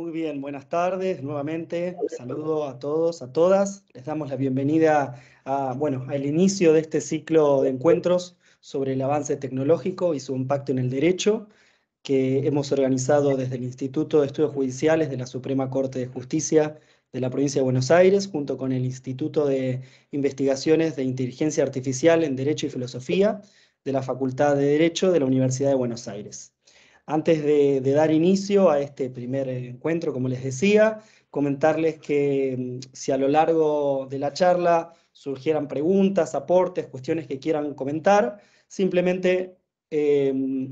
Muy bien, buenas tardes nuevamente. Saludo a todos, a todas. Les damos la bienvenida al inicio de este ciclo de encuentros sobre el avance tecnológico y su impacto en el derecho que hemos organizado desde el Instituto de Estudios Judiciales de la Suprema Corte de Justicia de la Provincia de Buenos Aires, junto con el Instituto de Investigaciones de Inteligencia Artificial en Derecho y Filosofía de la Facultad de Derecho de la Universidad de Buenos Aires. Antes de dar inicio a este primer encuentro, como les decía, comentarles que si a lo largo de la charla surgieran preguntas, aportes, cuestiones que quieran comentar, simplemente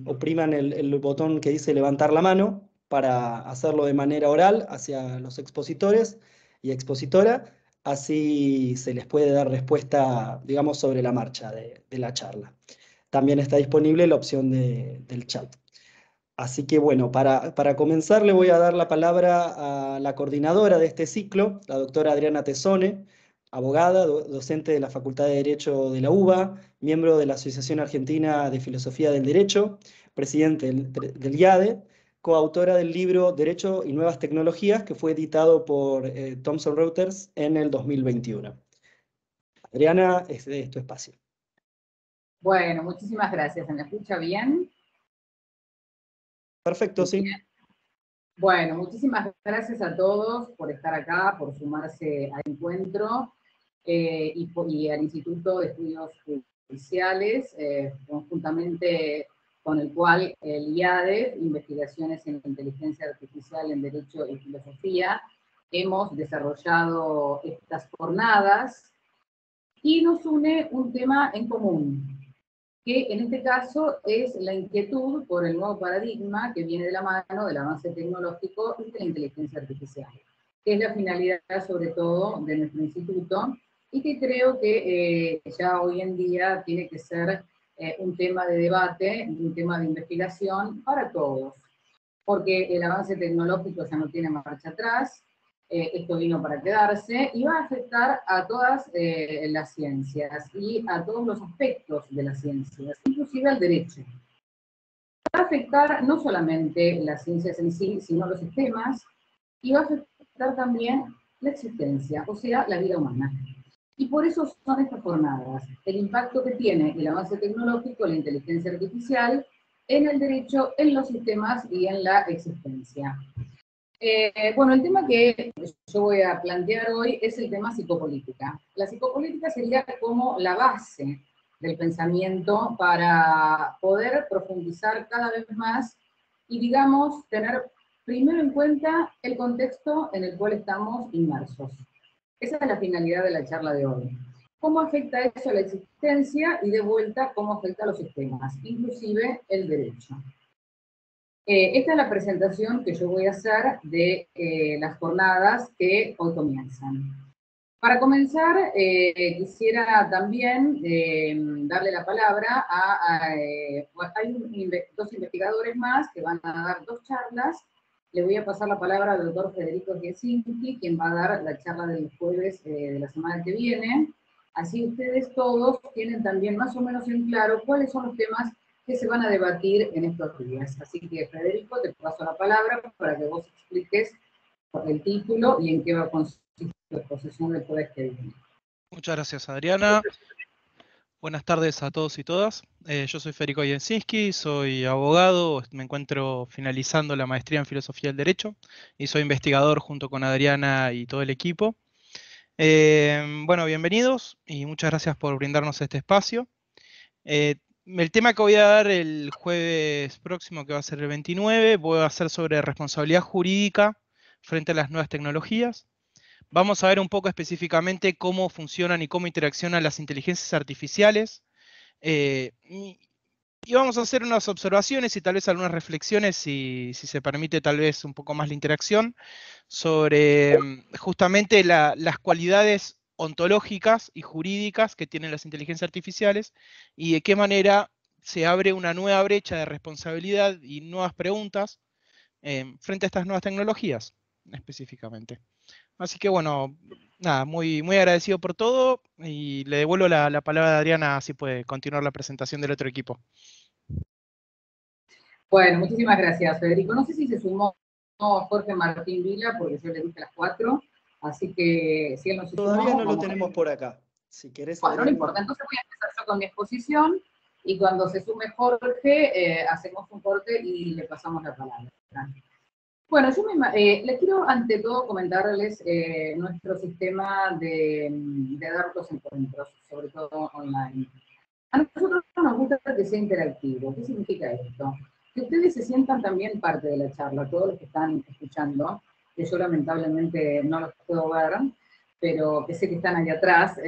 opriman el botón que dice levantar la mano para hacerlo de manera oral hacia los expositores y expositora, así se les puede dar respuesta, digamos, sobre la marcha de la charla. También está disponible la opción del chat. Así que bueno, para comenzar le voy a dar la palabra a la coordinadora de este ciclo, la doctora Adriana Tessone, abogada, docente de la Facultad de Derecho de la UBA, miembro de la Asociación Argentina de Filosofía del Derecho, presidente del IADE, coautora del libro Derecho y Nuevas Tecnologías, que fue editado por Thomson Reuters en el 2021. Adriana, este es tu espacio. Bueno, muchísimas gracias. ¿Me escucha bien? Perfecto, sí. Bueno, muchísimas gracias a todos por estar acá, por sumarse al encuentro y al Instituto de Estudios Judiciales, conjuntamente con el cual el IADE, Investigaciones en Inteligencia Artificial en Derecho y Filosofía, hemos desarrollado estas jornadas y nos une un tema en común, que en este caso es la inquietud por el nuevo paradigma que viene de la mano del avance tecnológico y de la inteligencia artificial, que es la finalidad sobre todo de nuestro instituto, y que creo que ya hoy en día tiene que ser un tema de debate, un tema de investigación para todos, porque el avance tecnológico ya no tiene marcha atrás, esto vino para quedarse, y va a afectar a todas las ciencias y a todos los aspectos de las ciencias, inclusive al derecho. Va a afectar no solamente las ciencias en sí, sino los sistemas, y va a afectar también la existencia, o sea, la vida humana. Y por eso son estas jornadas, el impacto que tiene el avance tecnológico, la inteligencia artificial, en el derecho, en los sistemas y en la existencia. Bueno, el tema que yo voy a plantear hoy es el tema psicopolítica. La psicopolítica sería como la base del pensamiento para poder profundizar cada vez más y, digamos, tener primero en cuenta el contexto en el cual estamos inmersos. Esa es la finalidad de la charla de hoy. ¿Cómo afecta eso a la existencia y, de vuelta, cómo afecta a los sistemas, inclusive el derecho? Esta es la presentación que yo voy a hacer de las jornadas que hoy comienzan. Para comenzar, quisiera también darle la palabra hay dos investigadores más que van a dar dos charlas. Le voy a pasar la palabra al doctor Federico Gedzinski, quien va a dar la charla del jueves de la semana que viene. Así ustedes todos tienen también más o menos en claro cuáles son los temas que se van a debatir en estos días. Así que, Federico, te paso la palabra para que vos expliques el título y en qué va a consistir la exposición del jueves que viene. Muchas gracias, Adriana. Buenas tardes a todos y todas. Yo soy Federico Gedzinski, soy abogado, me encuentro finalizando la maestría en Filosofía del Derecho y soy investigador junto con Adriana y todo el equipo. Bueno, bienvenidos y muchas gracias por brindarnos este espacio. El tema que voy a dar el jueves próximo, que va a ser el 29, va a ser sobre responsabilidad jurídica frente a las nuevas tecnologías. Vamos a ver un poco específicamente cómo funcionan y cómo interaccionan las inteligencias artificiales. Y vamos a hacer unas observaciones y tal vez algunas reflexiones, si se permite tal vez un poco más la interacción, sobre justamente las cualidades ontológicas y jurídicas que tienen las inteligencias artificiales y de qué manera se abre una nueva brecha de responsabilidad y nuevas preguntas frente a estas nuevas tecnologías específicamente. Así que bueno, nada, muy, muy agradecido por todo y le devuelvo la palabra a Adriana si puede continuar la presentación del otro equipo. Bueno, muchísimas gracias, Federico. No sé si se sumó Jorge Martín Vila, porque yo le dije a las 4, así que si él no se sumó, todavía no lo tenemos por acá, si querés. Bueno, no importa, entonces voy a empezar yo con mi exposición, y cuando se sume Jorge, hacemos un corte y le pasamos la palabra. Bueno, yo les quiero ante todo comentarles nuestro sistema de dar los encuentros, sobre todo online. A nosotros nos gusta que sea interactivo. ¿Qué significa esto? Que ustedes se sientan también parte de la charla, todos los que están escuchando, que yo lamentablemente no los puedo ver, pero que sé que están allá atrás,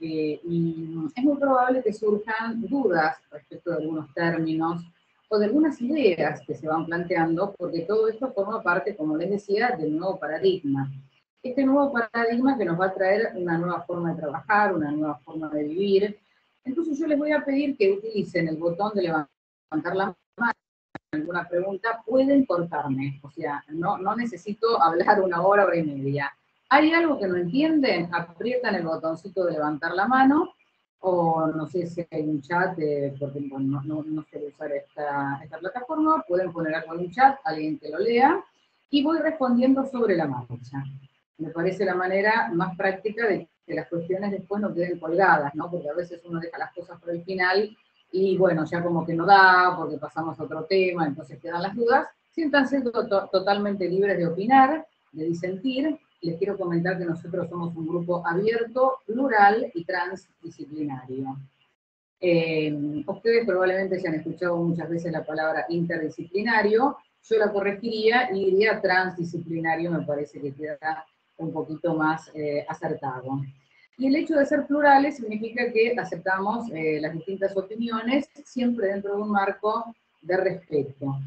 y es muy probable que surjan dudas respecto de algunos términos o de algunas ideas que se van planteando, porque todo esto forma parte, como les decía, del nuevo paradigma. Este nuevo paradigma que nos va a traer una nueva forma de trabajar, una nueva forma de vivir. Entonces yo les voy a pedir que utilicen el botón de levantar la mano. Alguna pregunta, pueden cortarme, o sea, no necesito hablar una hora, hora y media. ¿Hay algo que no entienden? Aprietan el botoncito de levantar la mano, o no sé si hay un chat, porque no sé usar esta plataforma, pueden poner algo en un chat, alguien que lo lea, y voy respondiendo sobre la marcha. Me parece la manera más práctica de que las cuestiones después no queden colgadas, ¿no? Porque a veces uno deja las cosas para el final, y bueno, ya como que no da, porque pasamos a otro tema, entonces quedan las dudas. Siéntanse totalmente libres de opinar, de disentir. Les quiero comentar que nosotros somos un grupo abierto, plural y transdisciplinario. Ustedes probablemente ya han escuchado muchas veces la palabra interdisciplinario, yo la corregiría y diría transdisciplinario, me parece que queda un poquito más acertado. Y el hecho de ser plurales significa que aceptamos las distintas opiniones siempre dentro de un marco de respeto,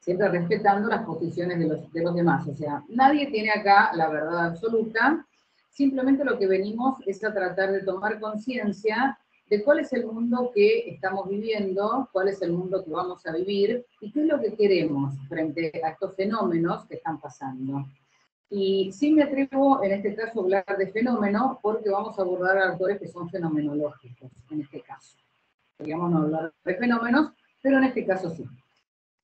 siempre respetando las posiciones de los demás. O sea, nadie tiene acá la verdad absoluta, simplemente lo que venimos es a tratar de tomar conciencia de cuál es el mundo que estamos viviendo, cuál es el mundo que vamos a vivir, y qué es lo que queremos frente a estos fenómenos que están pasando. Y sí me atrevo en este caso a hablar de fenómeno, porque vamos a abordar a autores que son fenomenológicos, en este caso. Podríamos no hablar de fenómenos, pero en este caso sí.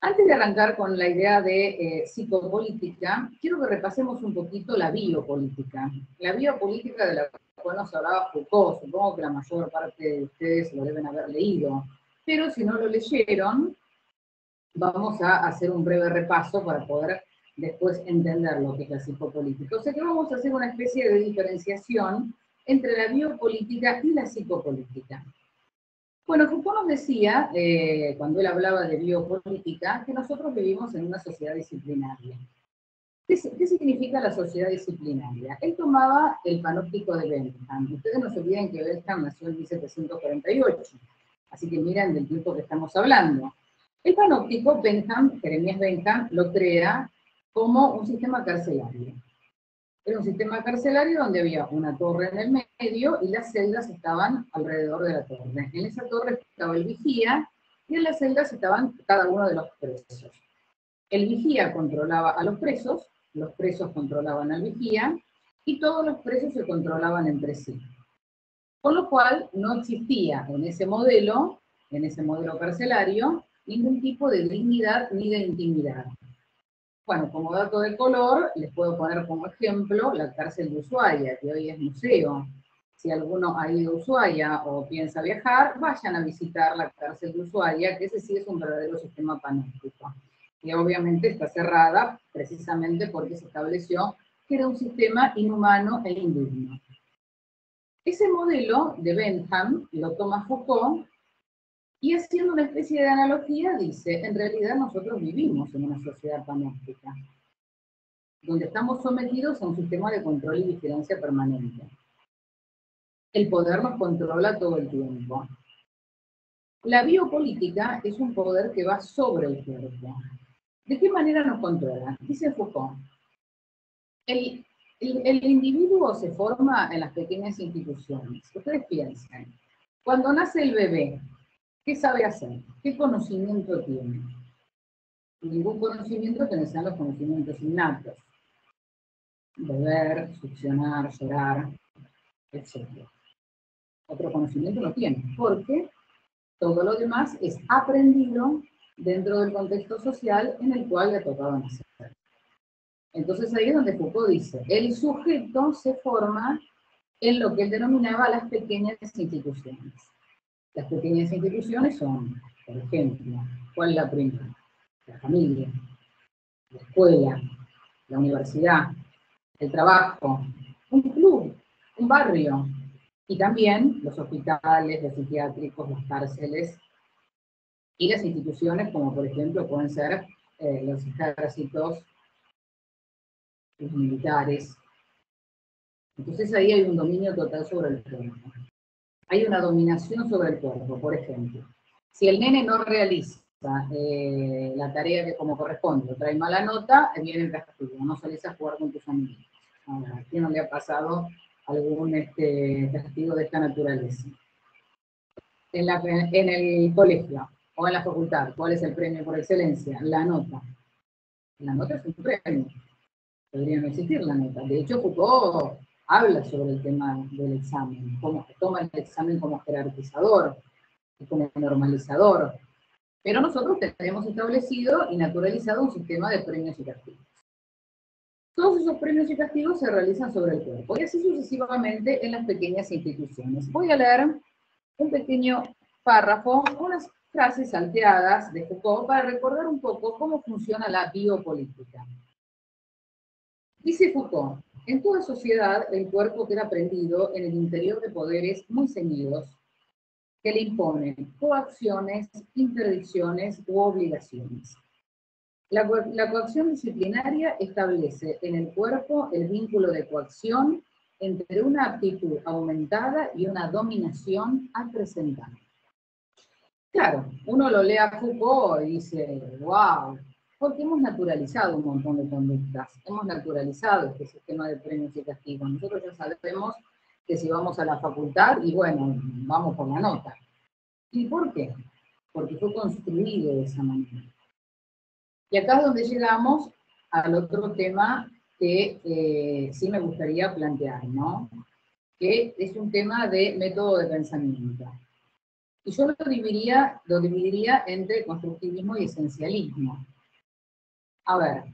Antes de arrancar con la idea de psicopolítica, quiero que repasemos un poquito la biopolítica. La biopolítica de la cual nos hablaba Foucault, supongo que la mayor parte de ustedes lo deben haber leído, pero si no lo leyeron, vamos a hacer un breve repaso para poder después entender lo que es la psicopolítica. O sea que vamos a hacer una especie de diferenciación entre la biopolítica y la psicopolítica. Bueno, Foucault nos decía, cuando él hablaba de biopolítica, que nosotros vivimos en una sociedad disciplinaria. ¿Qué significa la sociedad disciplinaria? Él tomaba el panóptico de Bentham. Ustedes no se olviden que Bentham nació en 1748, así que miren del tiempo que estamos hablando. El panóptico, Bentham, Jeremías Bentham, lo crea como un sistema carcelario. Era un sistema carcelario donde había una torre en el medio y las celdas estaban alrededor de la torre. En esa torre estaba el vigía y en las celdas estaban cada uno de los presos. El vigía controlaba a los presos controlaban al vigía y todos los presos se controlaban entre sí. Con lo cual no existía en ese modelo carcelario, ningún tipo de dignidad ni de intimidad. Bueno, como dato de color, les puedo poner como ejemplo la cárcel de Ushuaia, que hoy es museo. Si alguno ha ido a Ushuaia o piensa viajar, vayan a visitar la cárcel de Ushuaia, que ese sí es un verdadero sistema panóptico. Y obviamente está cerrada precisamente porque se estableció que era un sistema inhumano e indigno. Ese modelo de Bentham lo toma Foucault, y haciendo una especie de analogía, dice, en realidad nosotros vivimos en una sociedad panóptica, donde estamos sometidos a un sistema de control y vigilancia permanente. El poder nos controla todo el tiempo. La biopolítica es un poder que va sobre el cuerpo. ¿De qué manera nos controla? Dice Foucault, el individuo se forma en las pequeñas instituciones. Ustedes piensen, cuando nace el bebé, ¿qué sabe hacer? ¿Qué conocimiento tiene? Ningún conocimiento que no sean los conocimientos innatos. Beber, succionar, llorar, etc. Otro conocimiento no tiene, porque todo lo demás es aprendido dentro del contexto social en el cual le ha tocado nacer. Entonces ahí es donde Foucault dice, el sujeto se forma en lo que él denominaba las pequeñas instituciones. Las pequeñas instituciones son, por ejemplo, ¿cuál es la primera? La familia, la escuela, la universidad, el trabajo, un club, un barrio, y también los hospitales, los psiquiátricos, las cárceles, y las instituciones como por ejemplo pueden ser los ejércitos, los militares. Entonces ahí hay un dominio total sobre el cuerpo. Hay una dominación sobre el cuerpo, por ejemplo. Si el nene no realiza la tarea que como corresponde, trae mala nota, viene el castigo, no salís a jugar con tus amigos. Ahora, ¿a quién no le ha pasado algún castigo de esta naturaleza? En el colegio o en la facultad, ¿cuál es el premio por excelencia? La nota. La nota es un premio. Podría no existir la nota. De hecho, Foucault habla sobre el tema del examen, cómo se toma el examen como jerarquizador, como normalizador. Pero nosotros tenemos establecido y naturalizado un sistema de premios y castigos. Todos esos premios y castigos se realizan sobre el cuerpo, y así sucesivamente en las pequeñas instituciones. Voy a leer un pequeño párrafo, unas frases salteadas de Foucault, para recordar un poco cómo funciona la biopolítica. Dice Foucault, en toda sociedad el cuerpo queda prendido en el interior de poderes muy ceñidos, que le imponen coacciones, interdicciones u obligaciones. La coacción disciplinaria establece en el cuerpo el vínculo de coacción entre una aptitud aumentada y una dominación acrecentada. Claro, uno lo lee a Foucault y dice, wow, porque hemos naturalizado un montón de conductas, hemos naturalizado este sistema de premios y castigos. Nosotros ya sabemos que si vamos a la facultad, y bueno, vamos por la nota. ¿Y por qué? Porque fue construido de esa manera. Y acá es donde llegamos al otro tema que sí me gustaría plantear, ¿no? Que es un tema de método de pensamiento. Y yo lo dividiría entre constructivismo y esencialismo. A ver,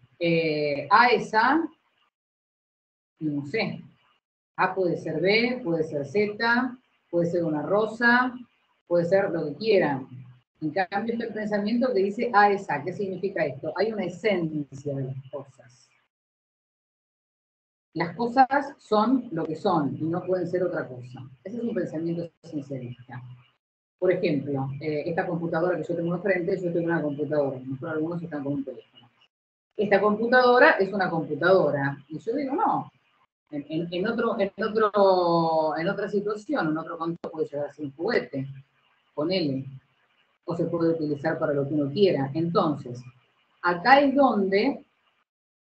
A es A, no sé, A puede ser B, puede ser Z, puede ser una rosa, puede ser lo que quieran. En cambio, está el pensamiento que dice A es A. ¿Qué significa esto? Hay una esencia de las cosas. Las cosas son lo que son y no pueden ser otra cosa. Ese es un pensamiento esencialista. Por ejemplo, esta computadora que yo tengo enfrente, yo tengo una computadora. A lo mejor algunos están con un teléfono. Esta computadora es una computadora. Y yo digo, no. En otra situación, en otro contexto puede llegar a ser un juguete, ponele, o se puede utilizar para lo que uno quiera. Entonces, acá es donde,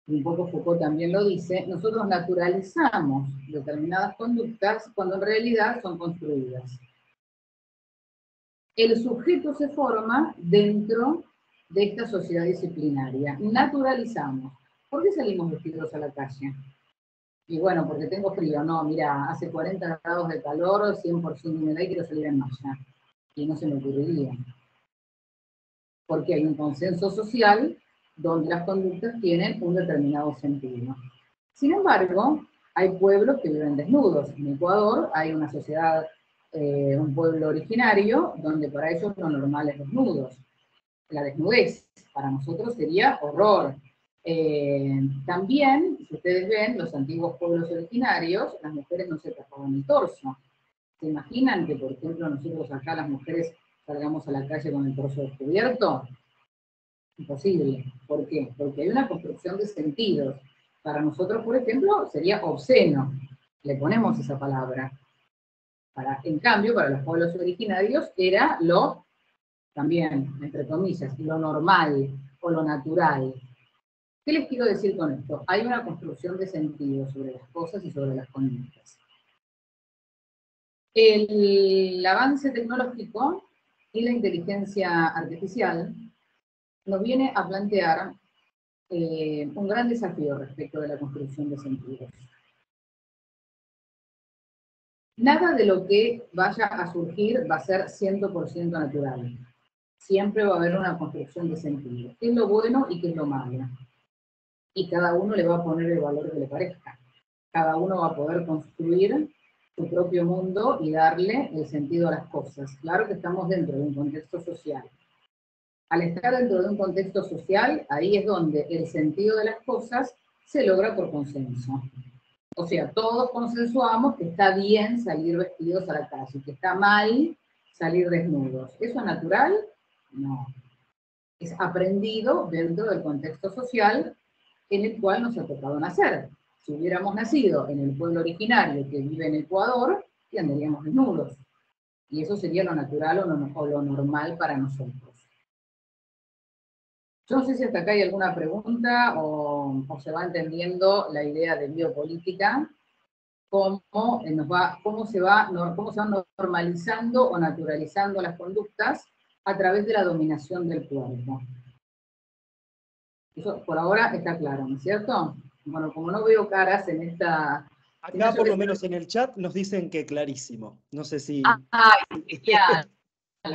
un poco Foucault también lo dice, nosotros naturalizamos determinadas conductas cuando en realidad son construidas. El sujeto se forma dentro de esta sociedad disciplinaria. Naturalizamos. ¿Por qué salimos vestidos a la calle? Y bueno, porque tengo frío, no, mira, hace 40 grados de calor, 100% de humedad y quiero salir en malla. Y no se me ocurriría. Porque hay un consenso social donde las conductas tienen un determinado sentido. Sin embargo, hay pueblos que viven desnudos. En Ecuador hay una sociedad, un pueblo originario, donde para ellos lo normal es desnudos. La desnudez para nosotros sería horror. También, si ustedes ven, los antiguos pueblos originarios, las mujeres no se tapaban el torso. ¿Se imaginan que, por ejemplo, nosotros acá las mujeres salgamos a la calle con el torso descubierto? Imposible. ¿Por qué? Porque hay una construcción de sentidos. Para nosotros, por ejemplo, sería obsceno. Le ponemos esa palabra. En cambio, para los pueblos originarios era lo, también, entre comillas, lo normal o lo natural. ¿Qué les quiero decir con esto? Hay una construcción de sentido sobre las cosas y sobre las conductas. El avance tecnológico y la inteligencia artificial nos viene a plantear un gran desafío respecto de la construcción de sentidos. Nada de lo que vaya a surgir va a ser 100% natural. Siempre va a haber una construcción de sentido. ¿Qué es lo bueno y qué es lo malo? y cada uno le va a poner el valor que le parezca. Cada uno va a poder construir su propio mundo y darle el sentido a las cosas. Claro que estamos dentro de un contexto social. Al estar dentro de un contexto social, ahí es donde el sentido de las cosas se logra por consenso. O sea, todos consensuamos que está bien salir vestidos a la calle, que está mal salir desnudos. ¿Eso es natural? No. Es aprendido dentro del contexto social en el cual nos ha tocado nacer. Si hubiéramos nacido en el pueblo originario que vive en Ecuador, y andaríamos desnudos. Y eso sería lo natural o lo normal para nosotros. Yo no sé si hasta acá hay alguna pregunta o se va entendiendo la idea de biopolítica, cómo se van normalizando o naturalizando las conductas a través de la dominación del cuerpo. Eso por ahora está claro, ¿no es cierto? Bueno, como no veo caras en esta... Acá por lo menos en el chat nos dicen que clarísimo. No sé si... ¡Ay, genial!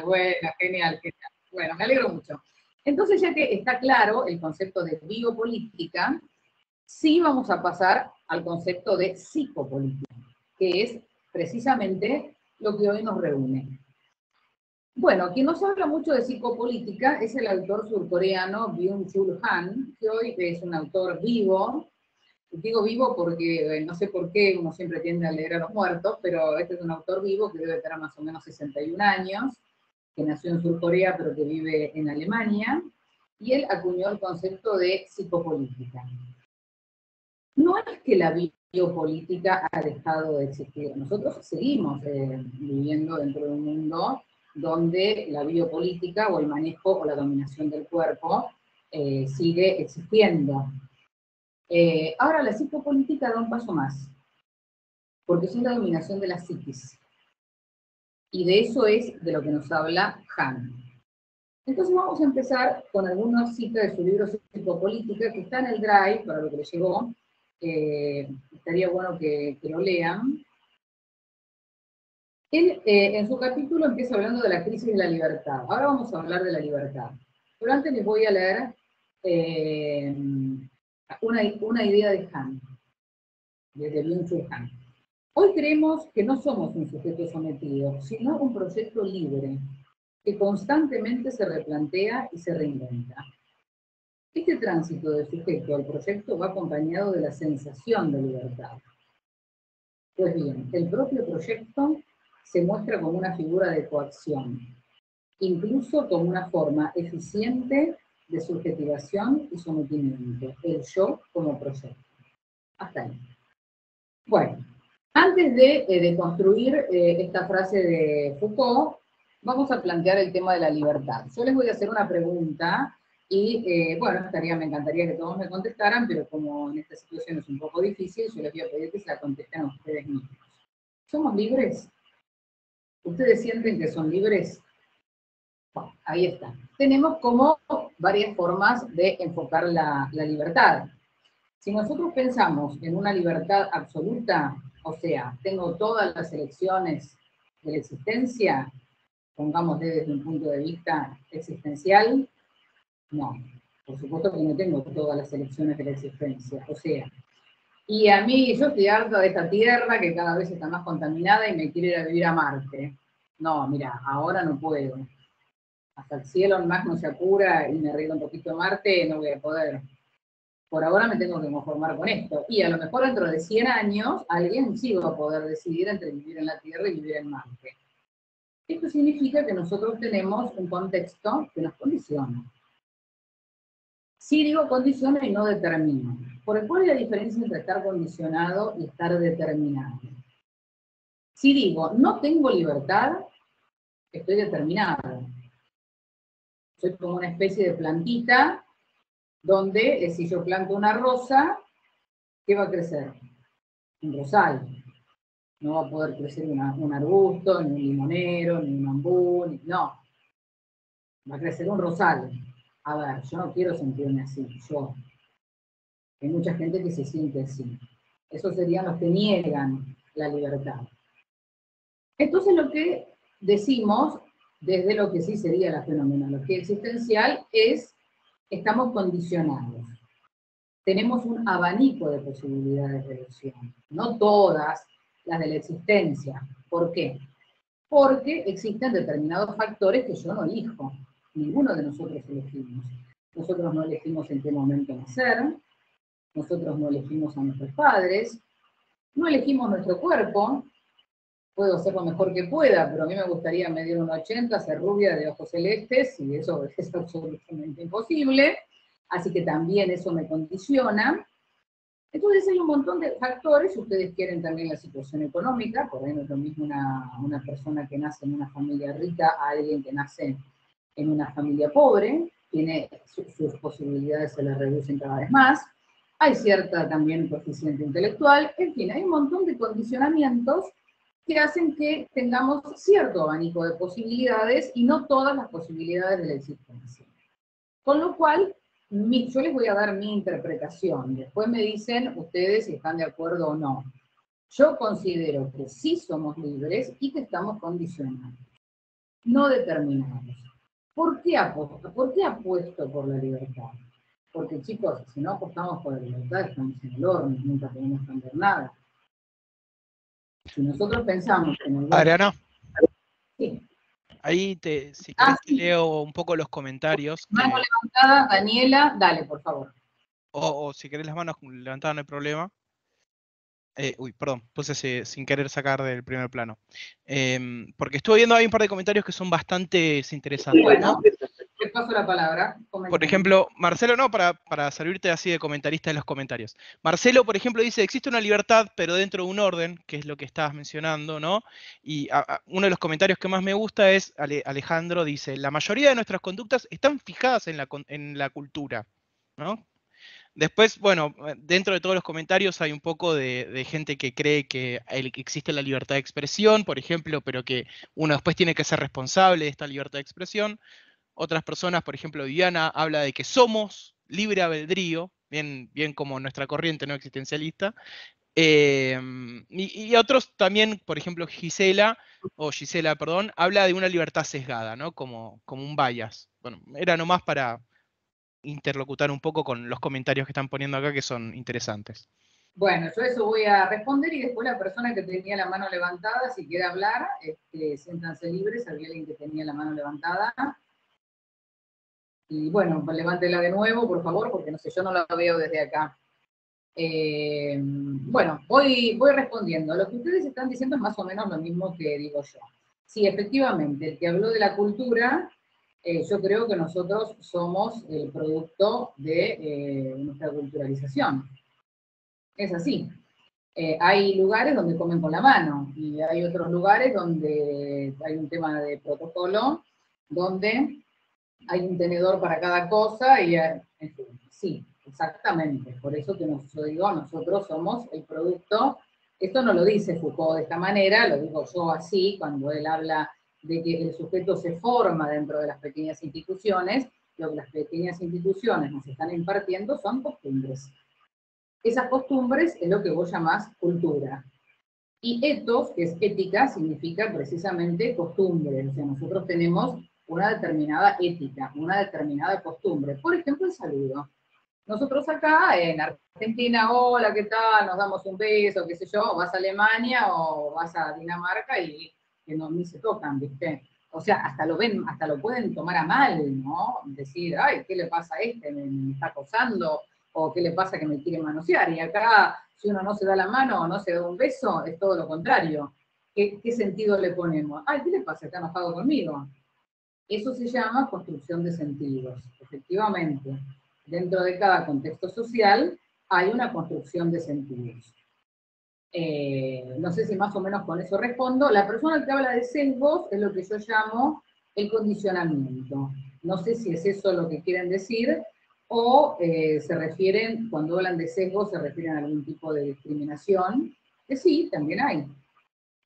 Bueno, genial, genial. Bueno, me alegro mucho. Entonces, ya que está claro el concepto de biopolítica, sí vamos a pasar al concepto de psicopolítica, que es precisamente lo que hoy nos reúne. Bueno, quien nos habla mucho de psicopolítica es el autor surcoreano Byung-Chul Han, que hoy es un autor vivo. Digo vivo porque no sé por qué uno siempre tiende a leer a los muertos, pero este es un autor vivo que debe tener más o menos 61 años, que nació en Surcorea pero que vive en Alemania, y él acuñó el concepto de psicopolítica. No es que la biopolítica ha dejado de existir, nosotros seguimos viviendo dentro de un mundo donde la biopolítica o el manejo o la dominación del cuerpo sigue existiendo. Ahora la psicopolítica da un paso más, porque es la dominación de la psiquis. Y de eso es de lo que nos habla Han. Entonces vamos a empezar con algunas citas de su libro Psicopolítica, que está en el Drive, para lo que le llegó. Estaría bueno que lo lean. Él en su capítulo empieza hablando de la crisis de la libertad. Ahora vamos a hablar de la libertad. Pero antes les voy a leer una idea de Han, desde Byung-Chul Han. Hoy creemos que no somos un sujeto sometido, sino un proyecto libre, que constantemente se replantea y se reinventa. Este tránsito del sujeto al proyecto va acompañado de la sensación de libertad. Pues bien, el propio proyecto se muestra como una figura de coacción, incluso como una forma eficiente de subjetivación y sometimiento, el yo como proyecto. Hasta ahí. Bueno. Antes de construir esta frase de Foucault, vamos a plantear el tema de la libertad. Yo les voy a hacer una pregunta y, bueno, me encantaría que todos me contestaran, pero como en esta situación es un poco difícil, yo les voy a pedir que se la contesten a ustedes mismos. ¿Somos libres? ¿Ustedes sienten que son libres? Bueno, ahí está. Tenemos como varias formas de enfocar la libertad. Si nosotros pensamos en una libertad absoluta, o sea, tengo todas las elecciones de la existencia, pongamos desde un punto de vista existencial, no. Por supuesto que no tengo todas las elecciones de la existencia, o sea. Y a mí, yo estoy harta de esta tierra que cada vez está más contaminada y me quiero ir a vivir a Marte. No, mira, ahora no puedo. Hasta el cielo más no se apura y me arreglo un poquito a Marte, no voy a poder. Por ahora me tengo que conformar con esto. Y a lo mejor dentro de 100 años, alguien sí va a poder decidir entre vivir en la Tierra y vivir en Marte. Esto significa que nosotros tenemos un contexto que nos condiciona. Sí digo condiciona y no determina. ¿Por cuál es la diferencia entre estar condicionado y estar determinado? Si digo, no tengo libertad, estoy determinado. Soy como una especie de plantita donde si yo planto una rosa, ¿qué va a crecer? Un rosal. No va a poder crecer un arbusto, ni un limonero, ni un bambú, no. Va a crecer un rosal. A ver, yo no quiero sentirme así, yo. Hay mucha gente que se siente así. Esos serían los que niegan la libertad. Entonces lo que decimos, desde lo que sí sería la fenomenología existencial, es estamos condicionados. tenemos un abanico de posibilidades de elección, no todas las de la existencia. ¿Por qué? Porque existen determinados factores que yo no elijo, ninguno de nosotros elegimos. Nosotros no elegimos en qué momento nacer, nosotros no elegimos a nuestros padres, no elegimos nuestro cuerpo, puedo hacer lo mejor que pueda, pero a mí me gustaría medir 1,80, ser rubia de ojos celestes, y eso es absolutamente imposible, así que también eso me condiciona. Entonces hay un montón de factores, si ustedes quieren también la situación económica, por ahí no es lo mismo una persona que nace en una familia rica a alguien que nace en una familia pobre, tiene sus posibilidades, se las reducen cada vez más, hay cierta también coeficiente intelectual, en fin, hay un montón de condicionamientos que hacen que tengamos cierto abanico de posibilidades y no todas las posibilidades de la existencia. Con lo cual, yo les voy a dar mi interpretación, después me dicen ustedes si están de acuerdo o no. Yo considero que sí somos libres y que estamos condicionados, no determinados. ¿Por qué apuesto por la libertad? Porque chicos, si no apostamos por la libertad estamos en el horno, nunca podemos cambiar nada. Si nosotros pensamos que nos... Adriana, sí. Ahí si querés, sí. Leo un poco los comentarios. Mano levantada, Daniela, dale, por favor. O si querés las manos levantadas, no hay problema. Uy, perdón, puse sin querer sacar del primer plano. Porque estuve viendo ahí un par de comentarios que son bastante interesantes. Bueno, te paso la palabra. Comentario. Por ejemplo, Marcelo, no, para servirte así de comentarista en los comentarios. Marcelo, por ejemplo, dice, existe una libertad, pero dentro de un orden, que es lo que estabas mencionando, ¿no? Y uno de los comentarios que más me gusta es, Alejandro dice, la mayoría de nuestras conductas están fijadas en la cultura, ¿no? Después, bueno, dentro de todos los comentarios hay un poco de gente que cree que existe la libertad de expresión, por ejemplo, pero que uno después tiene que ser responsable de esta libertad de expresión. Otras personas, por ejemplo, Diana habla de que somos libre albedrío, bien como nuestra corriente no existencialista. Y otros también, por ejemplo, Gisela, habla de una libertad sesgada, ¿no? Como un bias. Bueno, era nomás para interlocutar un poco con los comentarios que están poniendo acá, que son interesantes. Bueno, yo eso voy a responder, y después la persona que tenía la mano levantada, si quiere hablar, siéntanse libres, había alguien que tenía la mano levantada. Y bueno, levántela de nuevo, por favor, porque no sé, yo no la veo desde acá. Bueno, voy respondiendo. Lo que ustedes están diciendo es más o menos lo mismo que digo yo. Sí, efectivamente, el que habló de la cultura... yo creo que nosotros somos el producto de nuestra culturalización. Es así. Hay lugares donde comen con la mano, y hay otros lugares donde hay un tema de protocolo, donde hay un tenedor para cada cosa, y en fin, sí, exactamente. Por eso que yo digo, nosotros somos el producto, esto no lo dice Foucault de esta manera, lo digo yo así, cuando él habla de que el sujeto se forma dentro de las pequeñas instituciones, lo que las pequeñas instituciones nos están impartiendo son costumbres. Esas costumbres es lo que vos llamás cultura. Y ethos, que es ética, significa precisamente costumbre. O sea, nosotros tenemos una determinada ética, una determinada costumbre. Por ejemplo, el saludo. Nosotros acá en Argentina, hola, ¿qué tal? Nos damos un beso, qué sé yo, vas a Alemania o vas a Dinamarca y... que no, ni se tocan, ¿viste? O sea, hasta lo ven, hasta lo pueden tomar a mal, ¿no? Decir, ay, ¿qué le pasa a este? ¿Me está acosando? ¿O qué le pasa que me quiere manosear? Y acá, si uno no se da la mano o no se da un beso, es todo lo contrario. ¿Qué sentido le ponemos? Ay, ¿qué le pasa? ¿Está enojado conmigo? Eso se llama construcción de sentidos. Efectivamente, dentro de cada contexto social hay una construcción de sentidos. No sé si más o menos con eso respondo. La persona que habla de sesgos es lo que yo llamo el condicionamiento. No sé si es eso lo que quieren decir, o se refieren, cuando hablan de sesgos, se refieren a algún tipo de discriminación, que sí, también hay.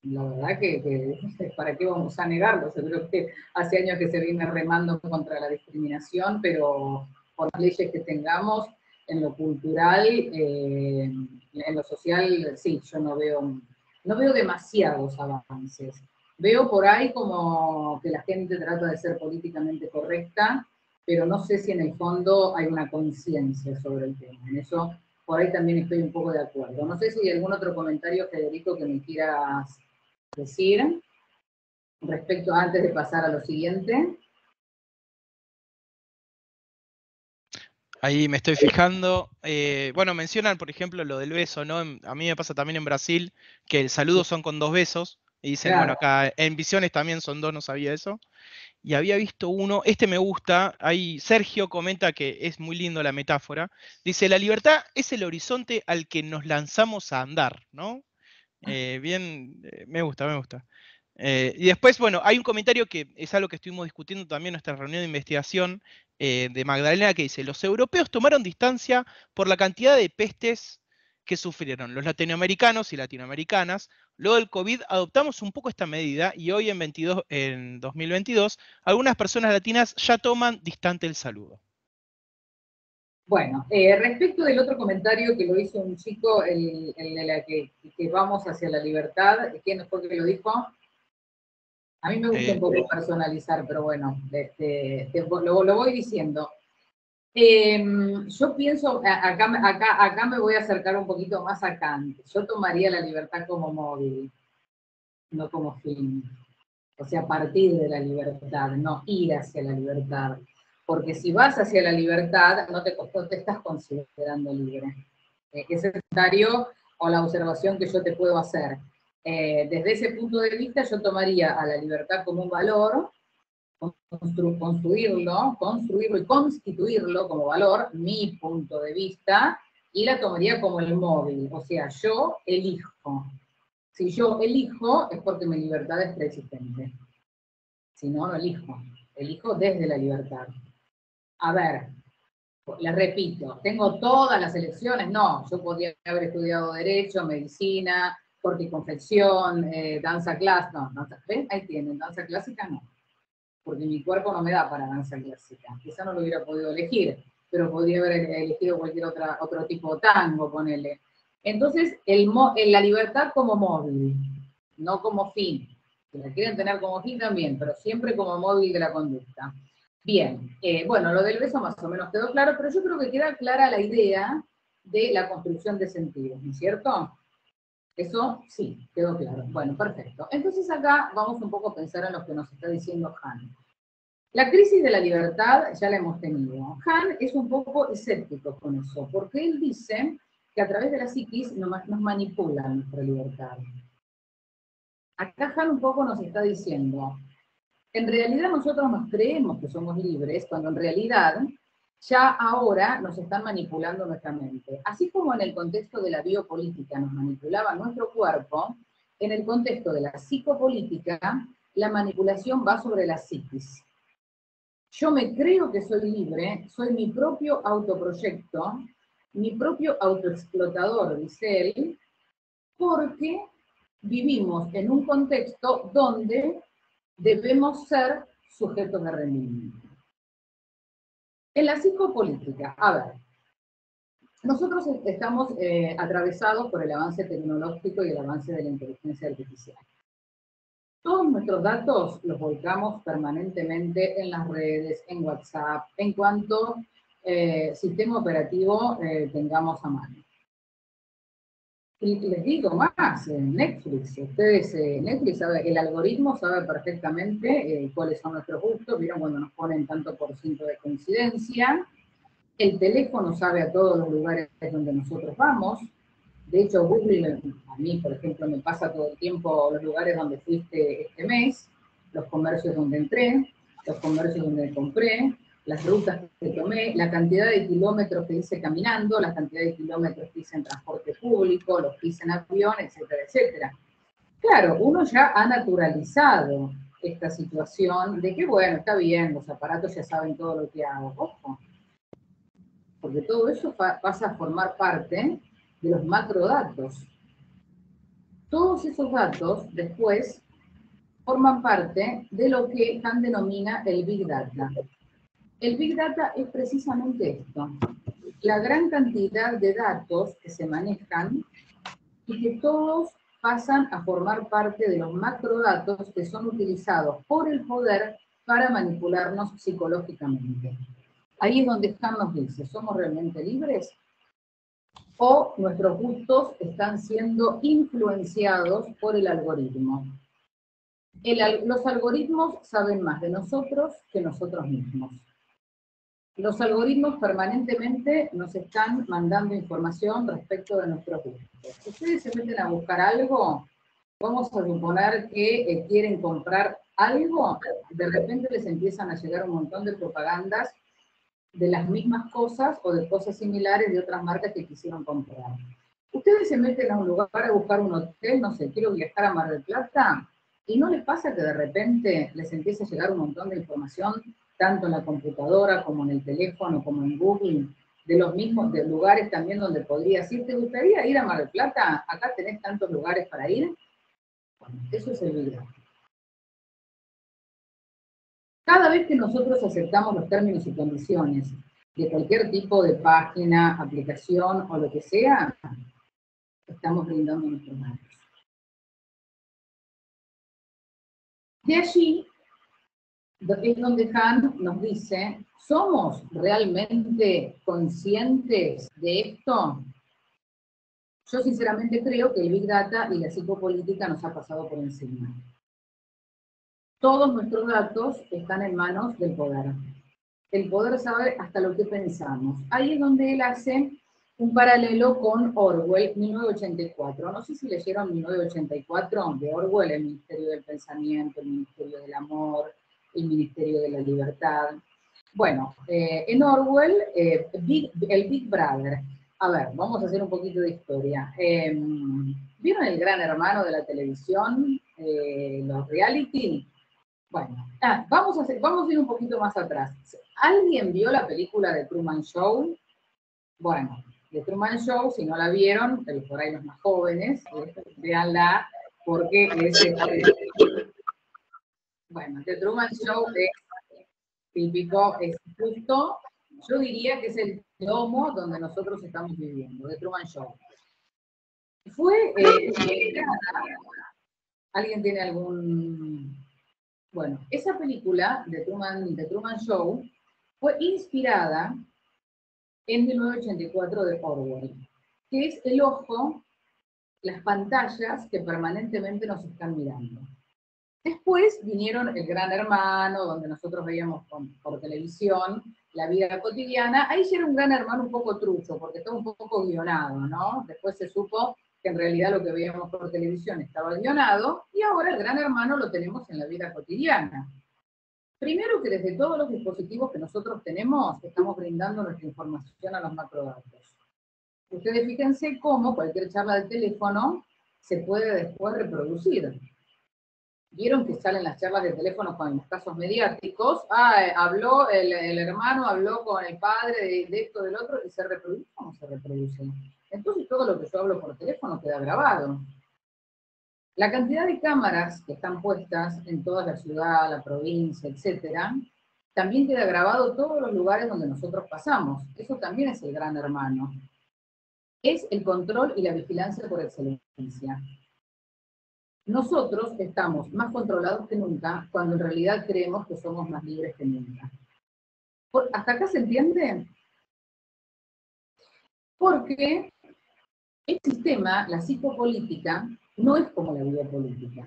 La verdad que ¿para qué vamos a negarlo? Seguro que hace años que se viene remando contra la discriminación, pero por las leyes que tengamos, en lo cultural, en lo social, sí, yo no veo demasiados avances. Veo por ahí como que la gente trata de ser políticamente correcta pero no sé si en el fondo hay una conciencia sobre el tema. En eso, por ahí también estoy un poco de acuerdo. No sé si hay algún otro comentario, Federico, que me quieras decir respecto a antes de pasar a lo siguiente. Ahí me estoy fijando. Bueno, mencionan, por ejemplo, lo del beso, ¿no? A mí me pasa también en Brasil que el saludo son con 2 besos. Y dicen, claro, bueno, acá en Visiones también son 2, no sabía eso. Y había visto uno, este me gusta. Ahí Sergio comenta que es muy lindo la metáfora. Dice, la libertad es el horizonte al que nos lanzamos a andar, ¿no? Bien, me gusta, me gusta. Y después, bueno, hay un comentario que es algo que estuvimos discutiendo también en nuestra reunión de investigación de Magdalena, que dice, los europeos tomaron distancia por la cantidad de pestes que sufrieron. Los latinoamericanos y latinoamericanas, luego del COVID, adoptamos un poco esta medida y hoy en 2022 algunas personas latinas ya toman distante el saludo. Bueno, respecto del otro comentario que lo hizo un chico, el de la que vamos hacia la libertad, ¿quién fue que lo dijo? A mí me gusta un poco personalizar, pero bueno, lo voy diciendo. Yo pienso, acá me voy a acercar un poquito más a Kant. Yo tomaría la libertad como móvil, no como fin. O sea, a partir de la libertad, no ir hacia la libertad. Porque si vas hacia la libertad, no te estás considerando libre. Ese es el comentario o la observación que yo te puedo hacer. Desde ese punto de vista yo tomaría a la libertad como un valor, construirlo y constituirlo como valor, mi punto de vista, y la tomaría como el móvil, o sea, yo elijo. Si yo elijo es porque mi libertad es preexistente. Si no, no elijo. Elijo desde la libertad. A ver, les repito, ¿tengo todas las elecciones? No, yo podría haber estudiado Derecho, Medicina, porque confección, danza clásica, no, danza, ¿ven? Ahí tienen, danza clásica no, porque mi cuerpo no me da para danza clásica, quizá no lo hubiera podido elegir, pero podría haber elegido cualquier otro tipo de tango, ponele. Entonces, la libertad como móvil, no como fin, si la quieren tener como fin también, pero siempre como móvil de la conducta. Bien, bueno, lo del beso más o menos quedó claro, pero yo creo que queda clara la idea de la construcción de sentidos, ¿no es cierto? Eso sí, quedó claro. Bueno, perfecto. Entonces acá vamos un poco a pensar en lo que nos está diciendo Han. La crisis de la libertad ya la hemos tenido. Han es un poco escéptico con eso, porque él dice que a través de la psiquis nos manipula nuestra libertad. Acá Han un poco nos está diciendo, en realidad nosotros nos creemos que somos libres, cuando en realidad ya ahora nos están manipulando nuestra mente. Así como en el contexto de la biopolítica nos manipulaba nuestro cuerpo, en el contexto de la psicopolítica, la manipulación va sobre la psiquis. Yo me creo que soy libre, soy mi propio autoproyecto, mi propio autoexplotador, dice él, porque vivimos en un contexto donde debemos ser sujetos de rendimiento. En la psicopolítica, a ver, nosotros estamos atravesados por el avance tecnológico y el avance de la inteligencia artificial. Todos nuestros datos los volcamos permanentemente en las redes, en WhatsApp, en cuanto sistema operativo tengamos a mano. Y les digo más, Netflix, ustedes, Netflix sabe, el algoritmo sabe perfectamente cuáles son nuestros gustos, vieron cuando nos ponen tanto por ciento de coincidencia, el teléfono sabe a todos los lugares donde nosotros vamos, de hecho Google, a mí por ejemplo me pasa todo el tiempo los lugares donde fuiste este mes, los comercios donde entré, los comercios donde compré, las rutas que tomé, la cantidad de kilómetros que hice caminando, la cantidad de kilómetros que hice en transporte público, los que hice en avión, etcétera, etcétera. Claro, uno ya ha naturalizado esta situación de que, bueno, está bien, los aparatos ya saben todo lo que hago, ojo. Porque todo eso pasa a formar parte de los macrodatos. Todos esos datos, después, forman parte de lo que Kant denomina el Big Data. El Big Data es precisamente esto, la gran cantidad de datos que se manejan y que todos pasan a formar parte de los macrodatos que son utilizados por el poder para manipularnos psicológicamente. Ahí es donde Kant nos dice, ¿somos realmente libres? ¿O nuestros gustos están siendo influenciados por el algoritmo? Los algoritmos saben más de nosotros que nosotros mismos. Los algoritmos permanentemente nos están mandando información respecto de nuestros gustos. Si ustedes se meten a buscar algo, vamos a suponer que quieren comprar algo, de repente les empiezan a llegar un montón de propagandas de las mismas cosas o de cosas similares de otras marcas que quisieron comprar. Ustedes se meten a un lugar para buscar un hotel, no sé, quiero viajar a Mar del Plata, y no les pasa que de repente les empieza a llegar un montón de información, tanto en la computadora como en el teléfono, como en Google, de los mismos lugares también donde podrías ir. ¿Te gustaría ir a Mar del Plata? Acá tenés tantos lugares para ir. Bueno, eso es el Big Data. Cada vez que nosotros aceptamos los términos y condiciones de cualquier tipo de página, aplicación o lo que sea, estamos brindando nuestros datos. De allí es donde Han nos dice, ¿somos realmente conscientes de esto? Yo sinceramente creo que el Big Data y la psicopolítica nos ha pasado por encima. Todos nuestros datos están en manos del poder. El poder sabe hasta lo que pensamos. Ahí es donde él hace un paralelo con Orwell, 1984. No sé si leyeron 1984 de Orwell, el Ministerio del Pensamiento, el Ministerio del Amor, el Ministerio de la Libertad. Bueno, en Orwell, el Big Brother. A ver, vamos a hacer un poquito de historia. ¿Vieron el Gran Hermano de la televisión? Los reality... Bueno, vamos a ir un poquito más atrás. ¿Alguien vio la película de The Truman Show? Bueno, The Truman Show, si no la vieron, pero por ahí los más jóvenes, véanla, porque es... Bueno, The Truman Show es típico, es justo, yo diría que es el domo donde nosotros estamos viviendo, The Truman Show. Fue... ¿Alguien tiene algún...? Bueno, esa película, The Truman Show, fue inspirada en 1984 de Orwell, que es el ojo, las pantallas que permanentemente nos están mirando. Después vinieron el Gran Hermano, donde nosotros veíamos por televisión la vida cotidiana. Ahí ya era un Gran Hermano un poco trucho, porque estaba un poco guionado, ¿no? Después se supo que en realidad lo que veíamos por televisión estaba guionado, y ahora el Gran Hermano lo tenemos en la vida cotidiana. Primero que desde todos los dispositivos que nosotros tenemos, estamos brindando nuestra información a los macrodatos. Ustedes fíjense cómo cualquier charla de teléfono se puede después reproducir. ¿Vieron que salen las charlas de teléfono con los casos mediáticos? Habló el hermano, habló con el padre de esto, del otro, y se reproduce. ¿Cómo se reproduce? Entonces todo lo que yo hablo por teléfono queda grabado. La cantidad de cámaras que están puestas en toda la ciudad, la provincia, etcétera, también queda grabado todos los lugares donde nosotros pasamos. Eso también es el Gran Hermano. Es el control y la vigilancia por excelencia. Nosotros estamos más controlados que nunca, cuando en realidad creemos que somos más libres que nunca. ¿Hasta acá se entiende? Porque el sistema, la psicopolítica, no es como la biopolítica.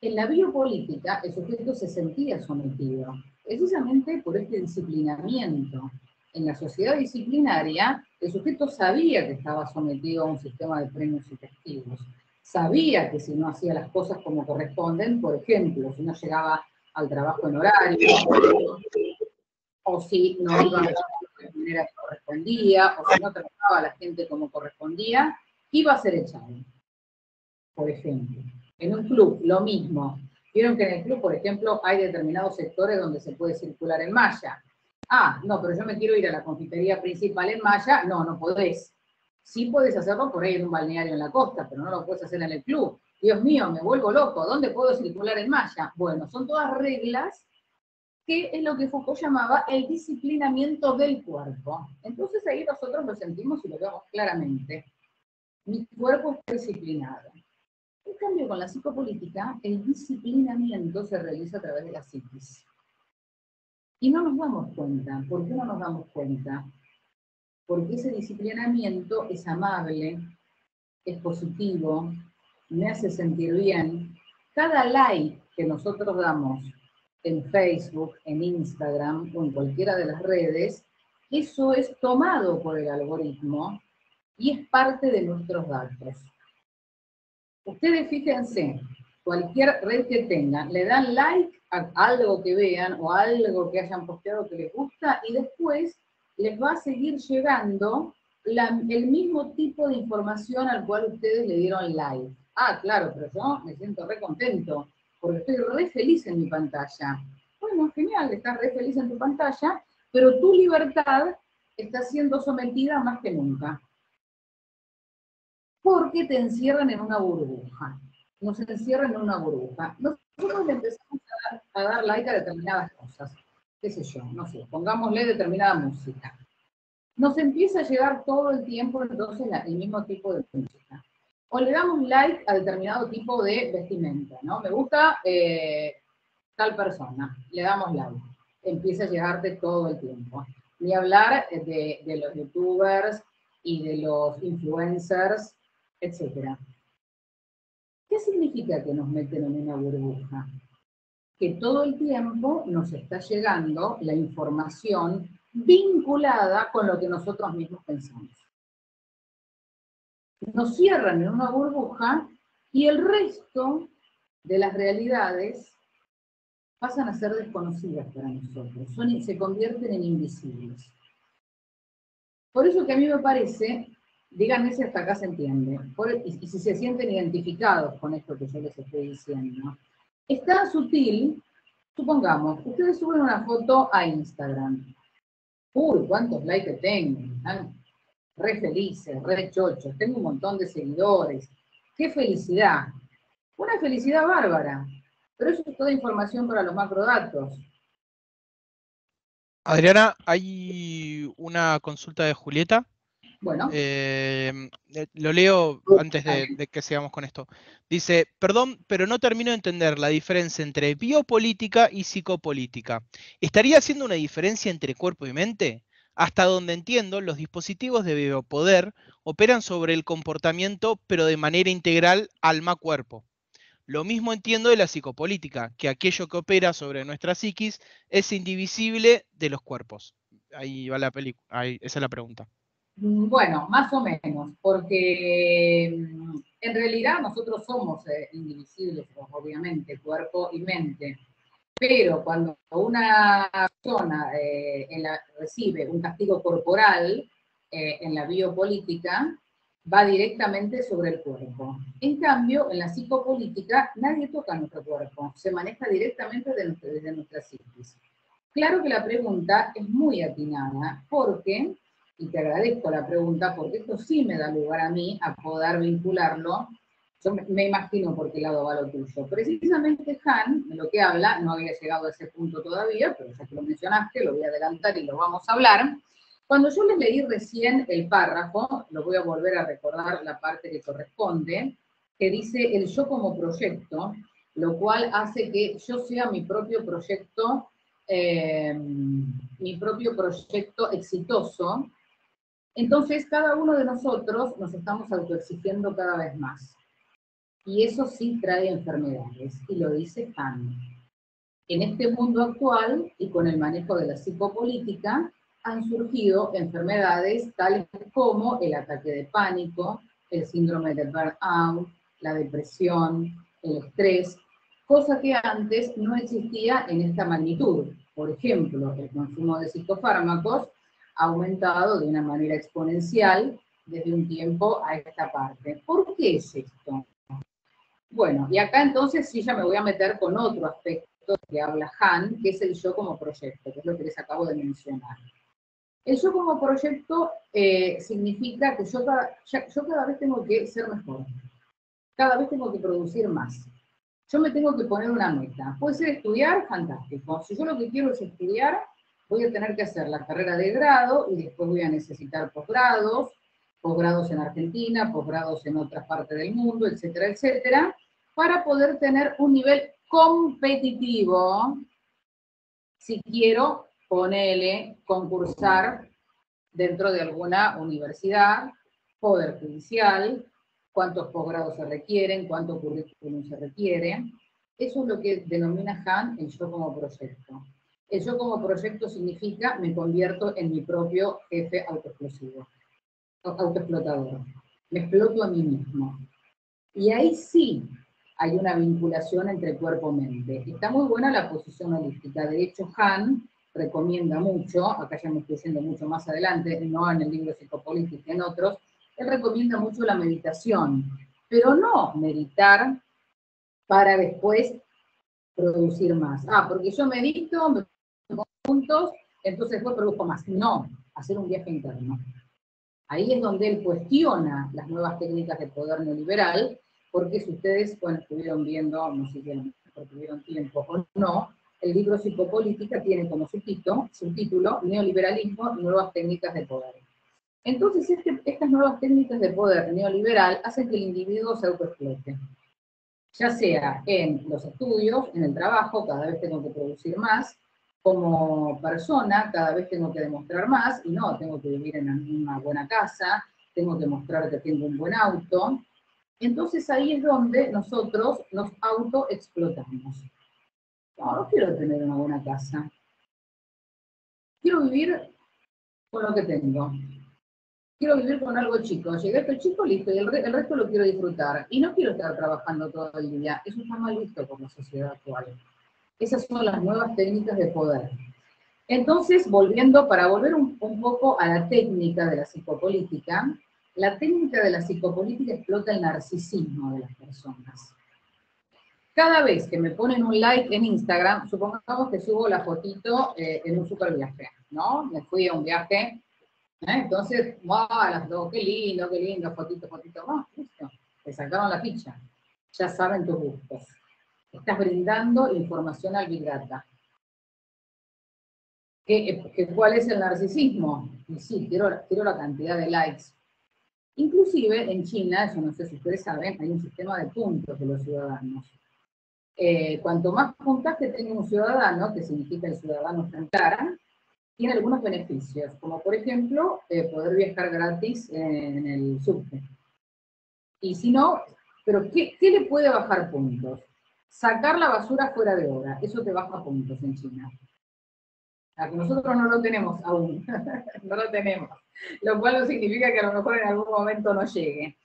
En la biopolítica el sujeto se sentía sometido, precisamente por este disciplinamiento. En la sociedad disciplinaria, el sujeto sabía que estaba sometido a un sistema de premios y castigos. Sabía que si no hacía las cosas como corresponden, por ejemplo, si no llegaba al trabajo en horario, o si no iba a la manera que correspondía, o si no trataba a la gente como correspondía, iba a ser echado. Por ejemplo, en un club, lo mismo. Vieron que en el club, por ejemplo, hay determinados sectores donde se puede circular en malla. Ah, no, pero yo me quiero ir a la confitería principal en malla. No, no podés. Sí podés hacerlo por ahí en un balneario en la costa, pero no lo podés hacer en el club. Dios mío, me vuelvo loco, ¿dónde puedo circular en malla? Bueno, son todas reglas que es lo que Foucault llamaba el disciplinamiento del cuerpo. Entonces ahí nosotros lo sentimos y lo vemos claramente. Mi cuerpo está disciplinado. En cambio, con la psicopolítica, el disciplinamiento se realiza a través de la psiquis. Y no nos damos cuenta. ¿Por qué no nos damos cuenta? Porque ese disciplinamiento es amable, es positivo, me hace sentir bien. Cada like que nosotros damos en Facebook, en Instagram o en cualquiera de las redes, eso es tomado por el algoritmo y es parte de nuestros datos. Ustedes fíjense, cualquier red que tengan, le dan like a algo que vean o a algo que hayan posteado que les gusta y después les va a seguir llegando el mismo tipo de información al cual ustedes le dieron like. Ah, claro, pero yo me siento re contento porque estoy re feliz en mi pantalla. Bueno, genial, estás re feliz en tu pantalla, pero tu libertad está siendo sometida más que nunca. Porque te encierran en una burbuja. Nos encierran en una burbuja. Nosotros le empezamos a dar like a determinadas cosas. Qué sé yo, no sé, pongámosle determinada música. Nos empieza a llegar todo el tiempo entonces el mismo tipo de música. O le damos like a determinado tipo de vestimenta, ¿no? Me gusta tal persona, le damos like. Empieza a llegarte todo el tiempo. Ni hablar de los youtubers y de los influencers, etc. ¿Qué significa que nos meten en una burbuja? Que todo el tiempo nos está llegando la información vinculada con lo que nosotros mismos pensamos. Nos cierran en una burbuja y el resto de las realidades pasan a ser desconocidas para nosotros, se convierten en invisibles. Por eso que a mí me parece, díganme si hasta acá se entiende, y si se sienten identificados con esto que yo les estoy diciendo, es tan sutil, supongamos, ustedes suben una foto a Instagram. Uy, cuántos likes tengo, están re felices, re chochos, tengo un montón de seguidores, qué felicidad, una felicidad bárbara. Pero eso es toda información para los macrodatos. Adriana, hay una consulta de Julieta. Bueno. Lo leo antes de que sigamos con esto. Dice, perdón, pero no termino de entender la diferencia entre biopolítica y psicopolítica. ¿Estaría haciendo una diferencia entre cuerpo y mente? Hasta donde entiendo, los dispositivos de biopoder operan sobre el comportamiento, pero de manera integral alma-cuerpo. Lo mismo entiendo de la psicopolítica, que aquello que opera sobre nuestra psiquis es indivisible de los cuerpos. Ahí va la película, esa es la pregunta. Bueno, más o menos, porque en realidad nosotros somos indivisibles, obviamente, cuerpo y mente. Pero cuando una persona recibe un castigo corporal en la biopolítica, va directamente sobre el cuerpo. En cambio, en la psicopolítica, nadie toca nuestro cuerpo, se maneja directamente desde nuestra psiquis. Claro que la pregunta es muy atinada, porque, y te agradezco la pregunta, porque esto sí me da lugar a mí a poder vincularlo, yo me imagino por qué lado va lo tuyo. Precisamente Han, de lo que habla, no había llegado a ese punto todavía, pero ya que lo mencionaste, lo voy a adelantar y lo vamos a hablar. Cuando yo les leí recién el párrafo, lo voy a volver a recordar la parte que corresponde, que dice el yo como proyecto, lo cual hace que yo sea mi propio proyecto exitoso. Entonces cada uno de nosotros nos estamos autoexigiendo cada vez más. Y eso sí trae enfermedades, y lo dice Kant. En este mundo actual, y con el manejo de la psicopolítica, han surgido enfermedades tales como el ataque de pánico, el síndrome de burnout, la depresión, el estrés, cosa que antes no existía en esta magnitud. Por ejemplo, el consumo de psicofármacos ha aumentado de una manera exponencial desde un tiempo a esta parte. ¿Por qué es esto? Bueno, y acá entonces sí ya me voy a meter con otro aspecto que habla Han, que es el yo como proyecto, que es lo que les acabo de mencionar. El yo como proyecto significa que yo cada vez tengo que ser mejor, cada vez tengo que producir más. Yo me tengo que poner una meta. Puede ser estudiar, fantástico. Si yo lo que quiero es estudiar, voy a tener que hacer la carrera de grado y después voy a necesitar posgrados, posgrados en Argentina, posgrados en otras partes del mundo, etcétera, etcétera, para poder tener un nivel competitivo si quiero ponele, concursar dentro de alguna universidad, poder judicial, cuántos posgrados se requieren, cuánto currículum se requiere. Eso es lo que denomina Han el yo como proyecto. El yo como proyecto significa me convierto en mi propio jefe autoexplotador. Me exploto a mí mismo. Y ahí sí hay una vinculación entre cuerpo-mente. Está muy buena la posición holística. De hecho, Han recomienda mucho, acá ya me estoy yendo mucho más adelante, no en el libro Psicopolítica, en otros, él recomienda mucho la meditación, pero no meditar para después producir más. Ah, porque yo medito, me pongo juntos, entonces después produzco más. No, hacer un viaje interno. Ahí es donde él cuestiona las nuevas técnicas de poder neoliberal, porque si ustedes, bueno, estuvieron viendo, no sé si tuvieron tiempo o no, el libro Psicopolítica tiene como subtítulo Neoliberalismo, nuevas técnicas de poder. Entonces, estas nuevas técnicas de poder neoliberal hacen que el individuo se autoexplote. Ya sea en los estudios, en el trabajo, cada vez tengo que producir más, como persona, cada vez tengo que demostrar más, y no, tengo que vivir en una buena casa, tengo que mostrar que tengo un buen auto. Entonces ahí es donde nosotros nos autoexplotamos. No, no quiero tener una buena casa. Quiero vivir con lo que tengo. Quiero vivir con algo chico. Llegué a este chico, listo, y el resto lo quiero disfrutar. Y no quiero estar trabajando todo el día. Eso está mal visto por la sociedad actual. Esas son las nuevas técnicas de poder. Entonces, para volver un poco a la técnica de la técnica de la psicopolítica explota el narcisismo de las personas. Cada vez que me ponen un like en Instagram, supongamos que subo la fotito en un super viaje, ¿no? Me fui a un viaje, entonces, wow, las dos, qué lindo, fotito, wow, listo. Te sacaron la ficha, ya saben tus gustos. Estás brindando información al Big Data. ¿Cuál es el narcisismo? Y sí, quiero la cantidad de likes. Inclusive en China, eso no sé si ustedes saben, hay un sistema de puntos de los ciudadanos. Cuanto más puntaje tenga un ciudadano, que significa el ciudadano está en cara, tiene algunos beneficios, como por ejemplo, poder viajar gratis en el subte. Y si no, pero ¿qué le puede bajar puntos? Sacar la basura fuera de hora, eso te baja puntos en China. Nosotros no lo tenemos aún, no lo tenemos, lo cual no significa que a lo mejor en algún momento no llegue.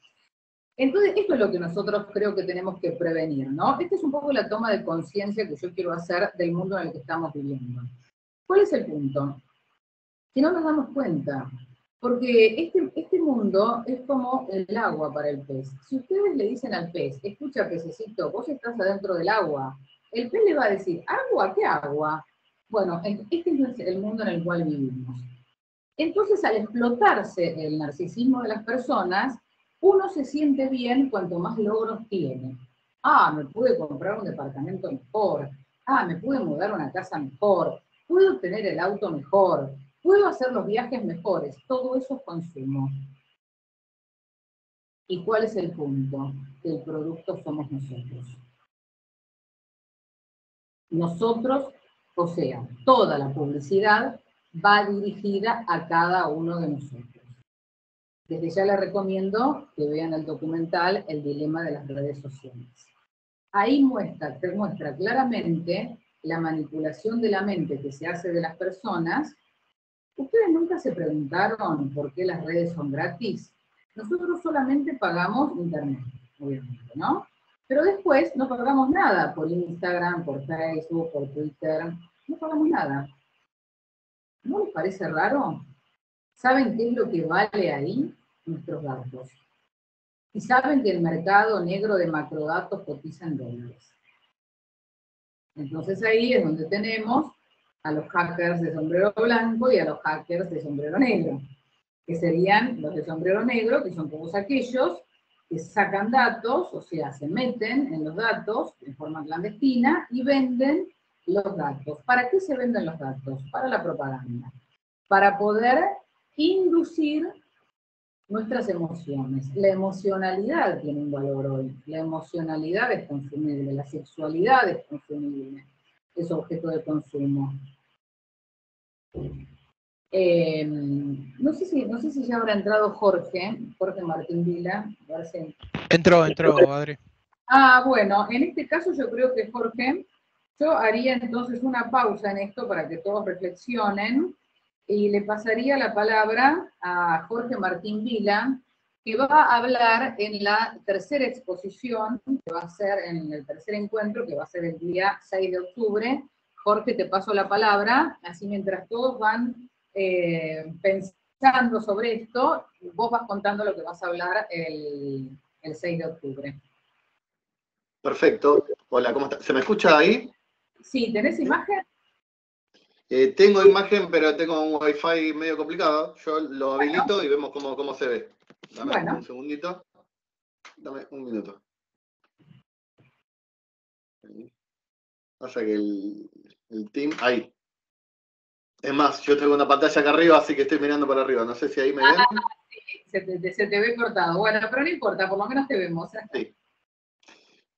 Entonces, esto es lo que nosotros creo que tenemos que prevenir, ¿no? Esta es un poco la toma de conciencia que yo quiero hacer del mundo en el que estamos viviendo. ¿Cuál es el punto? Que no nos damos cuenta, porque este mundo es como el agua para el pez. Si ustedes le dicen al pez, escucha pececito, vos estás adentro del agua, el pez le va a decir, ¿agua? ¿Qué agua? Bueno, este es el mundo en el cual vivimos. Entonces, al explotarse el narcisismo de las personas, uno se siente bien cuanto más logros tiene. Ah, me pude comprar un departamento mejor. Ah, me pude mudar a una casa mejor. Pude obtener el auto mejor. Puedo hacer los viajes mejores. Todo eso es consumo. ¿Y cuál es el punto? Que el producto somos nosotros. Nosotros, o sea, toda la publicidad va dirigida a cada uno de nosotros. Desde ya les recomiendo que vean el documental El dilema de las redes sociales. Ahí te muestra claramente la manipulación de la mente que se hace de las personas. ¿Ustedes nunca se preguntaron por qué las redes son gratis? Nosotros solamente pagamos internet, obviamente, ¿no? Pero después no pagamos nada por Instagram, por Facebook, por Twitter. No pagamos nada. ¿No les parece raro? ¿Saben qué es lo que vale ahí? Nuestros datos. Y saben que el mercado negro de macrodatos cotiza en dólares. Entonces ahí es donde tenemos a los hackers de sombrero blanco y a los hackers de sombrero negro, que serían los de sombrero negro, que son todos aquellos que sacan datos, o sea, se meten en los datos de forma clandestina y venden los datos. ¿Para qué se venden los datos? Para la propaganda. Para poder inducir nuestras emociones. La emocionalidad tiene un valor hoy. La emocionalidad es consumible, la sexualidad es consumible, es objeto de consumo. No sé si ya habrá entrado Jorge Martín Vila. Entró, Adri. Ah, bueno, en este caso yo creo que Jorge, yo haría entonces una pausa en esto para que todos reflexionen, y le pasaría la palabra a Jorge Martín Vila, que va a hablar en la tercera exposición, que va a ser en el tercer encuentro, que va a ser el día 6 de octubre. Jorge, te paso la palabra, así mientras todos van pensando sobre esto, vos vas contando lo que vas a hablar el 6 de octubre. Perfecto. Hola, ¿cómo estás? ¿Se me escucha ahí? Sí, ¿tenés imagen? Tengo imagen, pero tengo un wifi medio complicado. Yo lo habilito y vemos cómo se ve. Dame un segundito. Dame un minuto. Pasa que el team... Ahí. Es más, yo tengo una pantalla acá arriba, así que estoy mirando para arriba. No sé si ahí me ven. Sí, se te ve cortado. Bueno, pero no importa, por lo menos te vemos. Sí.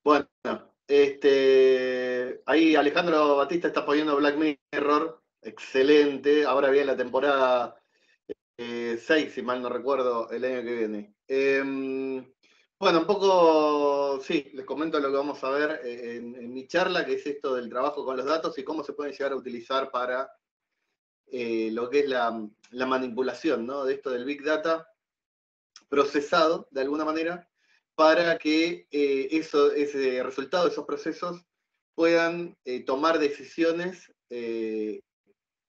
Bueno, ahí Alejandro Batista está poniendo Black Mirror. Excelente. Ahora viene la temporada 6, si mal no recuerdo, el año que viene. Bueno, un poco, sí, les comento lo que vamos a ver en mi charla, que es esto del trabajo con los datos y cómo se pueden llegar a utilizar para... lo que es la manipulación, ¿no? De esto del Big Data, procesado de alguna manera, para que ese resultado de esos procesos puedan tomar decisiones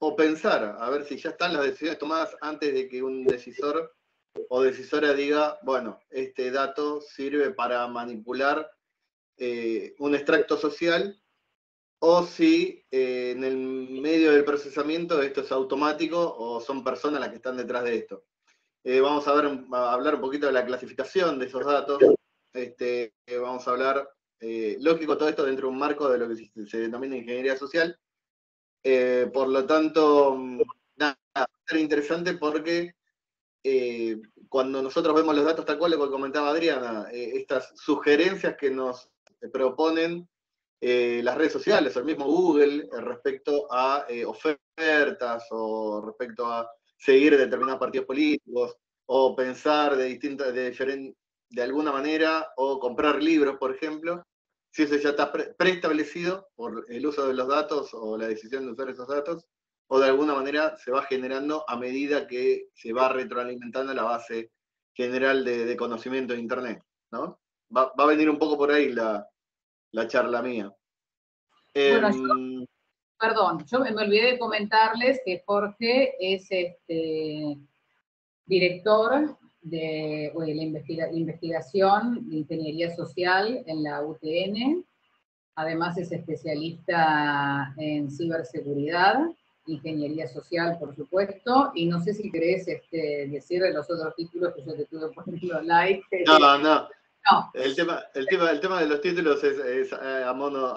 o pensar, a ver si ya están las decisiones tomadas antes de que un decisor o decisora diga, bueno, este dato sirve para manipular un extracto social, o si en el medio del procesamiento esto es automático o son personas las que están detrás de esto. Vamos a hablar un poquito de la clasificación de esos datos. Vamos a hablar, lógico, todo esto dentro de un marco de lo que se denomina ingeniería social. Por lo tanto, nada, va a ser interesante porque cuando nosotros vemos los datos tal cual, como comentaba Adriana, estas sugerencias que nos proponen las redes sociales, el mismo Google, respecto a ofertas o respecto a seguir determinados partidos políticos o pensar de alguna manera o comprar libros, por ejemplo, si eso ya está preestablecido por el uso de los datos o la decisión de usar esos datos, o de alguna manera se va generando a medida que se va retroalimentando la base general de conocimiento de Internet, ¿no? Va a venir un poco por ahí la charla mía. Bueno, yo me olvidé de comentarles que Jorge es director de la investigación de ingeniería social en la UTN, además es especialista en ciberseguridad, ingeniería social, por supuesto, y no sé si querés decir los otros títulos que yo te tuve poniendo like. No. El tema de los títulos es a modo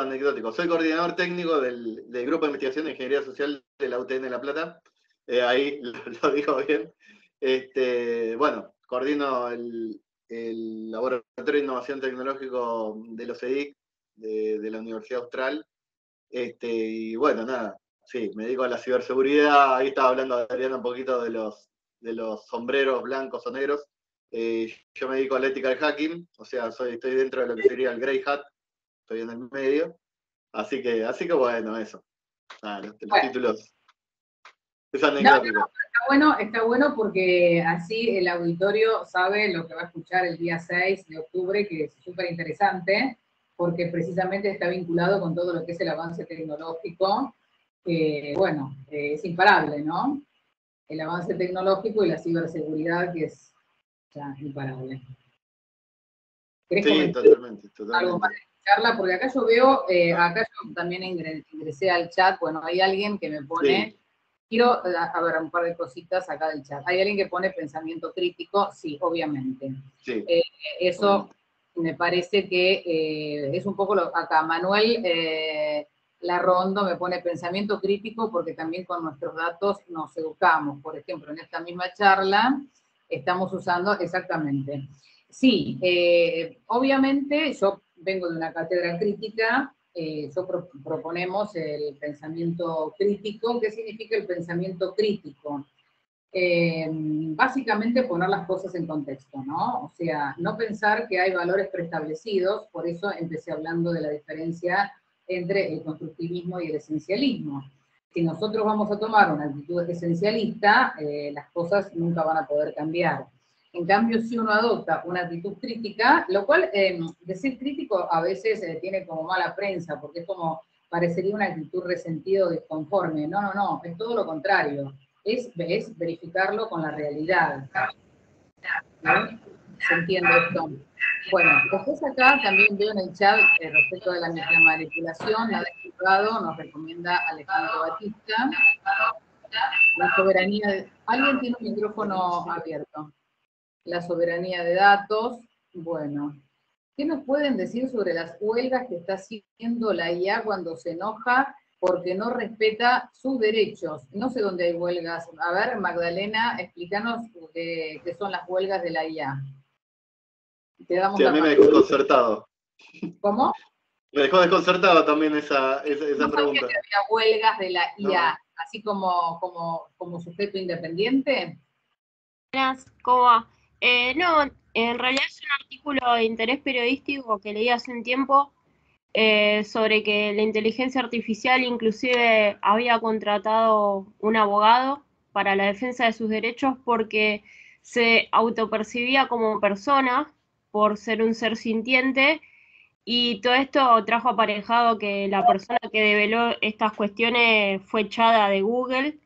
anecdótico. Soy coordinador técnico del Grupo de Investigación de Ingeniería Social de la UTN de La Plata. Ahí lo digo bien. Bueno, coordino el Laboratorio de Innovación Tecnológico de los EDIC de la Universidad Austral. Y bueno, nada, sí, me dedico a la ciberseguridad. Ahí estaba hablando Adriana un poquito de los sombreros blancos o negros. Yo me dedico a la ética del hacking, o sea, estoy dentro de lo que sería el grey hat, estoy en el medio, así que bueno, eso. Los títulos. Es anecdótico. Está bueno porque así el auditorio sabe lo que va a escuchar el día 6 de octubre, que es súper interesante, porque precisamente está vinculado con todo lo que es el avance tecnológico, es imparable, ¿no? El avance tecnológico y la ciberseguridad, que es... Ya, imparable. Sí, totalmente. Algo más de charla, porque acá yo veo, acá yo también ingresé al chat, bueno, hay alguien que me pone, sí. Quiero ver un par de cositas acá del chat, hay alguien que pone pensamiento crítico, sí, obviamente. Sí. Eso me parece que es un poco acá, Manuel Larrondo me pone pensamiento crítico porque también con nuestros datos nos educamos, por ejemplo, en esta misma charla, estamos usando exactamente. Sí, obviamente yo vengo de una cátedra crítica Nosotros proponemos el pensamiento crítico. ¿Qué significa el pensamiento crítico? Básicamente poner las cosas en contexto, ¿no? O sea, no pensar que hay valores preestablecidos, por eso empecé hablando de la diferencia entre el constructivismo y el esencialismo. Si nosotros vamos a tomar una actitud esencialista, las cosas nunca van a poder cambiar. En cambio, si uno adopta una actitud crítica, lo cual, decir crítico a veces tiene como mala prensa, porque es como, parecería una actitud resentida o disconforme. No, no, no, es todo lo contrario. Es verificarlo con la realidad. ¿No? ¿Se entiende esto? Bueno, después acá también veo en el chat, respecto de la manipulación, la de nos recomienda Alejandro Batista, la soberanía de... ¿Alguien tiene un micrófono abierto? La soberanía de datos. Bueno, ¿qué nos pueden decir sobre las huelgas que está haciendo la IA cuando se enoja porque no respeta sus derechos? No sé dónde hay huelgas. A ver, Magdalena, explícanos qué son las huelgas de la IA. Te damos sí, a mí me dejó desconcertado. ¿Cómo? Me dejó desconcertado también esa no pregunta. ¿Sabía que había huelgas de la IA, no, así como sujeto independiente? Buenas, ¿cómo va? No, en realidad es un artículo de interés periodístico que leí hace un tiempo sobre que la inteligencia artificial inclusive había contratado un abogado para la defensa de sus derechos porque se autopercibía como persona por ser un ser sintiente, y todo esto trajo aparejado que la persona que develó estas cuestiones fue echada de Google,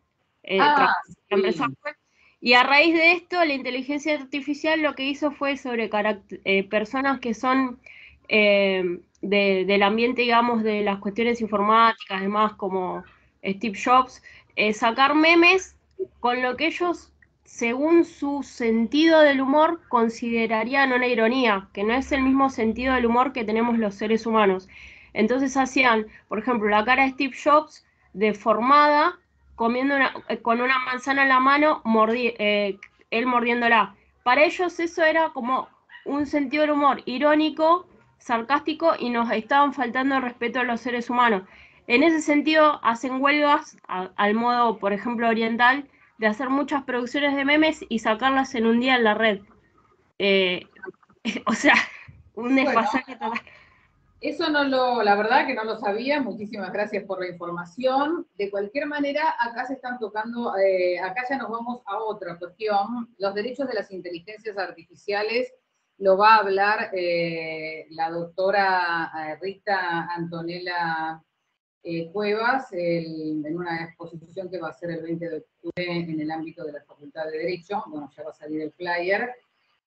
la empresa fue. Y a raíz de esto, la inteligencia artificial lo que hizo fue sobre personas que son del ambiente, digamos, de las cuestiones informáticas, además como Steve Jobs, sacar memes con lo que ellos, según su sentido del humor, considerarían una ironía, que no es el mismo sentido del humor que tenemos los seres humanos. Entonces hacían, por ejemplo, la cara de Steve Jobs deformada, comiendo con una manzana en la mano, él mordiéndola. Para ellos eso era como un sentido del humor irónico, sarcástico, y nos estaban faltando el respeto a los seres humanos. En ese sentido hacen huelgas, al modo, por ejemplo, oriental, de hacer muchas producciones de memes y sacarlas en un día en la red. O sea, un desfasaje total. Eso la verdad que no lo sabía, muchísimas gracias por la información. De cualquier manera, acá se están tocando, acá ya nos vamos a otra cuestión. Los derechos de las inteligencias artificiales lo va a hablar la doctora Rita Antonella Cuevas en una exposición que va a ser el 20 de octubre en el ámbito de la Facultad de Derecho. Bueno, ya va a salir el flyer,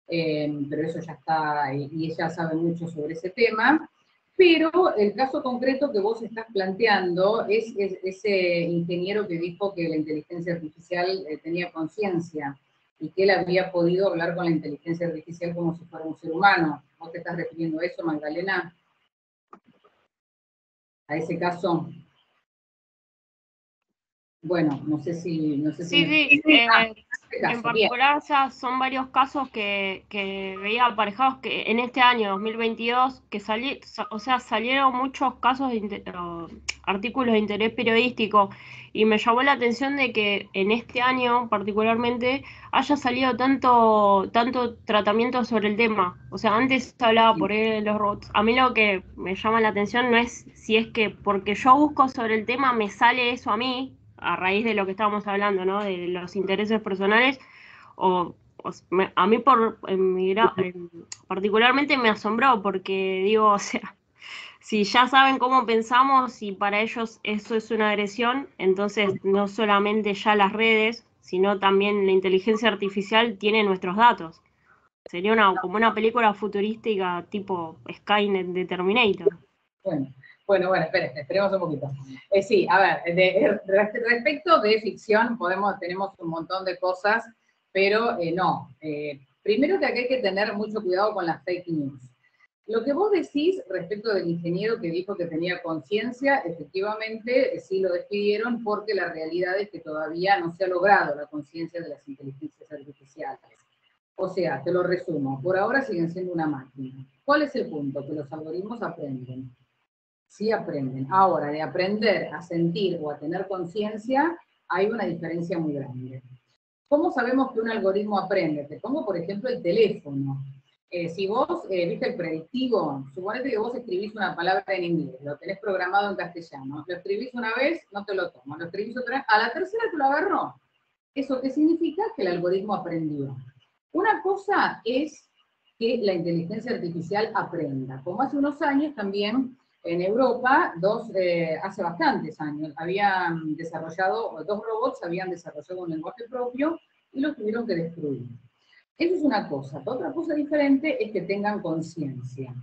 pero eso ya está, y ella sabe mucho sobre ese tema. Pero el caso concreto que vos estás planteando es ese ingeniero que dijo que la inteligencia artificial tenía conciencia y que él había podido hablar con la inteligencia artificial como si fuera un ser humano. ¿Vos te estás refiriendo a eso, Magdalena? ¿A ese caso? Bueno, no sé si... Sí, sí. Caso, en particular, o sea, son varios casos que veía aparejados que en este año 2022 que salieron muchos casos de artículos de interés periodístico, y me llamó la atención de que en este año particularmente haya salido tanto tratamiento sobre el tema. O sea, antes hablaba por él de los robots. A mí lo que me llama la atención no es si es que porque yo busco sobre el tema me sale eso a mí, a raíz de lo que estábamos hablando, ¿no? De los intereses personales, a mí particularmente me asombró, porque digo, o sea, si ya saben cómo pensamos y para ellos eso es una agresión, entonces no solamente ya las redes, sino también la inteligencia artificial tiene nuestros datos. Sería como una película futurística tipo Skynet de Terminator. Bueno, esperemos un poquito. Sí, a ver, respecto de ficción, tenemos un montón de cosas, pero no. Primero que acá hay que tener mucho cuidado con las fake news. Lo que vos decís respecto del ingeniero que dijo que tenía conciencia, efectivamente sí lo despidieron porque la realidad es que todavía no se ha logrado la conciencia de las inteligencias artificiales. O sea, te lo resumo, por ahora siguen siendo una máquina. ¿Cuál es el punto? Que los algoritmos aprenden. sí aprenden. Ahora, de aprender a sentir o a tener conciencia, hay una diferencia muy grande. ¿Cómo sabemos que un algoritmo aprende? Te pongo, por ejemplo, el teléfono. Si vos viste el predictivo, suponete que vos escribís una palabra en inglés, lo tenés programado en castellano, lo escribís una vez, no te lo tomo, lo escribís otra vez, a la tercera te lo agarró. ¿Eso qué significa? Que el algoritmo aprendió. Una cosa es que la inteligencia artificial aprenda. Como hace unos años también, en Europa, hace bastantes años, habían desarrollado, dos robots habían desarrollado un lenguaje propio y lo tuvieron que destruir. Eso es una cosa. Otra cosa diferente es que tengan conciencia.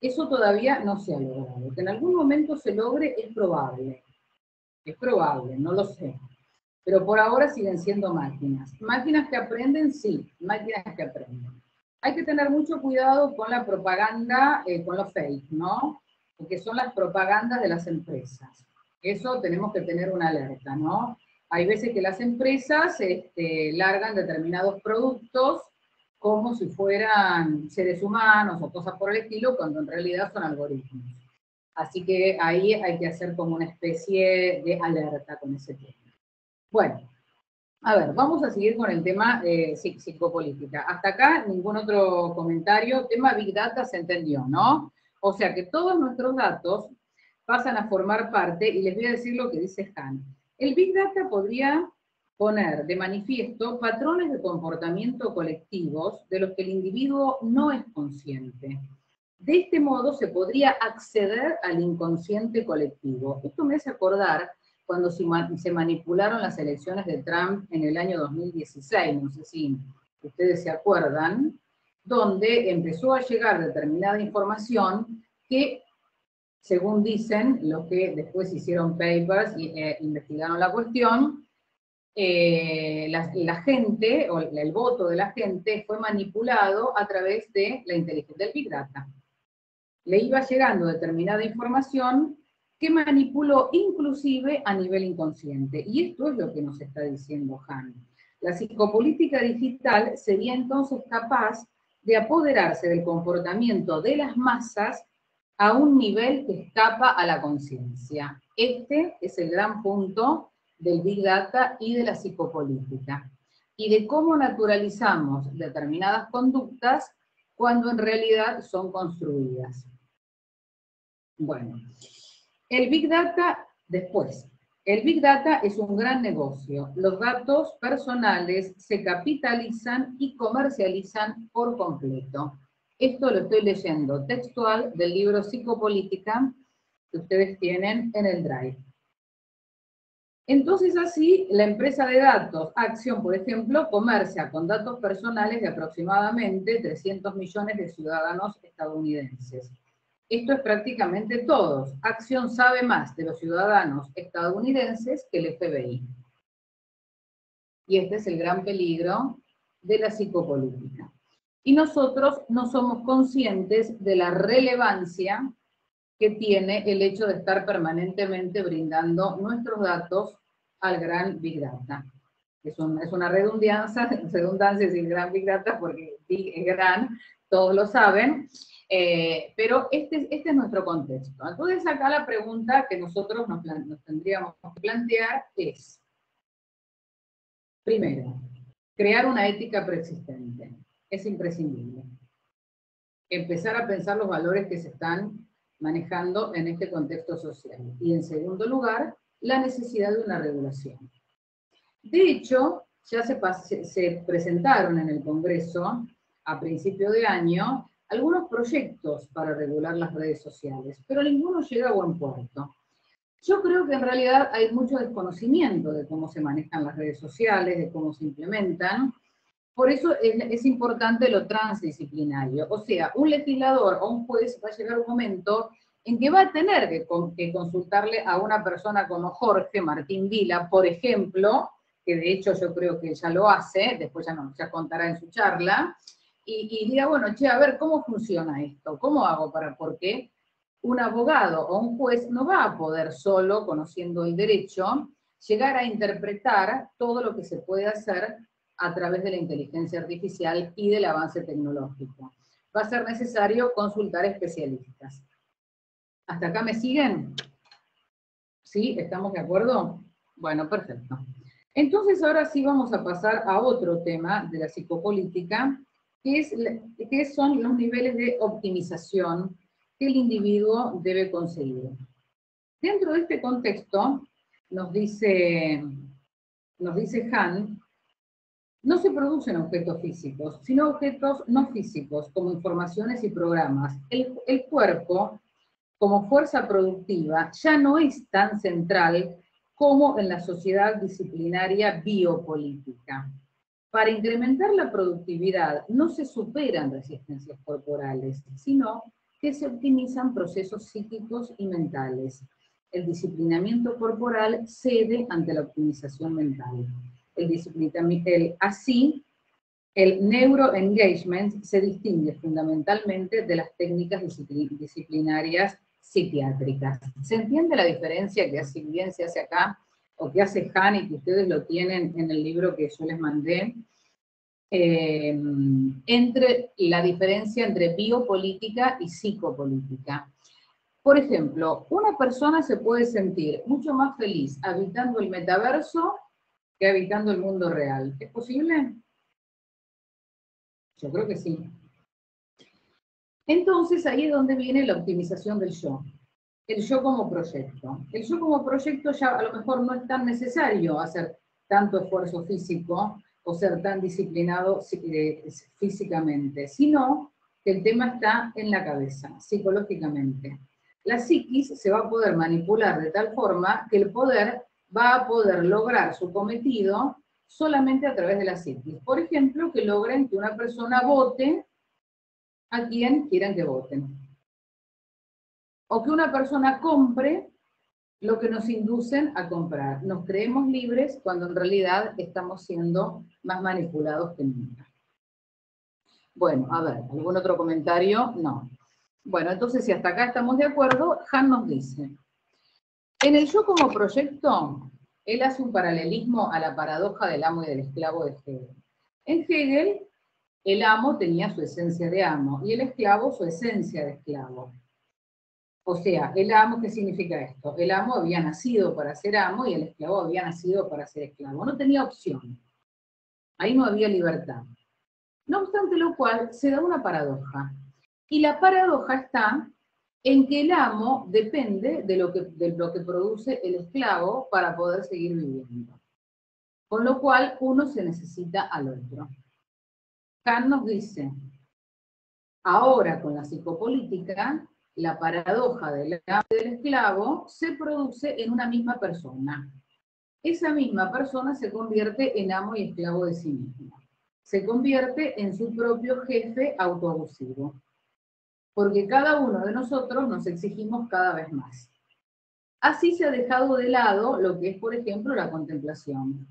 Eso todavía no se ha logrado. Que en algún momento se logre es probable. Es probable, no lo sé. Pero por ahora siguen siendo máquinas. ¿Máquinas que aprenden? Sí, máquinas que aprenden. Hay que tener mucho cuidado con la propaganda, con los fake, ¿no? Porque son las propagandas de las empresas. Eso tenemos que tener una alerta, ¿no? Hay veces que las empresas largan determinados productos como si fueran seres humanos o cosas por el estilo, cuando en realidad son algoritmos. Así que ahí hay que hacer como una especie de alerta con ese tema. Bueno, a ver, vamos a seguir con el tema psicopolítica. Hasta acá ningún otro comentario. Tema Big Data se entendió, ¿no? O sea que todos nuestros datos pasan a formar parte, y les voy a decir lo que dice Han. El Big Data podría poner de manifiesto patrones de comportamiento colectivos de los que el individuo no es consciente. De este modo se podría acceder al inconsciente colectivo. Esto me hace acordar cuando se manipularon las elecciones de Trump en el año 2016, no sé si ustedes se acuerdan, donde empezó a llegar determinada información que, según dicen los que después hicieron papers e investigaron la cuestión, la gente, o el voto de la gente, fue manipulado a través de la inteligencia del Big Data. Le iba llegando determinada información que manipuló inclusive a nivel inconsciente. Y esto es lo que nos está diciendo Han. La psicopolítica digital sería entonces capaz de apoderarse del comportamiento de las masas a un nivel que escapa a la conciencia. Este es el gran punto del Big Data y de la psicopolítica, y de cómo naturalizamos determinadas conductas cuando en realidad son construidas. Bueno, el Big Data, después. El Big Data es un gran negocio. Los datos personales se capitalizan y comercializan por completo. Esto lo estoy leyendo textual del libro Psicopolítica que ustedes tienen en el Drive. Entonces así, la empresa de datos, Acxiom, por ejemplo, comercia con datos personales de aproximadamente 300 millones de ciudadanos estadounidenses. Esto es prácticamente todos. Acxiom sabe más de los ciudadanos estadounidenses que el FBI. Y este es el gran peligro de la psicopolítica. Y nosotros no somos conscientes de la relevancia que tiene el hecho de estar permanentemente brindando nuestros datos al gran Big Data. Es una redundancia decir gran Big Data porque Big es gran, todos lo saben, pero este es nuestro contexto. Entonces acá la pregunta que nosotros nos tendríamos que plantear es, primero, crear una ética preexistente. Es imprescindible. Empezar a pensar los valores que se están manejando en este contexto social. Y en segundo lugar, la necesidad de una regulación. De hecho, ya se presentaron en el Congreso, a principio de año, algunos proyectos para regular las redes sociales, pero ninguno llega a buen puerto. Yo creo que en realidad hay mucho desconocimiento de cómo se manejan las redes sociales, de cómo se implementan. Por eso es importante lo transdisciplinario. O sea, un legislador o un juez va a llegar un momento en que va a tener que consultarle a una persona como Jorge Martín Vila, por ejemplo, que de hecho yo creo que ya lo hace, después ya contará en su charla, y diga, bueno, che, a ver, ¿cómo funciona esto? ¿Cómo hago para...? Porque un abogado o un juez no va a poder solo, conociendo el derecho, llegar a interpretar todo lo que se puede hacer a través de la inteligencia artificial y del avance tecnológico. Va a ser necesario consultar especialistas. ¿Hasta acá me siguen? ¿Sí? ¿Estamos de acuerdo? Bueno, perfecto. Entonces ahora sí vamos a pasar a otro tema de la psicopolítica, que son los niveles de optimización que el individuo debe conseguir. Dentro de este contexto, nos dice Han, no se producen objetos físicos, sino objetos no físicos, como informaciones y programas. El cuerpo, como fuerza productiva, ya no es tan central como en la sociedad disciplinaria biopolítica. Para incrementar la productividad, no se superan resistencias corporales, sino que se optimizan procesos psíquicos y mentales. El disciplinamiento corporal cede ante la optimización mental. Así, el neuroengagement se distingue fundamentalmente de las técnicas disciplinarias psiquiátricas. ¿Se entiende la diferencia que si bien se hace acá, o que hace Han y que ustedes lo tienen en el libro que yo les mandé, entre la diferencia entre biopolítica y psicopolítica? Por ejemplo, una persona se puede sentir mucho más feliz habitando el metaverso que habitando el mundo real. ¿Es posible? Yo creo que sí. Entonces ahí es donde viene la optimización del yo. El yo como proyecto. El yo como proyecto ya a lo mejor no es tan necesario hacer tanto esfuerzo físico o ser tan disciplinado físicamente, sino que el tema está en la cabeza, psicológicamente. La psiquis se va a poder manipular de tal forma que el poder va a poder lograr su cometido solamente a través de la psiquis. Por ejemplo, que logren que una persona vote a quien quieran que voten. O que una persona compre lo que nos inducen a comprar. Nos creemos libres cuando en realidad estamos siendo más manipulados que nunca. Bueno, a ver, ¿algún otro comentario? No. Bueno, entonces si hasta acá estamos de acuerdo, Han nos dice, en el yo como proyecto, él hace un paralelismo a la paradoja del amo y del esclavo de Hegel. En Hegel, el amo tenía su esencia de amo y el esclavo su esencia de esclavo. O sea, el amo, ¿qué significa esto? El amo había nacido para ser amo y el esclavo había nacido para ser esclavo. No tenía opción. Ahí no había libertad. No obstante lo cual, se da una paradoja. Y la paradoja está en que el amo depende de lo que produce el esclavo para poder seguir viviendo. Con lo cual, uno se necesita al otro. Kant nos dice, ahora con la psicopolítica, la paradoja del amo y del esclavo se produce en una misma persona. Esa misma persona se convierte en amo y esclavo de sí misma. Se convierte en su propio jefe autoabusivo. Porque cada uno de nosotros nos exigimos cada vez más. Así se ha dejado de lado lo que es, por ejemplo, la contemplación.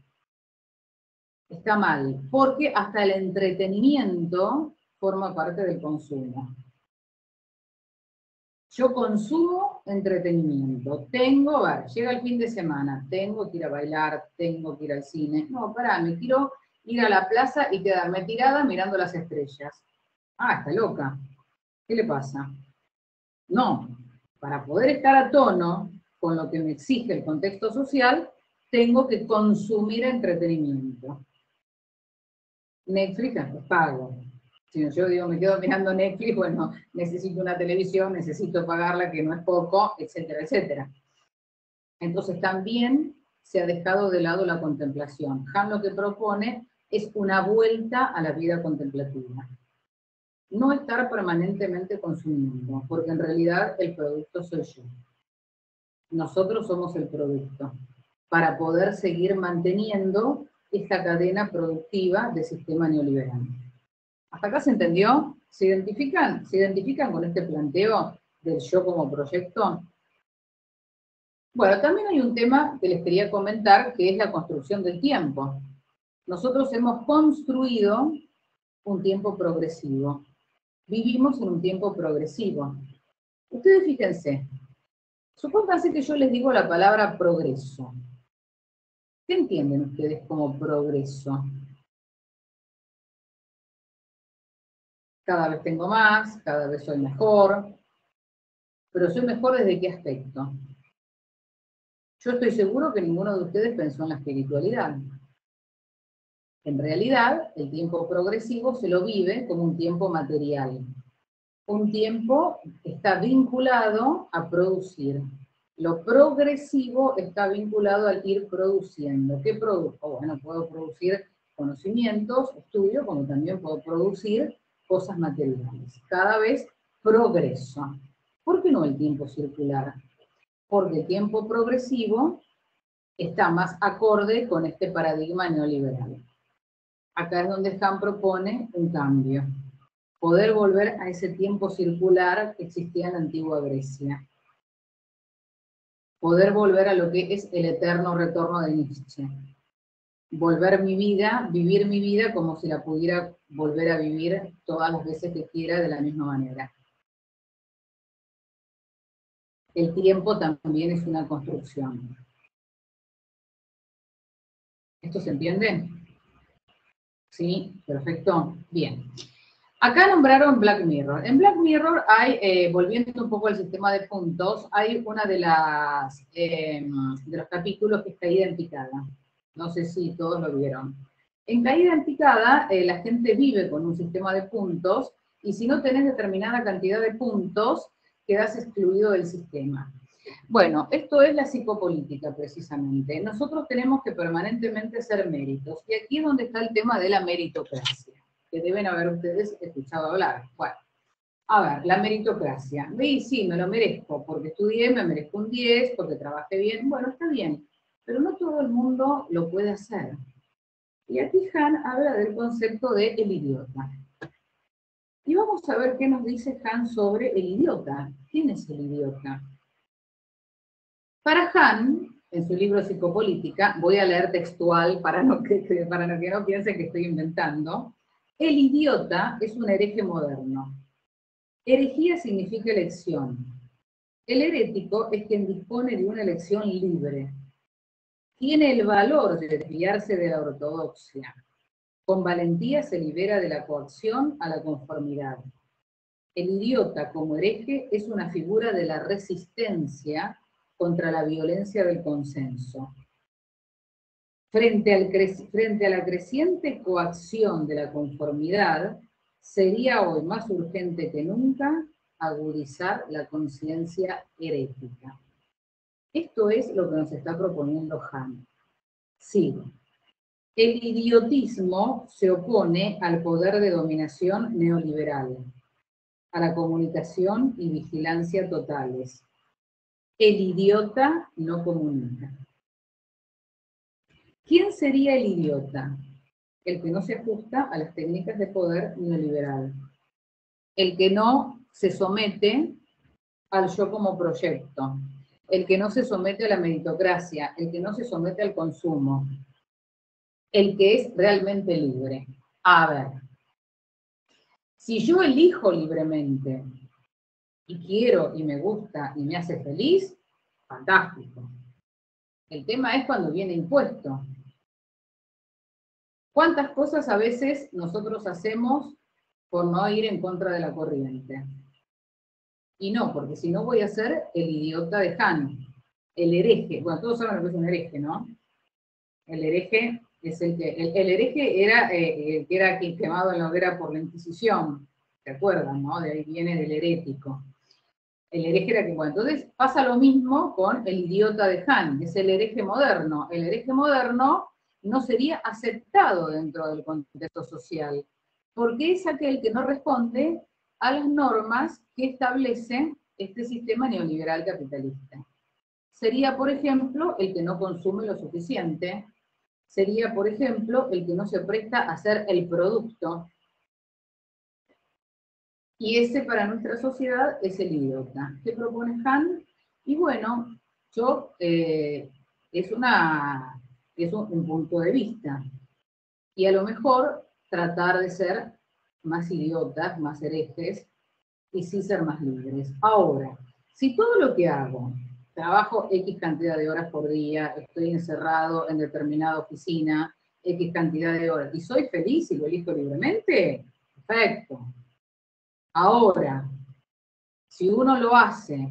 Está mal, porque hasta el entretenimiento forma parte del consumo. Yo consumo entretenimiento, tengo, a ver, llega el fin de semana, tengo que ir a bailar, tengo que ir al cine, no, pará, me quiero ir a la plaza y quedarme tirada mirando las estrellas. Ah, está loca. ¿Qué le pasa? No, para poder estar a tono con lo que me exige el contexto social, tengo que consumir entretenimiento. Netflix es pago. Si yo digo, me quedo mirando Netflix, bueno, necesito una televisión, necesito pagarla, que no es poco, etcétera, etcétera. Entonces también se ha dejado de lado la contemplación. Han lo que propone es una vuelta a la vida contemplativa. No estar permanentemente consumiendo, porque en realidad el producto soy yo. Nosotros somos el producto, para poder seguir manteniendo esta cadena productiva del sistema neoliberal. ¿Hasta acá se entendió? ¿Se identifican con este planteo del yo como proyecto? Bueno, también hay un tema que les quería comentar, que es la construcción del tiempo. Nosotros hemos construido un tiempo progresivo. Vivimos en un tiempo progresivo. Ustedes fíjense, supónganse que yo les digo la palabra progreso. ¿Qué entienden ustedes como progreso? Cada vez tengo más, cada vez soy mejor, Pero soy mejor ¿desde qué aspecto? Yo estoy seguro que ninguno de ustedes pensó en la espiritualidad. En realidad, el tiempo progresivo se lo vive como un tiempo material. Un tiempo está vinculado a producir. Lo progresivo está vinculado al ir produciendo. ¿Qué produzco? Bueno, puedo producir conocimientos, estudio, como también puedo producir cosas materiales. Cada vez progreso. ¿Por qué no el tiempo circular? Porque el tiempo progresivo está más acorde con este paradigma neoliberal. Acá es donde Kant propone un cambio. Poder volver a ese tiempo circular que existía en la antigua Grecia. Poder volver a lo que es el eterno retorno de Nietzsche. Volver mi vida, vivir mi vida como si la pudiera volver a vivir todas las veces que quiera de la misma manera. El tiempo también es una construcción. ¿Esto se entiende? Sí, perfecto. Bien. Acá nombraron Black Mirror. En Black Mirror hay, volviendo un poco al sistema de puntos, hay una de las de los capítulos que es Caída en Picada. No sé si todos lo vieron. En Caída en Picada, la gente vive con un sistema de puntos, y si no tenés determinada cantidad de puntos, quedás excluido del sistema. Bueno, esto es la psicopolítica, precisamente. Nosotros tenemos que permanentemente hacer méritos, y aquí es donde está el tema de la meritocracia, que deben haber ustedes escuchado hablar. Bueno, a ver, la meritocracia. Sí, sí, me lo merezco, porque estudié, me merezco un 10, porque trabajé bien. Bueno, está bien, pero no todo el mundo lo puede hacer. Y aquí Han habla del concepto de el idiota. Y vamos a ver qué nos dice Han sobre el idiota. ¿Quién es el idiota? Para Han, en su libro Psicopolítica, voy a leer textual para que no piensen que estoy inventando, el idiota es un hereje moderno. Herejía significa elección. El herético es quien dispone de una elección libre. Tiene el valor de desviarse de la ortodoxia. Con valentía se libera de la coacción a la conformidad. El idiota como hereje es una figura de la resistencia contra la violencia del consenso. Frente a la creciente coacción de la conformidad, sería hoy más urgente que nunca agudizar la conciencia herética. Esto es lo que nos está proponiendo Han. Sigo. El idiotismo se opone al poder de dominación neoliberal, a la comunicación y vigilancia totales. El idiota no comunica. ¿Quién sería el idiota? El que no se ajusta a las técnicas de poder neoliberal. El que no se somete al yo como proyecto. El que no se somete a la meritocracia. El que no se somete al consumo. El que es realmente libre. A ver, si yo elijo libremente y quiero y me gusta y me hace feliz, fantástico. El tema es cuando viene impuesto. ¿Cuántas cosas a veces nosotros hacemos por no ir en contra de la corriente? Y no, porque si no voy a ser el idiota de Han, el hereje. Bueno, todos saben lo que es un hereje, ¿no? El hereje es el que... El hereje era el que era quemado en la hoguera por la Inquisición. ¿Se acuerdan, no? De ahí viene del herético. El hereje era que... Bueno, entonces pasa lo mismo con el idiota de Han, que es el hereje moderno. El hereje moderno no sería aceptado dentro del contexto social, porque es aquel que no responde a las normas que establece este sistema neoliberal capitalista. Sería, por ejemplo, el que no consume lo suficiente. Sería, por ejemplo, el que no se presta a ser el producto. Y ese para nuestra sociedad es el idiota. ¿Qué propone Han? Y bueno, yo, es un punto de vista. Y a lo mejor tratar de ser más idiotas, más herejes, y sí ser más libres. Ahora, si todo lo que hago, trabajo X cantidad de horas por día, estoy encerrado en determinada oficina, X cantidad de horas, y soy feliz y lo elijo libremente, perfecto. Ahora, si uno lo hace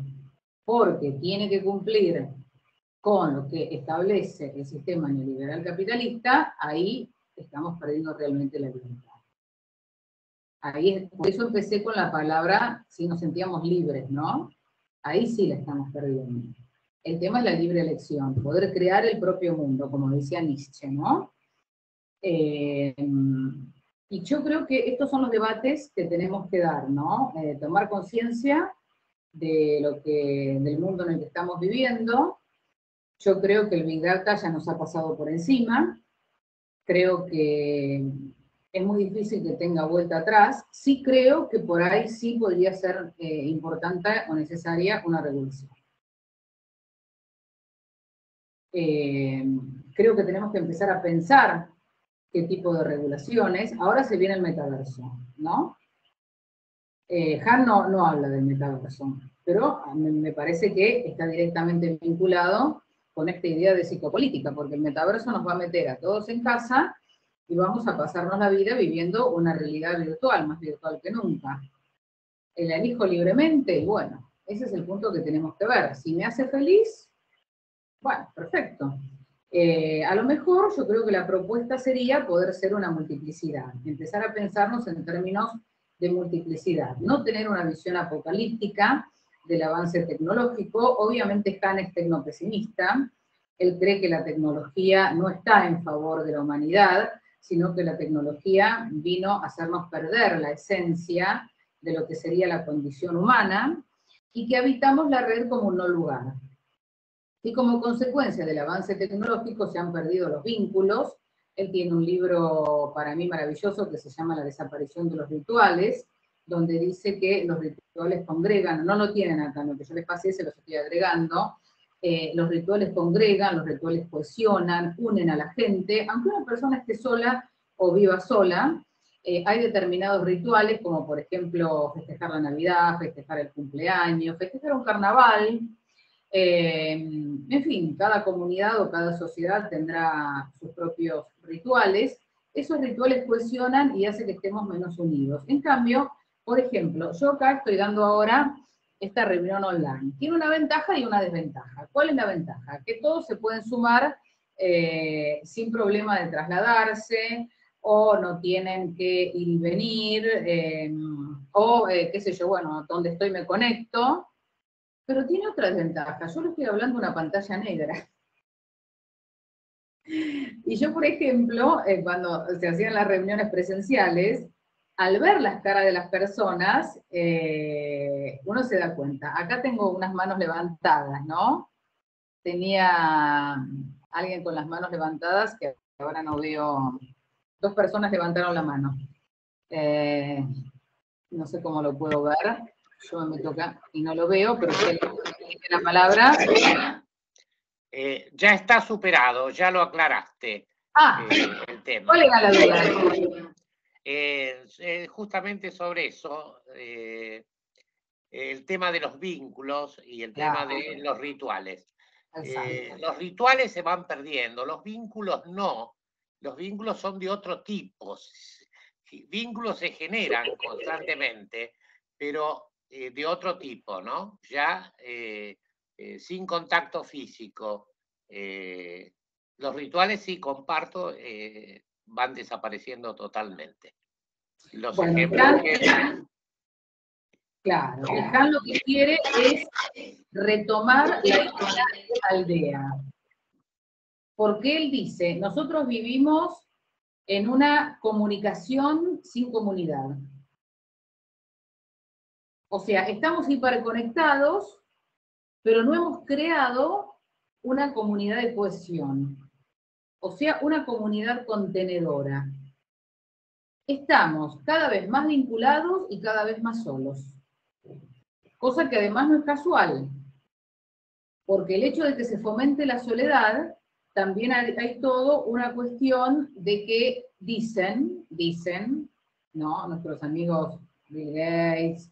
porque tiene que cumplir con lo que establece el sistema neoliberal capitalista, ahí estamos perdiendo realmente la libertad. Ahí, por eso empecé con la palabra, si nos sentíamos libres, ¿no? Ahí sí la estamos perdiendo. El tema es la libre elección, poder crear el propio mundo, como decía Nietzsche, ¿no? Y yo creo que estos son los debates que tenemos que dar, ¿no? Tomar conciencia de del mundo en el que estamos viviendo. Yo creo que el Big Data ya nos ha pasado por encima. Creo que es muy difícil que tenga vuelta atrás. Sí creo que por ahí sí podría ser importante o necesaria una revolución. Creo que tenemos que empezar a pensar qué tipo de regulaciones. Ahora se viene el metaverso, ¿no? Han no habla del metaverso, pero me parece que está directamente vinculado con esta idea de psicopolítica, porque el metaverso nos va a meter a todos en casa y vamos a pasarnos la vida viviendo una realidad virtual, más virtual que nunca. La elijo libremente y bueno, ese es el punto que tenemos que ver. Si me hace feliz, bueno, perfecto. A lo mejor yo creo que la propuesta sería poder ser una multiplicidad, empezar a pensarnos en términos de multiplicidad, no tener una visión apocalíptica del avance tecnológico. Obviamente Kant es tecnopesimista, él cree que la tecnología no está en favor de la humanidad, sino que la tecnología vino a hacernos perder la esencia de lo que sería la condición humana, y que habitamos la red como un no lugar. Y como consecuencia del avance tecnológico se han perdido los vínculos. Él tiene un libro para mí maravilloso que se llama La desaparición de los rituales, donde dice que los rituales congregan, no lo tienen acá, lo que yo les pasé se los estoy agregando. Los rituales congregan, los rituales cohesionan, unen a la gente, aunque una persona esté sola o viva sola. Hay determinados rituales, como por ejemplo festejar la Navidad, festejar el cumpleaños, festejar un carnaval. En fin, cada comunidad o cada sociedad tendrá sus propios rituales. Esos rituales cohesionan y hacen que estemos menos unidos. En cambio, por ejemplo, yo acá estoy dando ahora esta reunión online. Tiene una ventaja y una desventaja. ¿Cuál es la ventaja? Que todos se pueden sumar sin problema de trasladarse, o no tienen que ir y venir, qué sé yo, bueno, donde estoy me conecto. Pero tiene otra desventaja. Yo le estoy hablando de una pantalla negra. Y yo, por ejemplo, cuando se hacían las reuniones presenciales, al ver las caras de las personas, uno se da cuenta. Acá tengo unas manos levantadas, ¿no? Tenía alguien con las manos levantadas, que ahora no veo. Dos personas levantaron la mano. No sé cómo lo puedo ver. Yo me toca y no lo veo, pero si la palabra. Ya está superado, ya lo aclaraste. El tema. ¿Cuál era la duda? Justamente sobre eso, el tema de los vínculos y el tema de los rituales. Los rituales se van perdiendo, los vínculos no. Los vínculos son de otro tipo. Vínculos se generan constantemente, pero de otro tipo, ¿no? Ya sin contacto físico. Los rituales, sí, comparto, van desapareciendo totalmente. Los ejemplos Claro, Kant lo que quiere es retomar la idea de la aldea. Porque él dice, nosotros vivimos en una comunicación sin comunidad. O sea, estamos hiperconectados, pero no hemos creado una comunidad de cohesión. O sea, una comunidad contenedora. Estamos cada vez más vinculados y cada vez más solos. Cosa que además no es casual. Porque el hecho de que se fomente la soledad, también hay toda una cuestión de que dicen, ¿no? Nuestros amigos Bill Gates,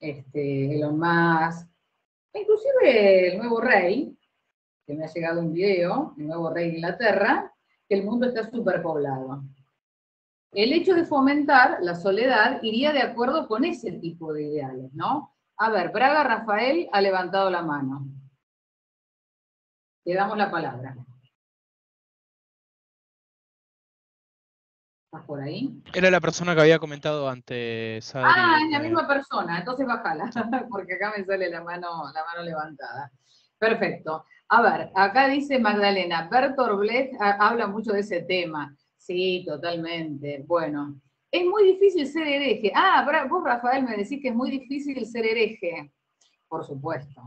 Elon Musk, inclusive el nuevo rey, que me ha llegado un video, el nuevo rey de Inglaterra, que el mundo está superpoblado. El hecho de fomentar la soledad iría de acuerdo con ese tipo de ideales, ¿no? A ver, Braga Rafael ha levantado la mano. Le damos la palabra. ¿Estás por ahí? Era la persona que había comentado antes. Adri. Ah, es la misma persona, entonces bájala, porque acá me sale la mano levantada. Perfecto. A ver, acá dice Magdalena, Bertolt Brecht habla mucho de ese tema. Sí, totalmente. Bueno, es muy difícil ser hereje. Ah, vos, Rafael, me decís que es muy difícil ser hereje. Por supuesto.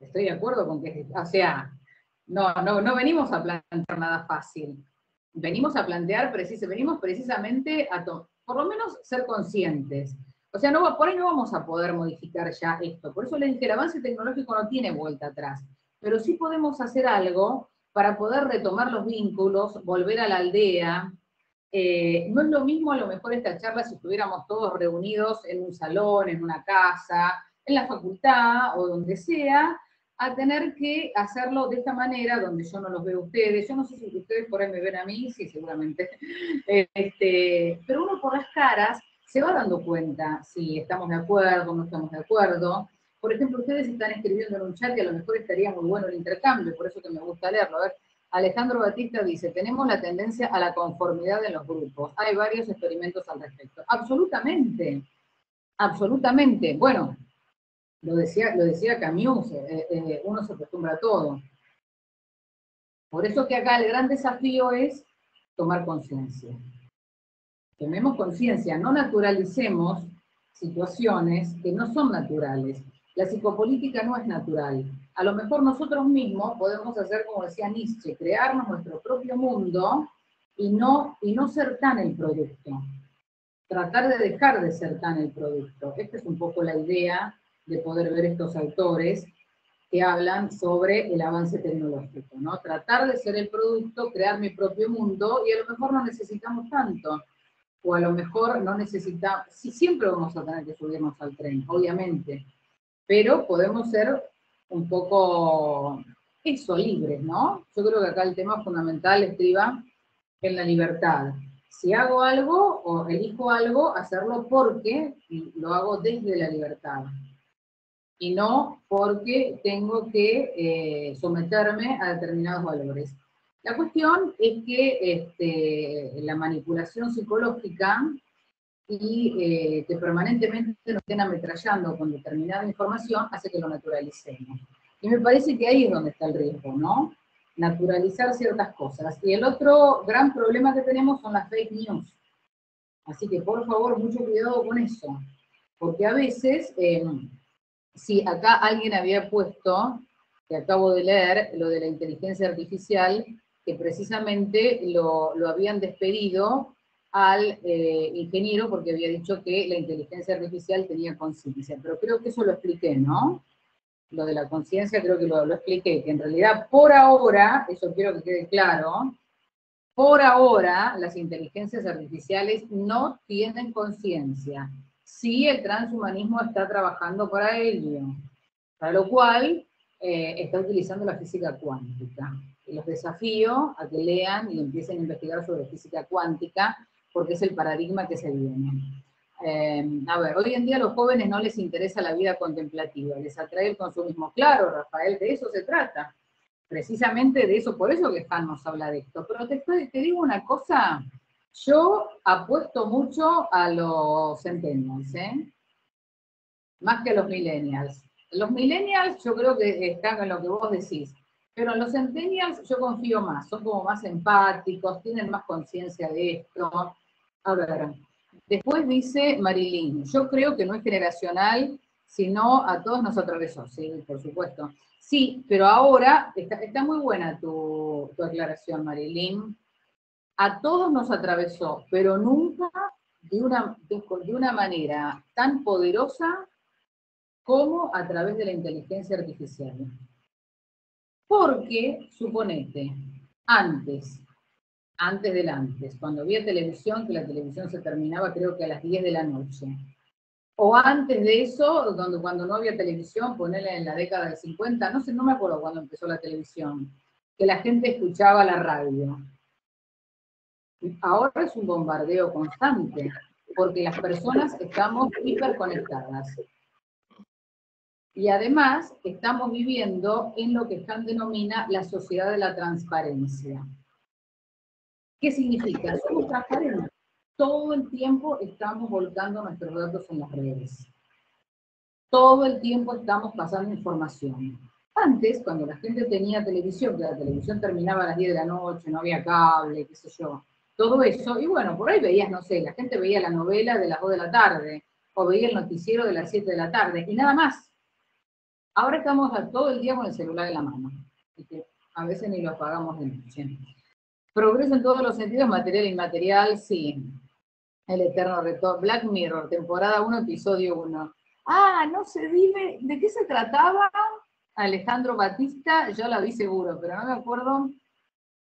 Estoy de acuerdo con que, o sea, no venimos a plantear nada fácil. Venimos a plantear, venimos precisamente a, por lo menos, ser conscientes. O sea, por ahí no vamos a poder modificar ya esto. Por eso les dije, el avance tecnológico no tiene vuelta atrás. Pero sí podemos hacer algo para poder retomar los vínculos, volver a la aldea. No es lo mismo a lo mejor esta charla si estuviéramos todos reunidos en un salón, en una casa, en la facultad o donde sea, a tener que hacerlo de esta manera, donde yo no los veo a ustedes, yo no sé si ustedes por ahí me ven a mí, sí, seguramente, pero uno por las caras se va dando cuenta si estamos de acuerdo o no estamos de acuerdo. Por ejemplo, ustedes están escribiendo en un chat que a lo mejor estaría muy bueno el intercambio, por eso que me gusta leerlo. A ver, Alejandro Batista dice, tenemos la tendencia a la conformidad en los grupos, hay varios experimentos al respecto. Absolutamente, absolutamente, bueno, lo decía Camus, uno se acostumbra a todo. Por eso que acá el gran desafío es tomar conciencia. Tomemos conciencia, no naturalicemos situaciones que no son naturales. La psicopolítica no es natural. A lo mejor nosotros mismos podemos hacer, como decía Nietzsche, crearnos nuestro propio mundo y no ser tan el producto. Tratar de dejar de ser tan el producto. Esta es un poco la idea de poder ver estos autores que hablan sobre el avance tecnológico, ¿no? Tratar de ser el producto, crear mi propio mundo, y a lo mejor no necesitamos tanto, o a lo mejor no necesitamos, sí, siempre vamos a tener que subirnos al tren, obviamente, pero podemos ser un poco, eso, libres, ¿no? Yo creo que acá el tema fundamental estriba en la libertad. Si hago algo, o elijo algo, hacerlo porque lo hago desde la libertad, y no porque tengo que someterme a determinados valores. La cuestión es que la manipulación psicológica y que permanentemente nos estén ametrallando con determinada información hace que lo naturalicemos. Y me parece que ahí es donde está el riesgo, ¿no? Naturalizar ciertas cosas. Y el otro gran problema que tenemos son las fake news. Así que, por favor, mucho cuidado con eso. Porque a veces... sí, acá alguien había puesto, que acabo de leer, lo de la inteligencia artificial, que precisamente lo habían despedido al ingeniero porque había dicho que la inteligencia artificial tenía conciencia. Pero creo que eso lo expliqué, ¿no? Lo de la conciencia creo que lo expliqué, que en realidad por ahora, eso quiero que quede claro, por ahora las inteligencias artificiales no tienen conciencia. Sí, el transhumanismo está trabajando para ello, para lo cual está utilizando la física cuántica. Y los desafío a que lean y empiecen a investigar sobre física cuántica, porque es el paradigma que se viene. A ver, hoy en día a los jóvenes no les interesa la vida contemplativa, les atrae el consumismo. Claro, Rafael, de eso se trata. Precisamente de eso, por eso que Han nos habla de esto. Pero te digo una cosa... Yo apuesto mucho a los centennials, más que a los millennials. Los millennials yo creo que están en lo que vos decís, pero en los centennials yo confío más, son como más empáticos, tienen más conciencia de esto. A ver, después dice Marilyn, yo creo que no es generacional, sino a todos nos atravesó, sí, por supuesto. Sí, pero ahora, está muy buena tu aclaración, Marilyn. A todos nos atravesó, pero nunca de una manera tan poderosa como a través de la inteligencia artificial. Porque, suponete, antes, cuando había televisión, que la televisión se terminaba creo que a las 10 de la noche, o antes de eso, cuando no había televisión, ponerla en la década del 50, no sé, no me acuerdo cuando empezó la televisión, que la gente escuchaba la radio. Ahora es un bombardeo constante, porque las personas estamos hiperconectadas. Y además estamos viviendo en lo que Kant denomina la sociedad de la transparencia. ¿Qué significa? Somos transparentes. Todo el tiempo estamos volcando nuestros datos en las redes. Todo el tiempo estamos pasando información. Antes, cuando la gente tenía televisión, que la televisión terminaba a las 10 de la noche, no había cable, qué sé yo, todo eso, y bueno, por ahí veías, no sé, la gente veía la novela de las 2 de la tarde, o veía el noticiero de las 7 de la tarde, y nada más. Ahora estamos todo el día con el celular en la mano, y que a veces ni lo apagamos de noche. Progreso en todos los sentidos, material e inmaterial, sí. El eterno retorno. Black Mirror, temporada 1, episodio 1. Ah, no sé, dime, ¿de qué se trataba? Alejandro Batista, yo la vi seguro, pero no me acuerdo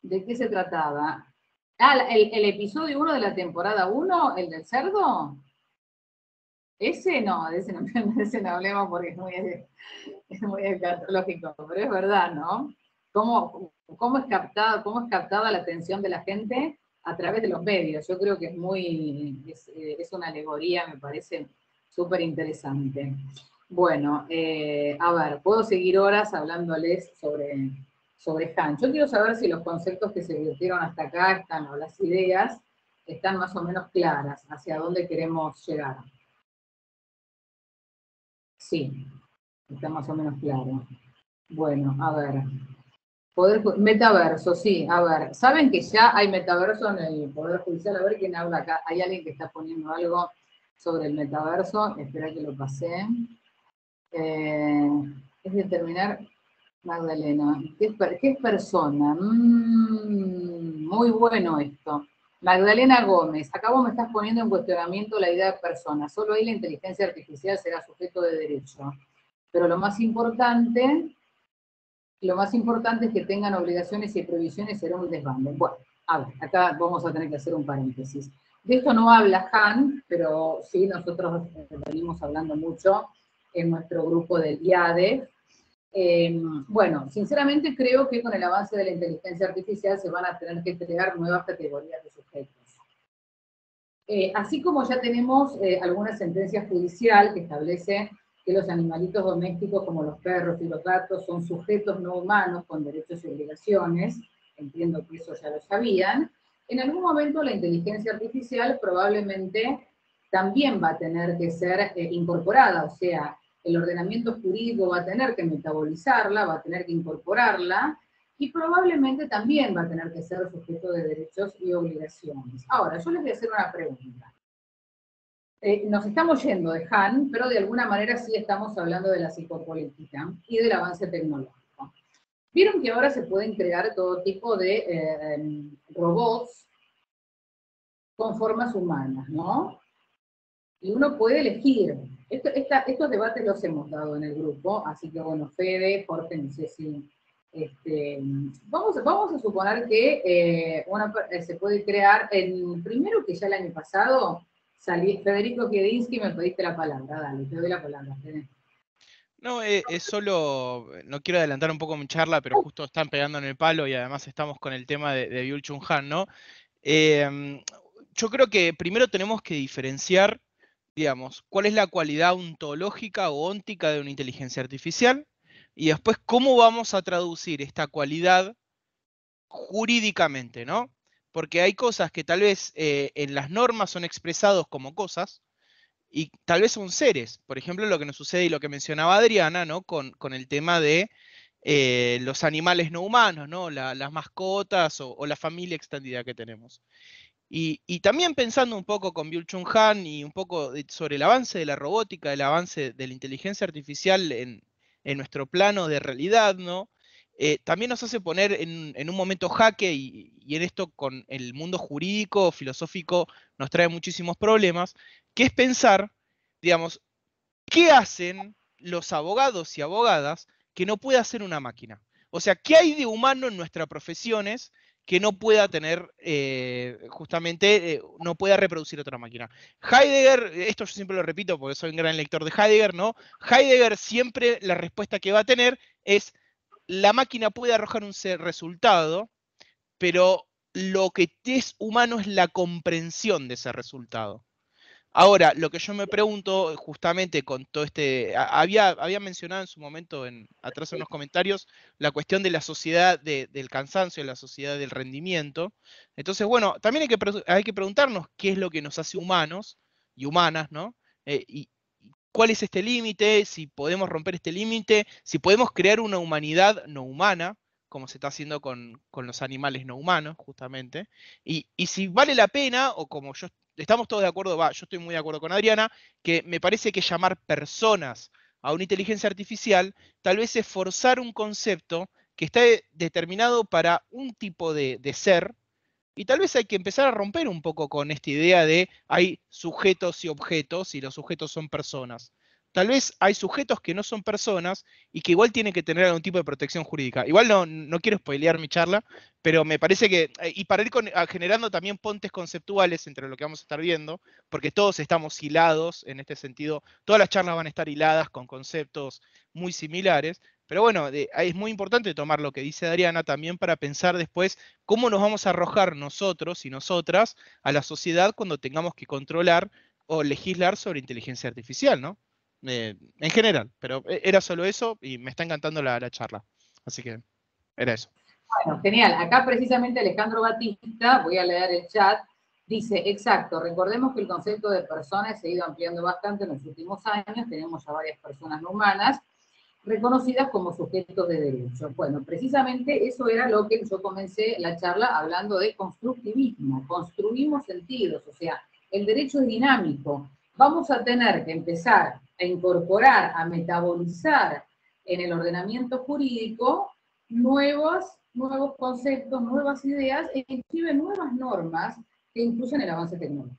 de qué se trataba. Ah, el episodio 1 de la temporada 1, el del cerdo. Ese no, de ese no hablemos porque es muy escatológico, pero es verdad, ¿no? ¿Cómo es captada la atención de la gente? A través de los medios. Yo creo que es una alegoría, me parece súper interesante. Bueno, a ver, puedo seguir horas hablándoles sobre Han. Yo quiero saber si los conceptos que se vertieron hasta acá están, o las ideas, están más o menos claras hacia dónde queremos llegar. Sí, está más o menos claro. Bueno, a ver. Metaverso, sí, a ver, ¿saben que ya hay metaverso en el Poder Judicial? A ver quién habla acá, hay alguien que está poniendo algo sobre el metaverso, espera que lo pasé. Es de terminar, Magdalena, ¿qué es persona? Muy bueno esto. Magdalena Gómez, acá vos me estás poniendo en cuestionamiento la idea de persona, solo ahí la inteligencia artificial será sujeto de derecho. Pero lo más importante es que tengan obligaciones y previsiones, será un desbande. Bueno, a ver, acá vamos a tener que hacer un paréntesis. De esto no habla Han, pero sí, nosotros venimos hablando mucho en nuestro grupo del IADE. Bueno, sinceramente creo que con el avance de la inteligencia artificial se van a tener que crear nuevas categorías de sujetos. Así como ya tenemos alguna sentencia judicial que establece que los animalitos domésticos como los perros y los gatos son sujetos no humanos con derechos y obligaciones, entiendo que eso ya lo sabían, en algún momento la inteligencia artificial probablemente también va a tener que ser incorporada, o sea, el ordenamiento jurídico va a tener que metabolizarla, va a tener que incorporarla, y probablemente también va a tener que ser sujeto de derechos y obligaciones. Ahora, yo les voy a hacer una pregunta. Nos estamos yendo de Han, pero de alguna manera sí estamos hablando de la psicopolítica y del avance tecnológico. Vieron que ahora se pueden crear todo tipo de robots con formas humanas, ¿no? Y uno puede elegir. Estos debates los hemos dado en el grupo, así que bueno, Fede, Jorge, no sé si... Vamos a suponer que se puede crear, primero que ya el año pasado... Federico Gedzinski, me pediste la palabra, dale, te doy la palabra. No, es solo, no quiero adelantar un poco mi charla, pero justo están pegando en el palo y además estamos con el tema de Byung-Chul Han, ¿no? Yo creo que primero tenemos que diferenciar, digamos, cuál es la cualidad ontológica o óntica de una inteligencia artificial y después cómo vamos a traducir esta cualidad jurídicamente, ¿no? Porque hay cosas que tal vez en las normas son expresados como cosas, y tal vez son seres. Por ejemplo, lo que nos sucede y lo que mencionaba Adriana, ¿no? Con el tema de los animales no humanos, ¿no? Las mascotas o la familia extendida que tenemos. Y también pensando un poco con Byung-Chul Han y un poco sobre el avance de la robótica, el avance de la inteligencia artificial en nuestro plano de realidad, ¿no? También nos hace poner en un momento jaque y en esto con el mundo jurídico, filosófico, nos trae muchísimos problemas, que es pensar, digamos, ¿qué hacen los abogados y abogadas que no puede hacer una máquina? O sea, ¿qué hay de humano en nuestras profesiones que no pueda tener, justamente, no pueda reproducir otra máquina? Heidegger, esto yo siempre lo repito porque soy un gran lector de Heidegger, ¿no? Heidegger siempre la respuesta que va a tener es: la máquina puede arrojar un resultado, pero lo que es humano es la comprensión de ese resultado. Ahora, lo que yo me pregunto, justamente con todo este... Había mencionado en su momento, atrás en los comentarios, la cuestión de la sociedad del cansancio, la sociedad del rendimiento. Entonces, bueno, también hay que preguntarnos qué es lo que nos hace humanos y humanas, ¿no? Y cuál es este límite, si podemos romper este límite, si podemos crear una humanidad no humana, como se está haciendo con los animales no humanos, justamente. Y si vale la pena, o como yo... Estamos todos de acuerdo, yo estoy muy de acuerdo con Adriana, que me parece que llamar personas a una inteligencia artificial tal vez es forzar un concepto que está determinado para un tipo de ser, y tal vez hay que empezar a romper un poco con esta idea de hay sujetos y objetos, y los sujetos son personas. Tal vez hay sujetos que no son personas y que igual tienen que tener algún tipo de protección jurídica. Igual no quiero spoilear mi charla, pero me parece que... Y para ir generando también pontes conceptuales entre lo que vamos a estar viendo, porque todos estamos hilados en este sentido. Todas las charlas van a estar hiladas con conceptos muy similares. Pero bueno, es muy importante tomar lo que dice Adriana también para pensar después cómo nos vamos a arrojar nosotros y nosotras a la sociedad cuando tengamos que controlar o legislar sobre inteligencia artificial, ¿no? En general, pero era solo eso y me está encantando la charla, así que era eso. Bueno, genial, acá precisamente Alejandro Batista, voy a leer el chat, dice, exacto, recordemos que el concepto de persona se ha ido ampliando bastante en los últimos años, tenemos ya varias personas no humanas, reconocidas como sujetos de derecho. Bueno, precisamente eso era lo que yo comencé la charla hablando de constructivismo, construimos sentidos, o sea, el derecho es dinámico, vamos a tener que empezar a incorporar, a metabolizar en el ordenamiento jurídico nuevos conceptos, nuevas ideas, e inclusive nuevas normas que incluyan el avance tecnológico.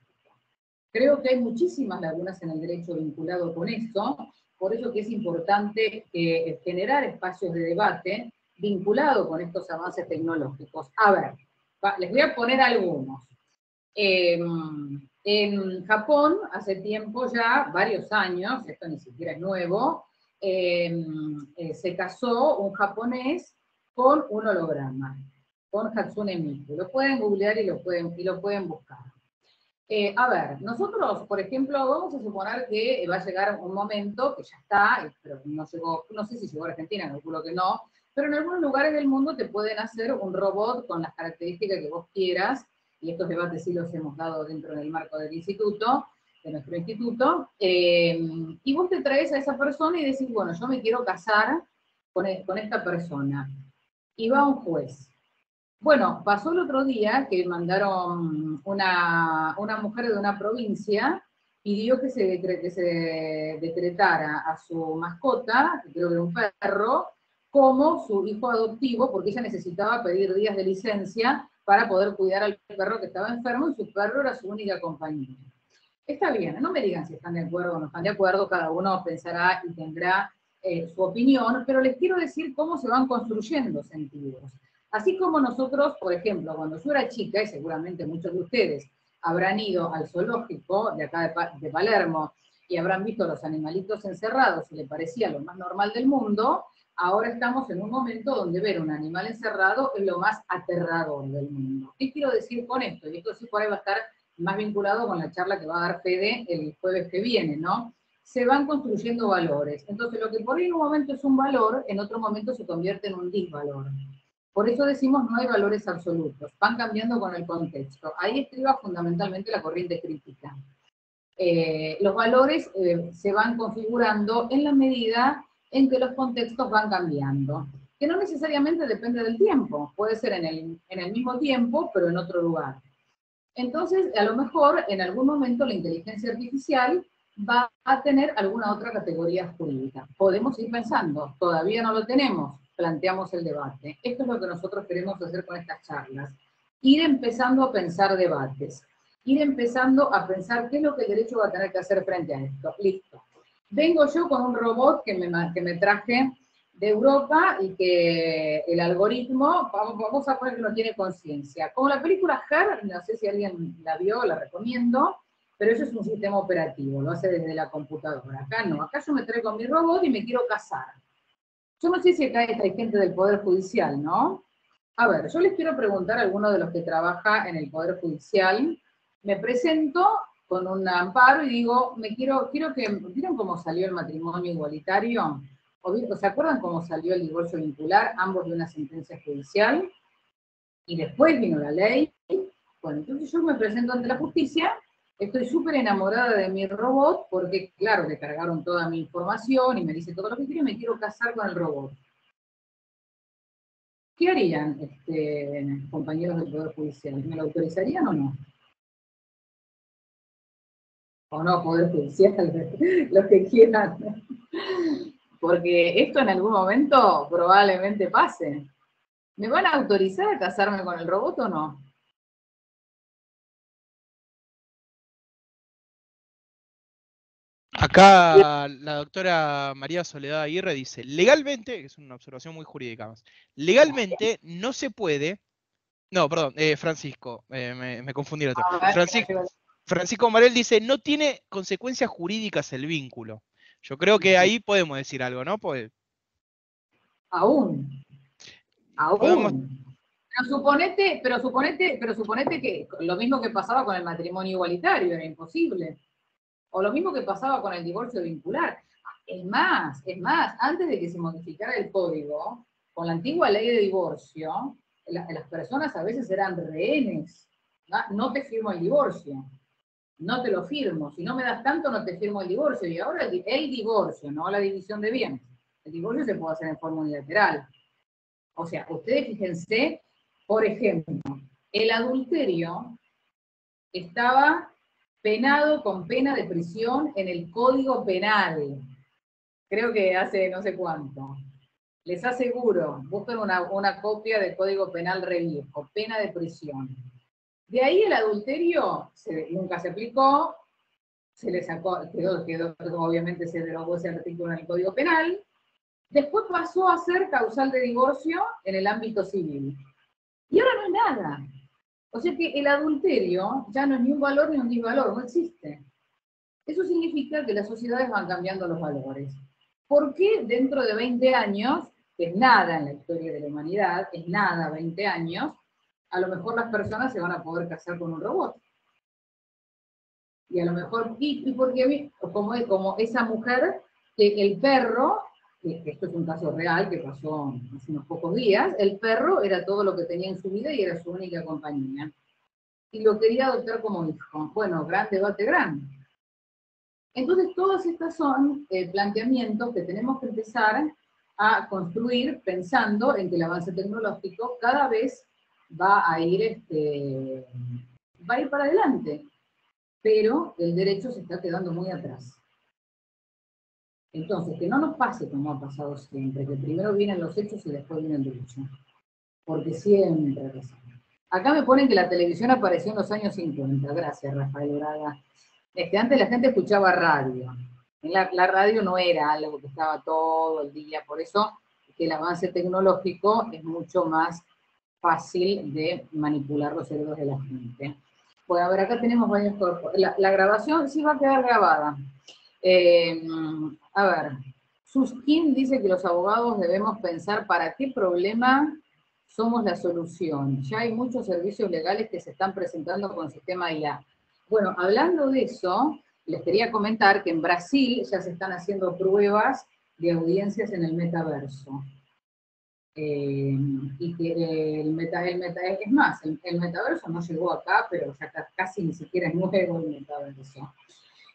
Creo que hay muchísimas lagunas en el derecho vinculado con eso, por eso que es importante generar espacios de debate vinculado con estos avances tecnológicos. A ver, les voy a poner algunos. En Japón, hace tiempo ya, varios años, esto ni siquiera es nuevo, se casó un japonés con un holograma, con Hatsune Miku. Lo pueden googlear y lo pueden buscar. A ver, nosotros, por ejemplo, vamos a suponer que va a llegar un momento, que ya está, pero no llegó, no sé si llegó a Argentina, calculo que no, pero en algunos lugares del mundo te pueden hacer un robot con las características que vos quieras, y estos debates sí los hemos dado dentro del marco del instituto, de nuestro instituto, y vos te traes a esa persona y decís, bueno, yo me quiero casar con esta persona. Y va un juez. Bueno, pasó el otro día que mandaron una mujer de una provincia, pidió que se decretara a su mascota, creo que era un perro, como su hijo adoptivo, porque ella necesitaba pedir días de licencia para poder cuidar al perro que estaba enfermo, y su perro era su única compañía. Está bien, no me digan si están de acuerdo o no están de acuerdo, cada uno pensará y tendrá su opinión, pero les quiero decir cómo se van construyendo sentidos. Así como nosotros, por ejemplo, cuando yo era chica, y seguramente muchos de ustedes habrán ido al zoológico de acá de Palermo, y habrán visto a los animalitos encerrados, y les parecía lo más normal del mundo, ahora estamos en un momento donde ver un animal encerrado es lo más aterrador del mundo. ¿Qué quiero decir con esto? Y esto sí por ahí va a estar más vinculado con la charla que va a dar Fede el jueves que viene, ¿no? Se van construyendo valores. Entonces lo que por ahí en un momento es un valor, en otro momento se convierte en un disvalor. Por eso decimos no hay valores absolutos, van cambiando con el contexto. Ahí estriba fundamentalmente la corriente crítica. Los valores se van configurando en la medida en que los contextos van cambiando, que no necesariamente depende del tiempo, puede ser en el mismo tiempo, pero en otro lugar. Entonces, a lo mejor, en algún momento, la inteligencia artificial va a tener alguna otra categoría jurídica. Podemos ir pensando, todavía no lo tenemos, planteamos el debate. Esto es lo que nosotros queremos hacer con estas charlas. Ir empezando a pensar debates, ir empezando a pensar qué es lo que el derecho va a tener que hacer frente a esto. Listo. Vengo yo con un robot que me traje de Europa y que el algoritmo, vamos a poner que no tiene conciencia. Como la película Her, no sé si alguien la vio, la recomiendo, pero eso es un sistema operativo, lo hace desde la computadora. Acá no, acá yo me traigo mi robot y me quiero casar. Yo no sé si acá hay gente del Poder Judicial, ¿no? A ver, yo les quiero preguntar a alguno de los que trabaja en el Poder Judicial, me presento con un amparo y digo, ¿vieron cómo salió el matrimonio igualitario? ¿O se acuerdan cómo salió el divorcio vincular, ambos de una sentencia judicial? Y después vino la ley. Bueno, entonces yo me presento ante la justicia, estoy súper enamorada de mi robot, porque claro, le cargaron toda mi información y me dice todo lo que quiere y me quiero casar con el robot. ¿Qué harían, compañeros del Poder Judicial? ¿Me lo autorizarían o no? O no, Poder Judicial, los que quieran. Porque esto en algún momento probablemente pase. ¿Me van a autorizar a casarme con el robot o no? Acá la doctora María Soledad Aguirre dice, legalmente, es una observación muy jurídica más, legalmente no se puede, no, perdón, Francisco, me confundí la otra. Francisco Marel dice, no tiene consecuencias jurídicas el vínculo. Yo creo que ahí podemos decir algo, ¿no? Pues, aún. Podemos... Pero suponete que lo mismo que pasaba con el matrimonio igualitario, era imposible. O lo mismo que pasaba con el divorcio vincular. Es más, antes de que se modificara el código, con la antigua ley de divorcio, las personas a veces eran rehenes. No te firmo el divorcio, no te lo firmo, si no me das tanto no te firmo el divorcio. Y ahora el divorcio, no la división de bienes. El divorcio se puede hacer en forma unilateral. O sea, ustedes fíjense, por ejemplo, el adulterio estaba penado con pena de prisión en el Código Penal. Creo que hace no sé cuánto. Les aseguro, busquen una copia del Código Penal re viejo, pena de prisión. De ahí el adulterio nunca se aplicó, se le sacó, quedó obviamente se derogó ese artículo en el Código Penal. Después pasó a ser causal de divorcio en el ámbito civil. Y ahora no es nada. O sea que el adulterio ya no es ni un valor ni un disvalor, no existe. Eso significa que las sociedades van cambiando los valores. ¿Por qué dentro de 20 años, que es nada en la historia de la humanidad, es nada 20 años, a lo mejor las personas se van a poder casar con un robot? Y a lo mejor, y porque como esa mujer, que el perro, que esto es un caso real que pasó hace unos pocos días, el perro era todo lo que tenía en su vida y era su única compañía. Y lo quería adoptar como hijo. Bueno, gran debate, gran. Entonces, todas estas son planteamientos que tenemos que empezar a construir pensando en que el avance tecnológico cada vez va a ir para adelante, pero el derecho se está quedando muy atrás. Entonces, que no nos pase como ha pasado siempre, que primero vienen los hechos y después viene el derecho, porque siempre pasa. Acá me ponen que la televisión apareció en los años 50, gracias Rafael Braga. Antes la gente escuchaba radio, la radio no era algo que estaba todo el día, por eso que el avance tecnológico es mucho más fácil de manipular los cerebros de la gente. Bueno, a ver, acá tenemos varios cuerpos. La grabación sí va a quedar grabada. A ver, Suskin dice que los abogados debemos pensar para qué problema somos la solución. Ya hay muchos servicios legales que se están presentando con el sistema IA. Bueno, hablando de eso, les quería comentar que en Brasil ya se están haciendo pruebas de audiencias en el metaverso. Y que el metaverso no llegó acá, pero ya casi ni siquiera es nuevo el metaverso.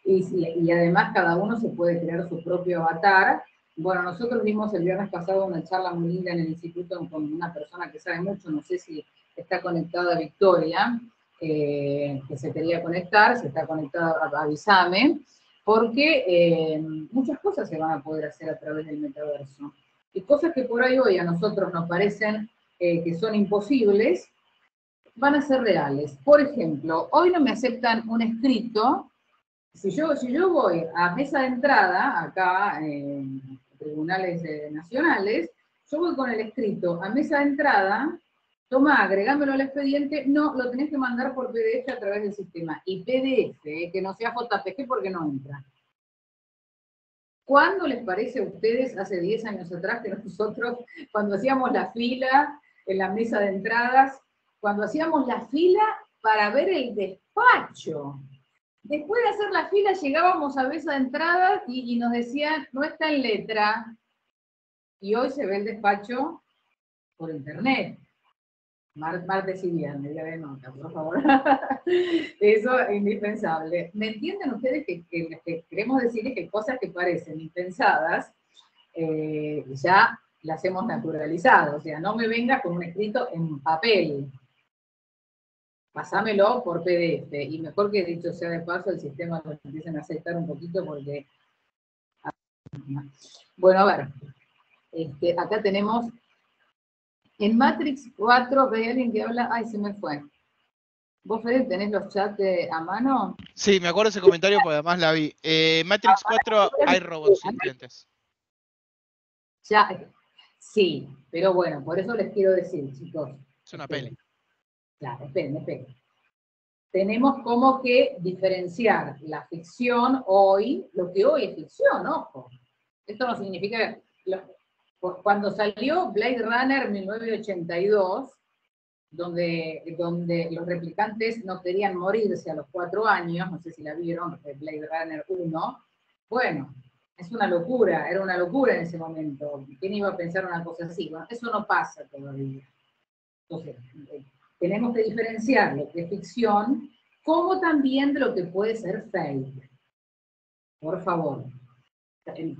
Y además cada uno se puede crear su propio avatar. Bueno, nosotros vimos el viernes pasado una charla muy linda en el instituto con una persona que sabe mucho, no sé si está conectada a Victoria, que se quería conectar, se está conectada, avísame, porque muchas cosas se van a poder hacer a través del metaverso. Y cosas que por ahí hoy a nosotros nos parecen que son imposibles, van a ser reales. Por ejemplo, hoy no me aceptan un escrito. Si yo voy a mesa de entrada, acá en tribunales nacionales, yo voy con el escrito a mesa de entrada, toma, agregámelo al expediente, no, lo tenés que mandar por PDF a través del sistema. Y PDF, que no sea JPG porque no entra. ¿Cuándo les parece a ustedes, hace 10 años atrás, que nosotros, cuando hacíamos la fila en la mesa de entradas, cuando hacíamos la fila para ver el despacho? Después de hacer la fila llegábamos a mesa de entrada y nos decían, no está en letra, y hoy se ve el despacho por internet. Martes y viernes, ya de nota, por favor. Eso es indispensable. ¿Me entienden ustedes que lo que queremos decir es que cosas que parecen impensadas ya las hemos naturalizado? O sea, no me vengas con un escrito en papel. Pasámelo por PDF. Y mejor que dicho sea de paso, el sistema lo empiecen a aceptar un poquito porque... Bueno, a ver. Acá tenemos... En Matrix 4, ¿hay alguien que habla? Ay, se me fue. ¿Vos, Fede, tenés los chats a mano? Sí, me acuerdo ese comentario porque además la vi. Matrix 4, hay robots inteligentes. Ya, sí, pero bueno, por eso les quiero decir, chicos. Es una peli. Claro, esperen, esperen. Tenemos como que diferenciar la ficción hoy, lo que hoy es ficción, ojo. Esto no significa... Cuando salió Blade Runner 1982, donde los replicantes no querían morirse a los 4 años, no sé si la vieron, Blade Runner 1, bueno, es una locura, era una locura en ese momento. ¿Quién iba a pensar una cosa así? Bueno, eso no pasa todavía. Entonces, tenemos que diferenciar lo que es ficción, como también de lo que puede ser fake. Por favor.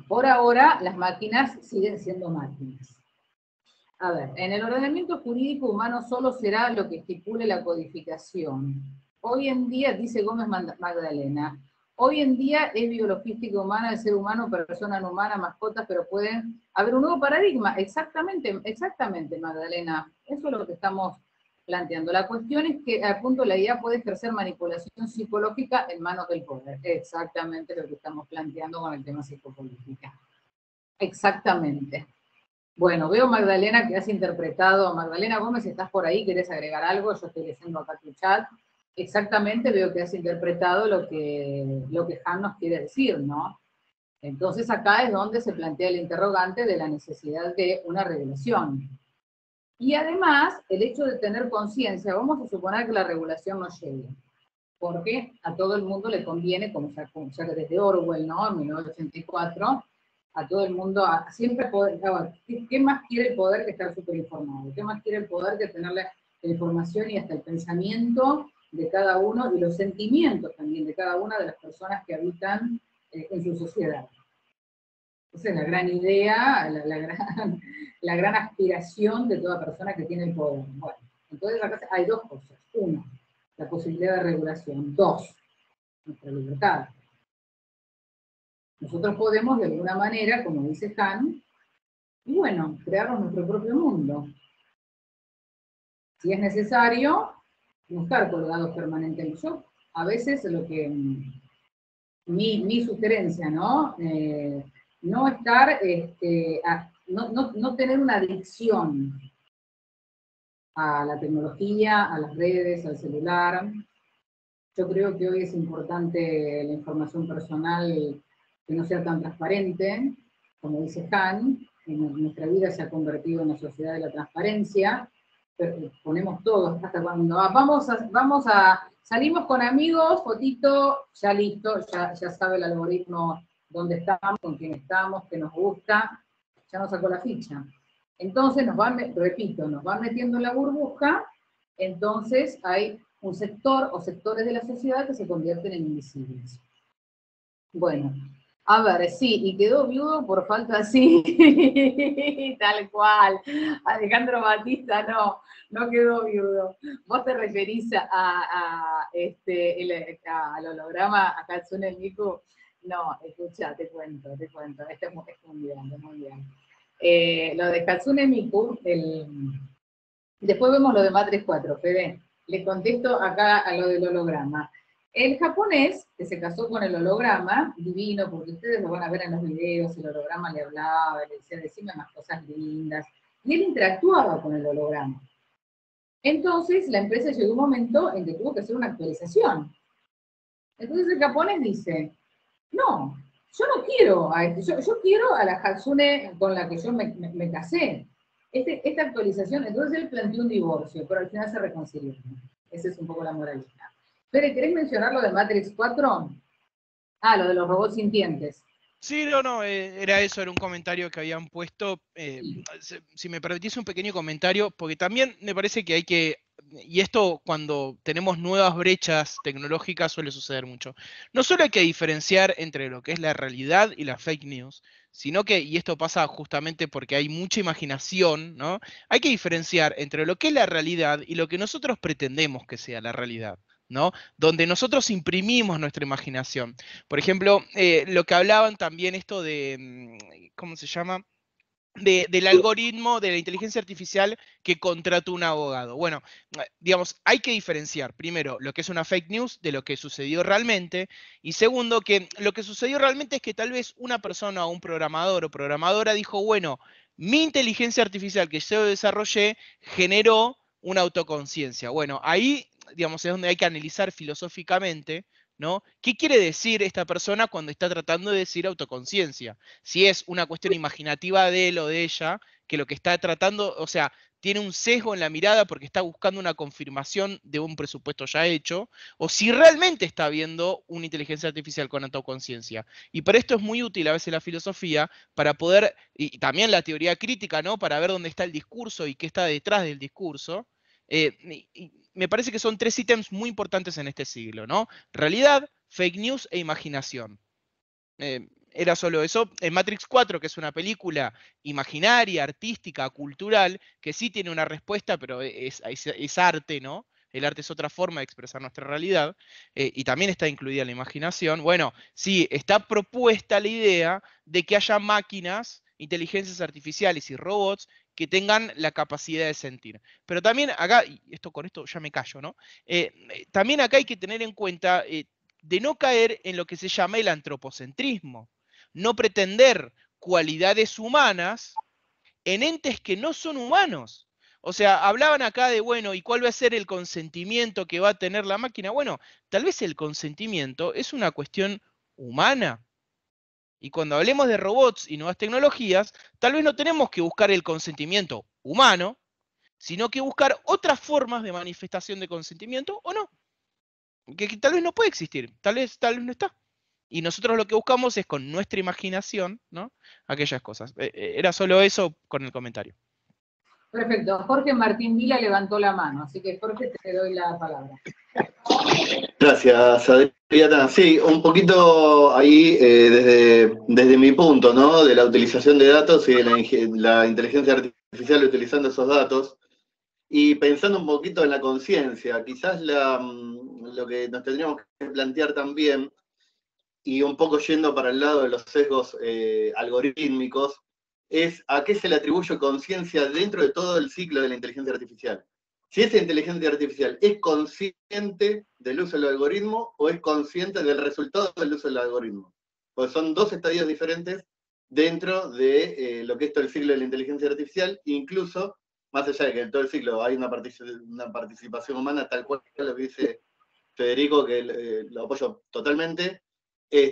Por ahora, las máquinas siguen siendo máquinas. A ver, en el ordenamiento jurídico humano solo será lo que estipule la codificación. Hoy en día, dice Gómez Magdalena, hoy en día es biologística humana, el ser humano, persona no humana, mascotas, pero pueden haber un nuevo paradigma. Exactamente, exactamente, Magdalena. Eso es lo que estamos planteando. La cuestión es que, a punto, la idea puede ejercer manipulación psicológica en manos del poder. Exactamente lo que estamos planteando con el tema psicopolítica. Exactamente. Bueno, veo, Magdalena, que has interpretado. Magdalena Gómez, ¿estás por ahí? ¿Querés agregar algo? Yo estoy leyendo acá tu chat. Exactamente, veo que has interpretado lo que Han nos quiere decir, ¿no? Entonces acá es donde se plantea el interrogante de la necesidad de una regulación. Y además, el hecho de tener conciencia, vamos a suponer que la regulación no llegue, porque a todo el mundo le conviene, como ya desde Orwell, ¿no? En 1984, a todo el mundo, siempre poder, ahora, ¿qué más quiere el poder que estar súper informado? ¿Qué más quiere el poder que tener la información y hasta el pensamiento de cada uno y los sentimientos también de cada una de las personas que habitan en su sociedad? Esa es la gran idea, la gran aspiración de toda persona que tiene el poder. Bueno, entonces acá hay dos cosas. Una, la posibilidad de regulación. Dos, nuestra libertad. Nosotros podemos, de alguna manera, como dice Han, y bueno, crearnos nuestro propio mundo. Si es necesario, no estar colgados permanentemente. Yo, a veces, lo que... Mi sugerencia, ¿no? No estar, no tener una adicción a la tecnología, a las redes, al celular. Yo creo que hoy es importante la información personal que no sea tan transparente, como dice Han, en nuestra vida se ha convertido en la sociedad de la transparencia, pero ponemos todo, hasta cuando salimos con amigos, fotito, ya listo, ya sabe el algoritmo dónde estamos, con quién estamos, qué nos gusta, ya nos sacó la ficha. Entonces nos van, repito, nos van metiendo en la burbuja, entonces hay un sector o sectores de la sociedad que se convierten en invisibles. Bueno, a ver, sí, y quedó viudo por falta así, tal cual. Alejandro Batista, no quedó viudo. Vos te referís al holograma, a Hatsune Miku. No, escucha, te cuento, este es muy bien, muy bien. Lo de Hatsune Miku, después vemos lo de Matrix 4, Fede. Le contesto acá a lo del holograma. El japonés, que se casó con el holograma, divino, porque ustedes lo van a ver en los videos, el holograma le hablaba, le decía, decime más cosas lindas, y él interactuaba con el holograma. Entonces, la empresa llegó un momento en que tuvo que hacer una actualización. Entonces el japonés dice... No, yo no quiero a este, yo quiero a la Hatsune con la que yo me casé. Esta actualización, entonces él planteó un divorcio, pero al final se reconciliaron. Esa es un poco la moralidad. Fede, ¿querés mencionar lo de Matrix 4? Ah, lo de los robots sintientes. Sí, no, era eso, era un comentario que habían puesto. Si me permitís un pequeño comentario, porque también me parece que hay que, y esto cuando tenemos nuevas brechas tecnológicas suele suceder mucho, no solo hay que diferenciar entre lo que es la realidad y la fake news, sino que, y esto pasa justamente porque hay mucha imaginación, ¿no? Hay que diferenciar entre lo que es la realidad y lo que nosotros pretendemos que sea la realidad, ¿no? Donde nosotros imprimimos nuestra imaginación. Por ejemplo, lo que hablaban también esto de, ¿cómo se llama? Del algoritmo, de la inteligencia artificial que contrató un abogado. Bueno, digamos, hay que diferenciar, primero, lo que es una fake news de lo que sucedió realmente, y segundo, que lo que sucedió realmente es que tal vez una persona o un programador o programadora dijo, bueno, mi inteligencia artificial que yo desarrollé generó una autoconciencia. Bueno, ahí, digamos, es donde hay que analizar filosóficamente, ¿no? ¿Qué quiere decir esta persona cuando está tratando de decir autoconciencia? Si es una cuestión imaginativa de él o de ella, que lo que está tratando, o sea, tiene un sesgo en la mirada porque está buscando una confirmación de un presupuesto ya hecho, o si realmente está viendo una inteligencia artificial con autoconciencia. Y para esto es muy útil a veces la filosofía, para poder, y también la teoría crítica, ¿no? Para ver dónde está el discurso y qué está detrás del discurso. Me parece que son tres ítems muy importantes en este siglo, ¿no? Realidad, fake news e imaginación. Era solo eso. En Matrix 4, que es una película imaginaria, artística, cultural, que sí tiene una respuesta, pero es arte, ¿no? El arte es otra forma de expresar nuestra realidad, y también está incluida la imaginación. Bueno, sí, está propuesta la idea de que haya máquinas, inteligencias artificiales y robots que tengan la capacidad de sentir. Pero también acá, y con esto ya me callo, ¿no? También acá hay que tener en cuenta de no caer en lo que se llama el antropocentrismo. No pretender cualidades humanas en entes que no son humanos. O sea, hablaban acá de, bueno, ¿y cuál va a ser el consentimiento que va a tener la máquina? Bueno, tal vez el consentimiento es una cuestión humana. Y cuando hablemos de robots y nuevas tecnologías, tal vez no tenemos que buscar el consentimiento humano, sino que buscar otras formas de manifestación de consentimiento o no. Que tal vez no puede existir, tal vez no está. Y nosotros lo que buscamos es con nuestra imaginación, ¿no? Aquellas cosas. Era solo eso con el comentario. Perfecto. Jorge Martín Vila levantó la mano, así que Jorge, te doy la palabra. Gracias, Adriana. Sí, un poquito ahí desde mi punto, ¿no? De la utilización de datos y de la inteligencia artificial utilizando esos datos. Y pensando un poquito en la conciencia, quizás lo que nos tendríamos que plantear también, y un poco yendo para el lado de los sesgos algorítmicos, es a qué se le atribuye conciencia dentro de todo el ciclo de la inteligencia artificial. Si esa inteligencia artificial es consciente del uso del algoritmo o es consciente del resultado del uso del algoritmo. Pues son dos estadios diferentes dentro de lo que es todo el ciclo de la inteligencia artificial, incluso, más allá de que en todo el ciclo hay una participación humana, tal cual lo que dice Federico, que lo apoyo totalmente.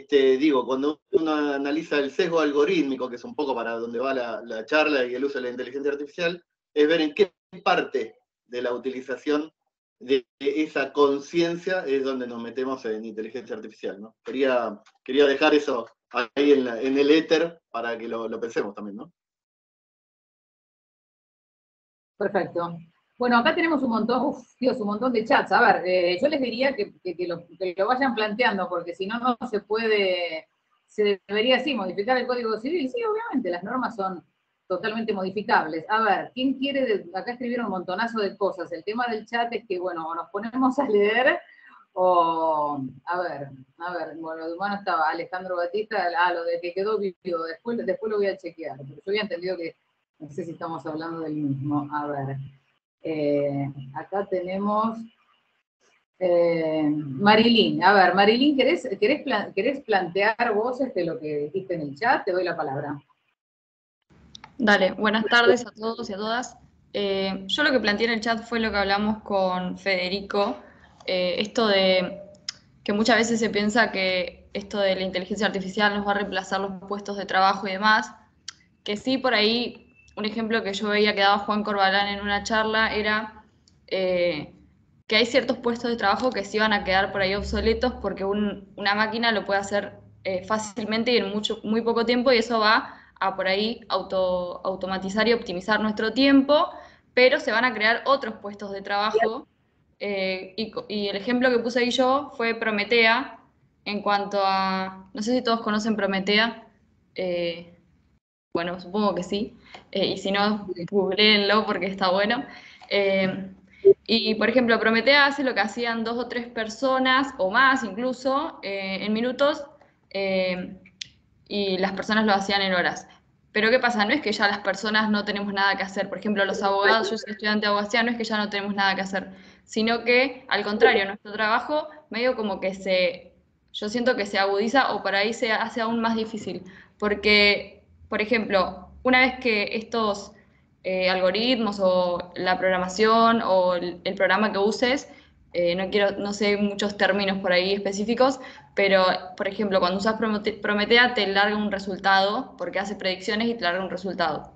Digo, cuando uno analiza el sesgo algorítmico, que es un poco para donde va la charla y el uso de la inteligencia artificial, es ver en qué parte de la utilización de esa conciencia es donde nos metemos en inteligencia artificial, ¿no? Quería dejar eso ahí en el éter para que lo pensemos también, ¿no? Perfecto. Bueno, acá tenemos un montón de chats. A ver, yo les diría que lo vayan planteando, porque si no, no se puede, se debería, sí, modificar el Código Civil. Sí, obviamente, las normas son totalmente modificables. A ver, ¿quién quiere? Acá escribieron un montonazo de cosas. El tema del chat es que, bueno, o nos ponemos a leer, o, a ver, bueno, de humano estaba Alejandro Batista, lo de que quedó vivo, después lo voy a chequear, pero yo había entendido que, no sé si estamos hablando del mismo. A ver. Acá tenemos Marilyn. A ver, Marilyn, ¿querés plantear vos lo que dijiste en el chat? Te doy la palabra. Dale, buenas tardes a todos y a todas. Yo lo que planteé en el chat fue lo que hablamos con Federico, esto de que muchas veces se piensa que esto de la inteligencia artificial nos va a reemplazar los puestos de trabajo y demás, que sí, por ahí. Un ejemplo que yo veía que daba Juan Corbalán en una charla era que hay ciertos puestos de trabajo que sí van a quedar por ahí obsoletos porque una máquina lo puede hacer fácilmente y en muy poco tiempo, y eso va a por ahí automatizar y optimizar nuestro tiempo, pero se van a crear otros puestos de trabajo. Y el ejemplo que puse ahí yo fue Prometea, en cuanto a, no sé si todos conocen Prometea, bueno, supongo que sí, y si no, googleenlo porque está bueno. Y por ejemplo, Prometea hace lo que hacían 2 o 3 personas, o más incluso, en minutos, y las personas lo hacían en horas. Pero ¿qué pasa? No es que ya las personas no tenemos nada que hacer. Por ejemplo, los abogados, yo soy estudiante de abogacía, no es que ya no tenemos nada que hacer, sino que, al contrario, nuestro trabajo medio como que yo siento que se agudiza, o por ahí se hace aún más difícil. Porque, por ejemplo, una vez que estos algoritmos o la programación o el programa que uses, no sé muchos términos por ahí específicos, pero por ejemplo cuando usas Prometea te larga un resultado, porque hace predicciones y te larga un resultado.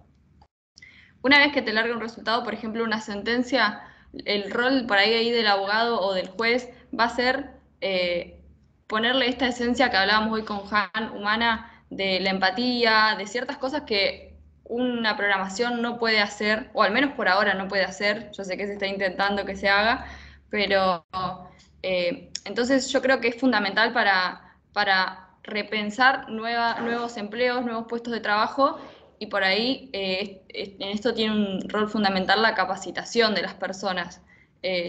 Una vez que te larga un resultado, por ejemplo una sentencia, el rol por ahí del abogado o del juez va a ser ponerle esta esencia que hablábamos hoy con Han, humana, de la empatía, de ciertas cosas que una programación no puede hacer, o al menos por ahora no puede hacer. Yo sé que se está intentando que se haga, pero entonces yo creo que es fundamental para repensar nuevos empleos, nuevos puestos de trabajo, y por ahí en esto tiene un rol fundamental la capacitación de las personas.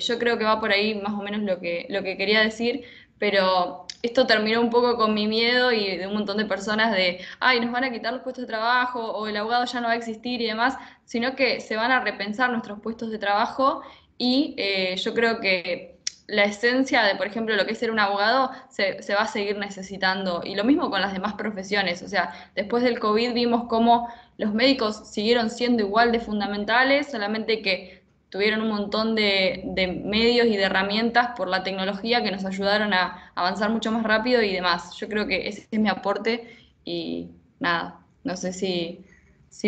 Yo creo que va por ahí más o menos lo que quería decir, pero esto terminó un poco con mi miedo y de un montón de personas de, ay, nos van a quitar los puestos de trabajo, o el abogado ya no va a existir y demás, sino que se van a repensar nuestros puestos de trabajo. Y yo creo que la esencia de, por ejemplo, lo que es ser un abogado se va a seguir necesitando. Y lo mismo con las demás profesiones. O sea, después del COVID vimos cómo los médicos siguieron siendo igual de fundamentales, solamente que tuvieron un montón de medios y de herramientas por la tecnología que nos ayudaron a avanzar mucho más rápido y demás. Yo creo que ese es mi aporte y nada, no sé si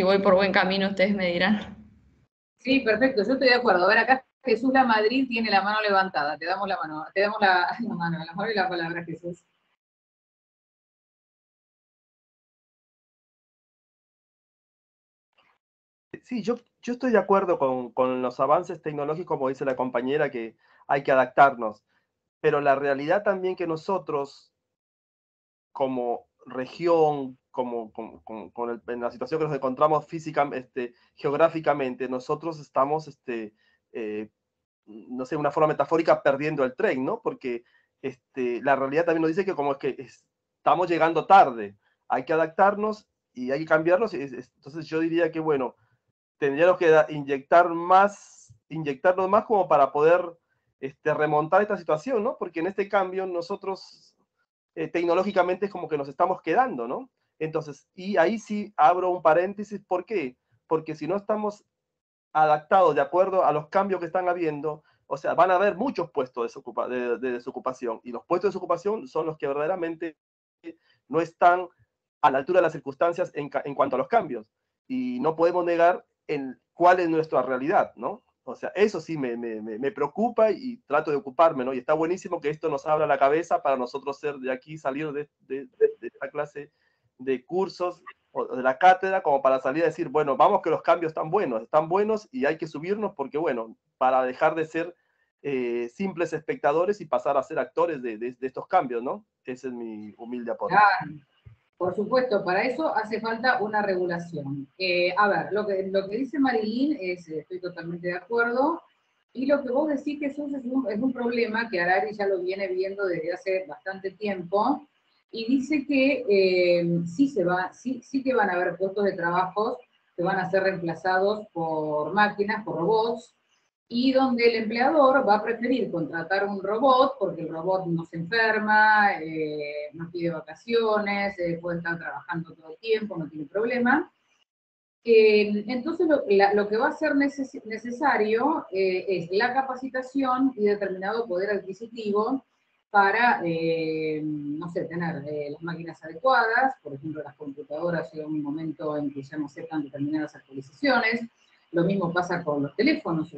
voy por buen camino, ustedes me dirán. Sí, perfecto, yo estoy de acuerdo. A ver, acá Jesús La Madrid tiene la mano levantada. Te damos la mano, te damos la mano y la palabra, Jesús. Sí, yo estoy de acuerdo con los avances tecnológicos, como dice la compañera, que hay que adaptarnos. Pero la realidad también que nosotros, como región, en la situación que nos encontramos geográficamente, nosotros estamos... no sé, de una forma metafórica, perdiendo el tren, ¿no? Porque la realidad también nos dice que estamos llegando tarde, hay que adaptarnos y hay que cambiarnos. Entonces yo diría que, bueno, tendríamos que inyectarnos más como para poder remontar esta situación, ¿no? Porque en este cambio nosotros tecnológicamente es como que nos estamos quedando, ¿no? Entonces, y ahí sí abro un paréntesis, ¿por qué? Porque si no estamos adaptados de acuerdo a los cambios que están habiendo, o sea, van a haber muchos puestos de desocupación, y los puestos de desocupación son los que verdaderamente no están a la altura de las circunstancias en cuanto a los cambios, y no podemos negar cuál es nuestra realidad, ¿no? O sea, eso sí me preocupa y trato de ocuparme, ¿no? Y está buenísimo que esto nos abra la cabeza para nosotros salir de esta clase de cursos, de la cátedra, como para salir a decir, bueno, vamos que los cambios están buenos y hay que subirnos porque, bueno, para dejar de ser simples espectadores y pasar a ser actores de estos cambios, ¿no? Ese es mi humilde aporte. Claro. Por supuesto, para eso hace falta una regulación. A ver, lo que dice Marilyn estoy totalmente de acuerdo, y lo que vos decís, que eso es un problema que Harari ya lo viene viendo desde hace bastante tiempo, y dice que sí que van a haber puestos de trabajo que van a ser reemplazados por máquinas, por robots, y donde el empleador va a preferir contratar un robot, porque el robot no se enferma, no pide vacaciones, puede estar trabajando todo el tiempo, no tiene problema. Entonces lo que va a ser necesario es la capacitación y determinado poder adquisitivo para, no sé, tener las máquinas adecuadas, por ejemplo, las computadoras llega un momento en que ya no aceptan determinadas actualizaciones. Lo mismo pasa con los teléfonos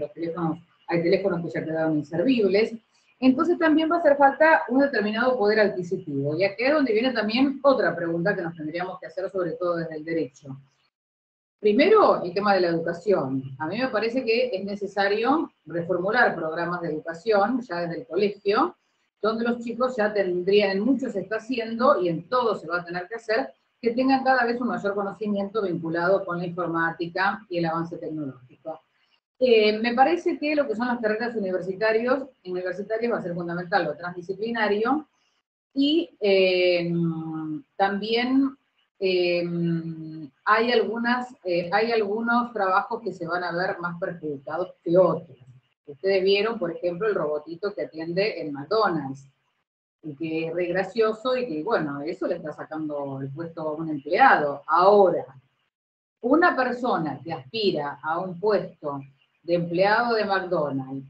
hay teléfonos que ya quedaron inservibles, entonces también va a hacer falta un determinado poder adquisitivo. Y aquí es donde viene también otra pregunta que nos tendríamos que hacer, sobre todo desde el derecho. Primero, el tema de la educación. A mí me parece que es necesario reformular programas de educación, ya desde el colegio, donde los chicos ya tendrían, en muchos se está haciendo, y en todos se va a tener que hacer, que tengan cada vez un mayor conocimiento vinculado con la informática y el avance tecnológico. Me parece que lo que son las carreras universitarias va a ser fundamental lo transdisciplinario, y también hay algunos trabajos que se van a ver más perjudicados que otros. Ustedes vieron, por ejemplo, el robotito que atiende en McDonald's, y que es re gracioso, y que, bueno, eso le está sacando el puesto a un empleado. Ahora, una persona que aspira a un puesto de empleado de McDonald's,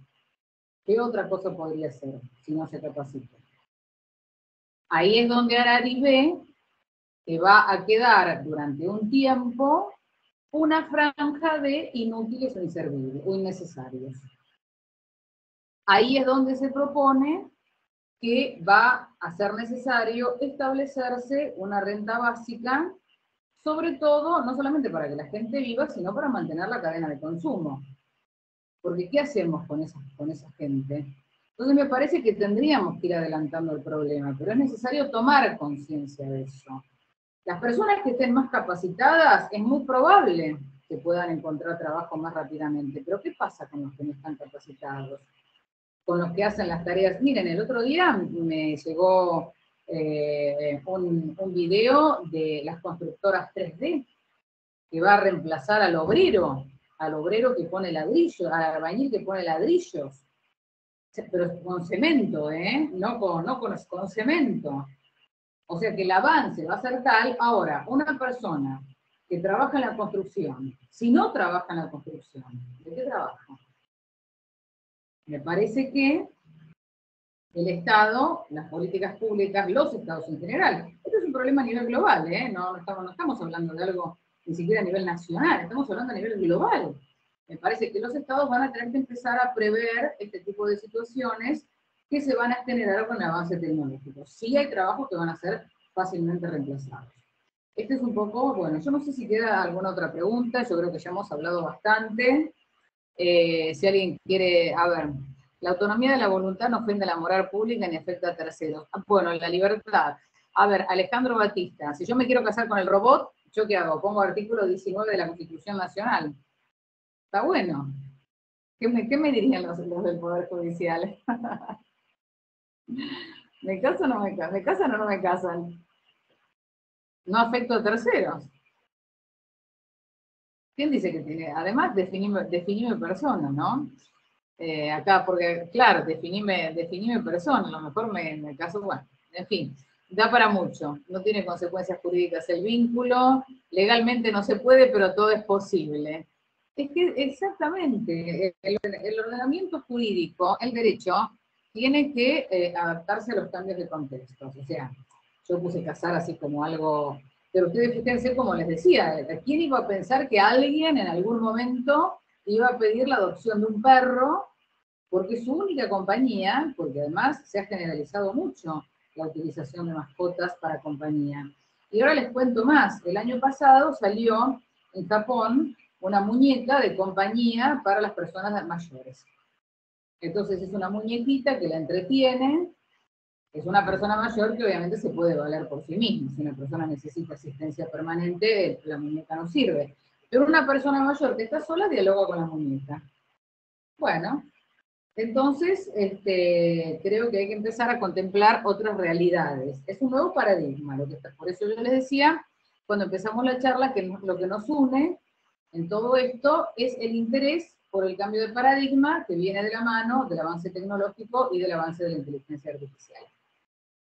¿qué otra cosa podría hacer si no se capacita? Ahí es donde Harari ve que va a quedar durante un tiempo una franja de inútiles o inservibles, o innecesarios. Ahí es donde se propone que va a ser necesario establecerse una renta básica, sobre todo, no solamente para que la gente viva, sino para mantener la cadena de consumo. Porque, ¿qué hacemos con esa gente? Entonces me parece que tendríamos que ir adelantando el problema, pero es necesario tomar conciencia de eso. Las personas que estén más capacitadas, es muy probable que puedan encontrar trabajo más rápidamente, pero ¿qué pasa con los que no están capacitados? Con los que hacen las tareas. Miren, el otro día me llegó un video de las constructoras 3D, que va a reemplazar al obrero que pone ladrillos, al albañil que pone ladrillos, pero con cemento, no con cemento. O sea que el avance va a ser tal. Ahora, una persona que trabaja en la construcción, si no trabaja en la construcción, ¿de qué trabaja? Me parece que el Estado, las políticas públicas, los Estados en general, esto es un problema a nivel global, no estamos hablando de algo ni siquiera a nivel nacional, estamos hablando a nivel global. Me parece que los Estados van a tener que empezar a prever este tipo de situaciones que se van a generar con el avance tecnológico. Sí hay trabajos que van a ser fácilmente reemplazados. Este es un poco, bueno, yo no sé si queda alguna otra pregunta, yo creo que ya hemos hablado bastante. Si alguien quiere, a ver, la autonomía de la voluntad no ofende a la moral pública ni afecta a terceros. Bueno, la libertad. A ver, Alejandro Batista, si yo me quiero casar con el robot, ¿yo qué hago? Pongo artículo 19 de la Constitución Nacional. Está bueno. ¿Qué me dirían los del Poder Judicial? ¿Me caso o no me casan? ¿Me casan o no me casan? No afecto a terceros. ¿Quién dice que tiene? Además, definime persona, ¿no? Acá, porque, claro, definime persona, a lo mejor me caso, bueno, en fin, da para mucho, no tiene consecuencias jurídicas el vínculo, legalmente no se puede, pero todo es posible. Es que, exactamente, el ordenamiento jurídico, el derecho, tiene que adaptarse a los cambios de contextos. O sea, yo puse casar así como algo... Pero ustedes fíjense, como les decía, ¿quién iba a pensar que alguien en algún momento iba a pedir la adopción de un perro? Porque su única compañía, porque además se ha generalizado mucho la utilización de mascotas para compañía. Y ahora les cuento más, el año pasado salió en Japón una muñeca de compañía para las personas mayores. Entonces es una muñequita que la entretiene. Es una persona mayor que obviamente se puede valer por sí misma. Si una persona necesita asistencia permanente, la muñeca no sirve. Pero una persona mayor que está sola dialoga con la muñeca. Bueno, entonces creo que hay que empezar a contemplar otras realidades. Es un nuevo paradigma. Por eso yo les decía, cuando empezamos la charla, que lo que nos une en todo esto es el interés por el cambio de paradigma que viene de la mano del avance tecnológico y del avance de la inteligencia artificial.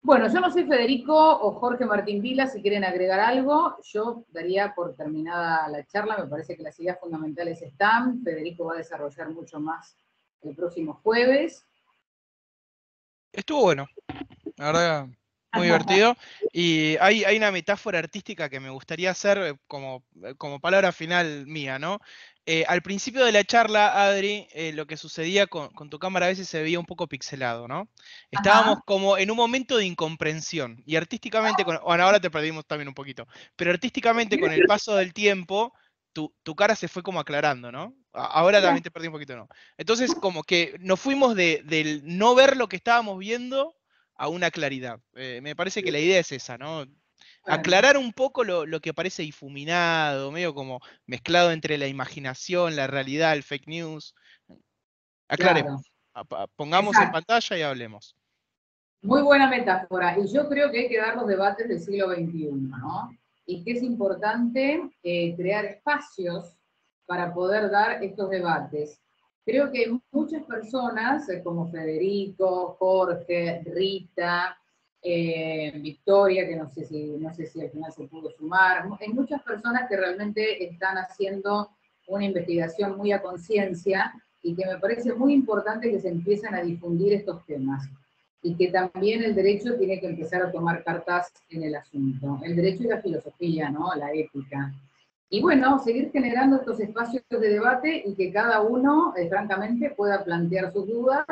Bueno, yo no sé, Federico o Jorge Martín Vila, si quieren agregar algo, yo daría por terminada la charla, me parece que las ideas fundamentales están, Federico va a desarrollar mucho más el próximo jueves. Estuvo bueno, la verdad Muy divertido. Y hay una metáfora artística que me gustaría hacer como palabra final mía, ¿no? Al principio de la charla, Adri, lo que sucedía con tu cámara a veces se veía un poco pixelado, ¿no? Estábamos como en un momento de incomprensión. Y artísticamente, bueno, ahora te perdimos también un poquito, pero artísticamente con el paso del tiempo, tu cara se fue como aclarando, ¿no? Ahora también te perdí un poquito, ¿no? Entonces, como que nos fuimos del no ver lo que estábamos viendo a una claridad. Me parece que la idea es esa, ¿no? Aclarar un poco lo que parece difuminado, medio como mezclado entre la imaginación, la realidad, el fake news. Aclaremos. Claro. Pongamos en pantalla y hablemos. Muy buena metáfora. Y yo creo que hay que dar los debates del siglo XXI, ¿no? Y que es importante crear espacios para poder dar estos debates. Creo que muchas personas, como Federico, Jorge, Rita, Victoria, que no sé si al final se pudo sumar, hay muchas personas que realmente están haciendo una investigación muy a conciencia y que me parece muy importante que se empiecen a difundir estos temas. Y que también el derecho tiene que empezar a tomar cartas en el asunto. El derecho y la filosofía, ¿no? La ética. Y bueno, seguir generando estos espacios de debate y que cada uno, francamente, pueda plantear sus dudas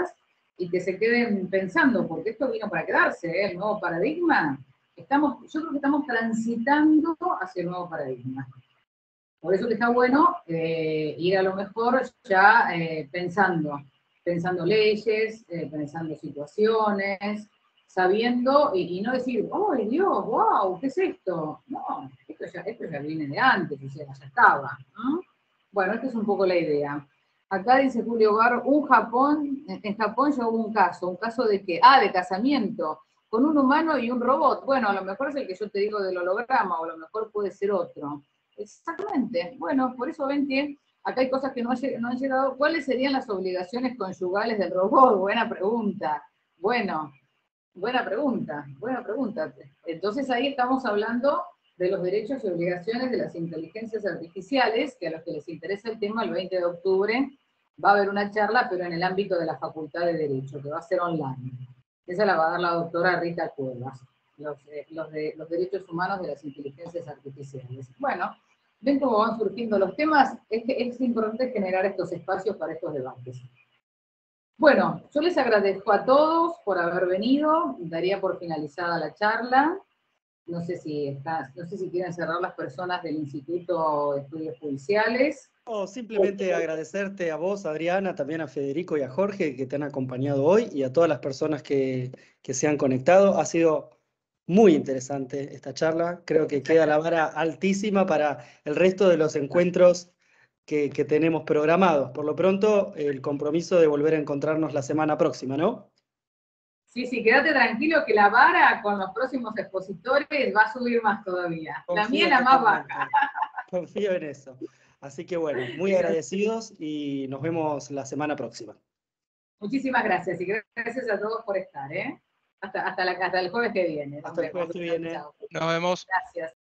y que se queden pensando, porque esto vino para quedarse, ¿eh? El nuevo paradigma. Yo creo que estamos transitando hacia el nuevo paradigma. Por eso que está bueno ir a lo mejor ya pensando leyes, pensando situaciones, sabiendo, y no decir, ¡ay, Dios, wow, qué es esto! No, esto ya viene de antes, o sea, ya estaba, ¿no? Bueno, esta es un poco la idea. Acá dice Julio Barro, en Japón ya hubo un caso de que, de casamiento, con un humano y un robot. Bueno, a lo mejor es el que yo te digo del holograma, o a lo mejor puede ser otro. Exactamente, bueno, por eso ven que acá hay cosas que no han llegado. ¿Cuáles serían las obligaciones conyugales del robot? Buena pregunta. Bueno, buena pregunta. Entonces ahí estamos hablando de los derechos y obligaciones de las inteligencias artificiales, que a los que les interesa el tema, el 20 de octubre va a haber una charla, pero en el ámbito de la Facultad de Derecho, que va a ser online. Esa la va a dar la doctora Rita Cuevas, los derechos humanos de las inteligencias artificiales. Bueno, ven cómo van surgiendo los temas, es importante generar estos espacios para estos debates. Bueno, yo les agradezco a todos por haber venido, daría por finalizada la charla, no sé si quieren cerrar las personas del Instituto de Estudios Judiciales. O simplemente agradecerte a vos, Adriana, también a Federico y a Jorge que te han acompañado hoy, y a todas las personas que se han conectado. Ha sido muy interesante esta charla, creo que queda la vara altísima para el resto de los encuentros que tenemos programados. Por lo pronto, el compromiso de volver a encontrarnos la semana próxima, ¿no? Sí, quédate tranquilo que la vara con los próximos expositores va a subir más todavía. La mía es la más baja. Confío en eso. Así que bueno, muy agradecidos y nos vemos la semana próxima. Muchísimas gracias y gracias a todos por estar, ¿eh? Hasta el jueves que viene. Hasta el jueves que viene. Nos vemos. Gracias.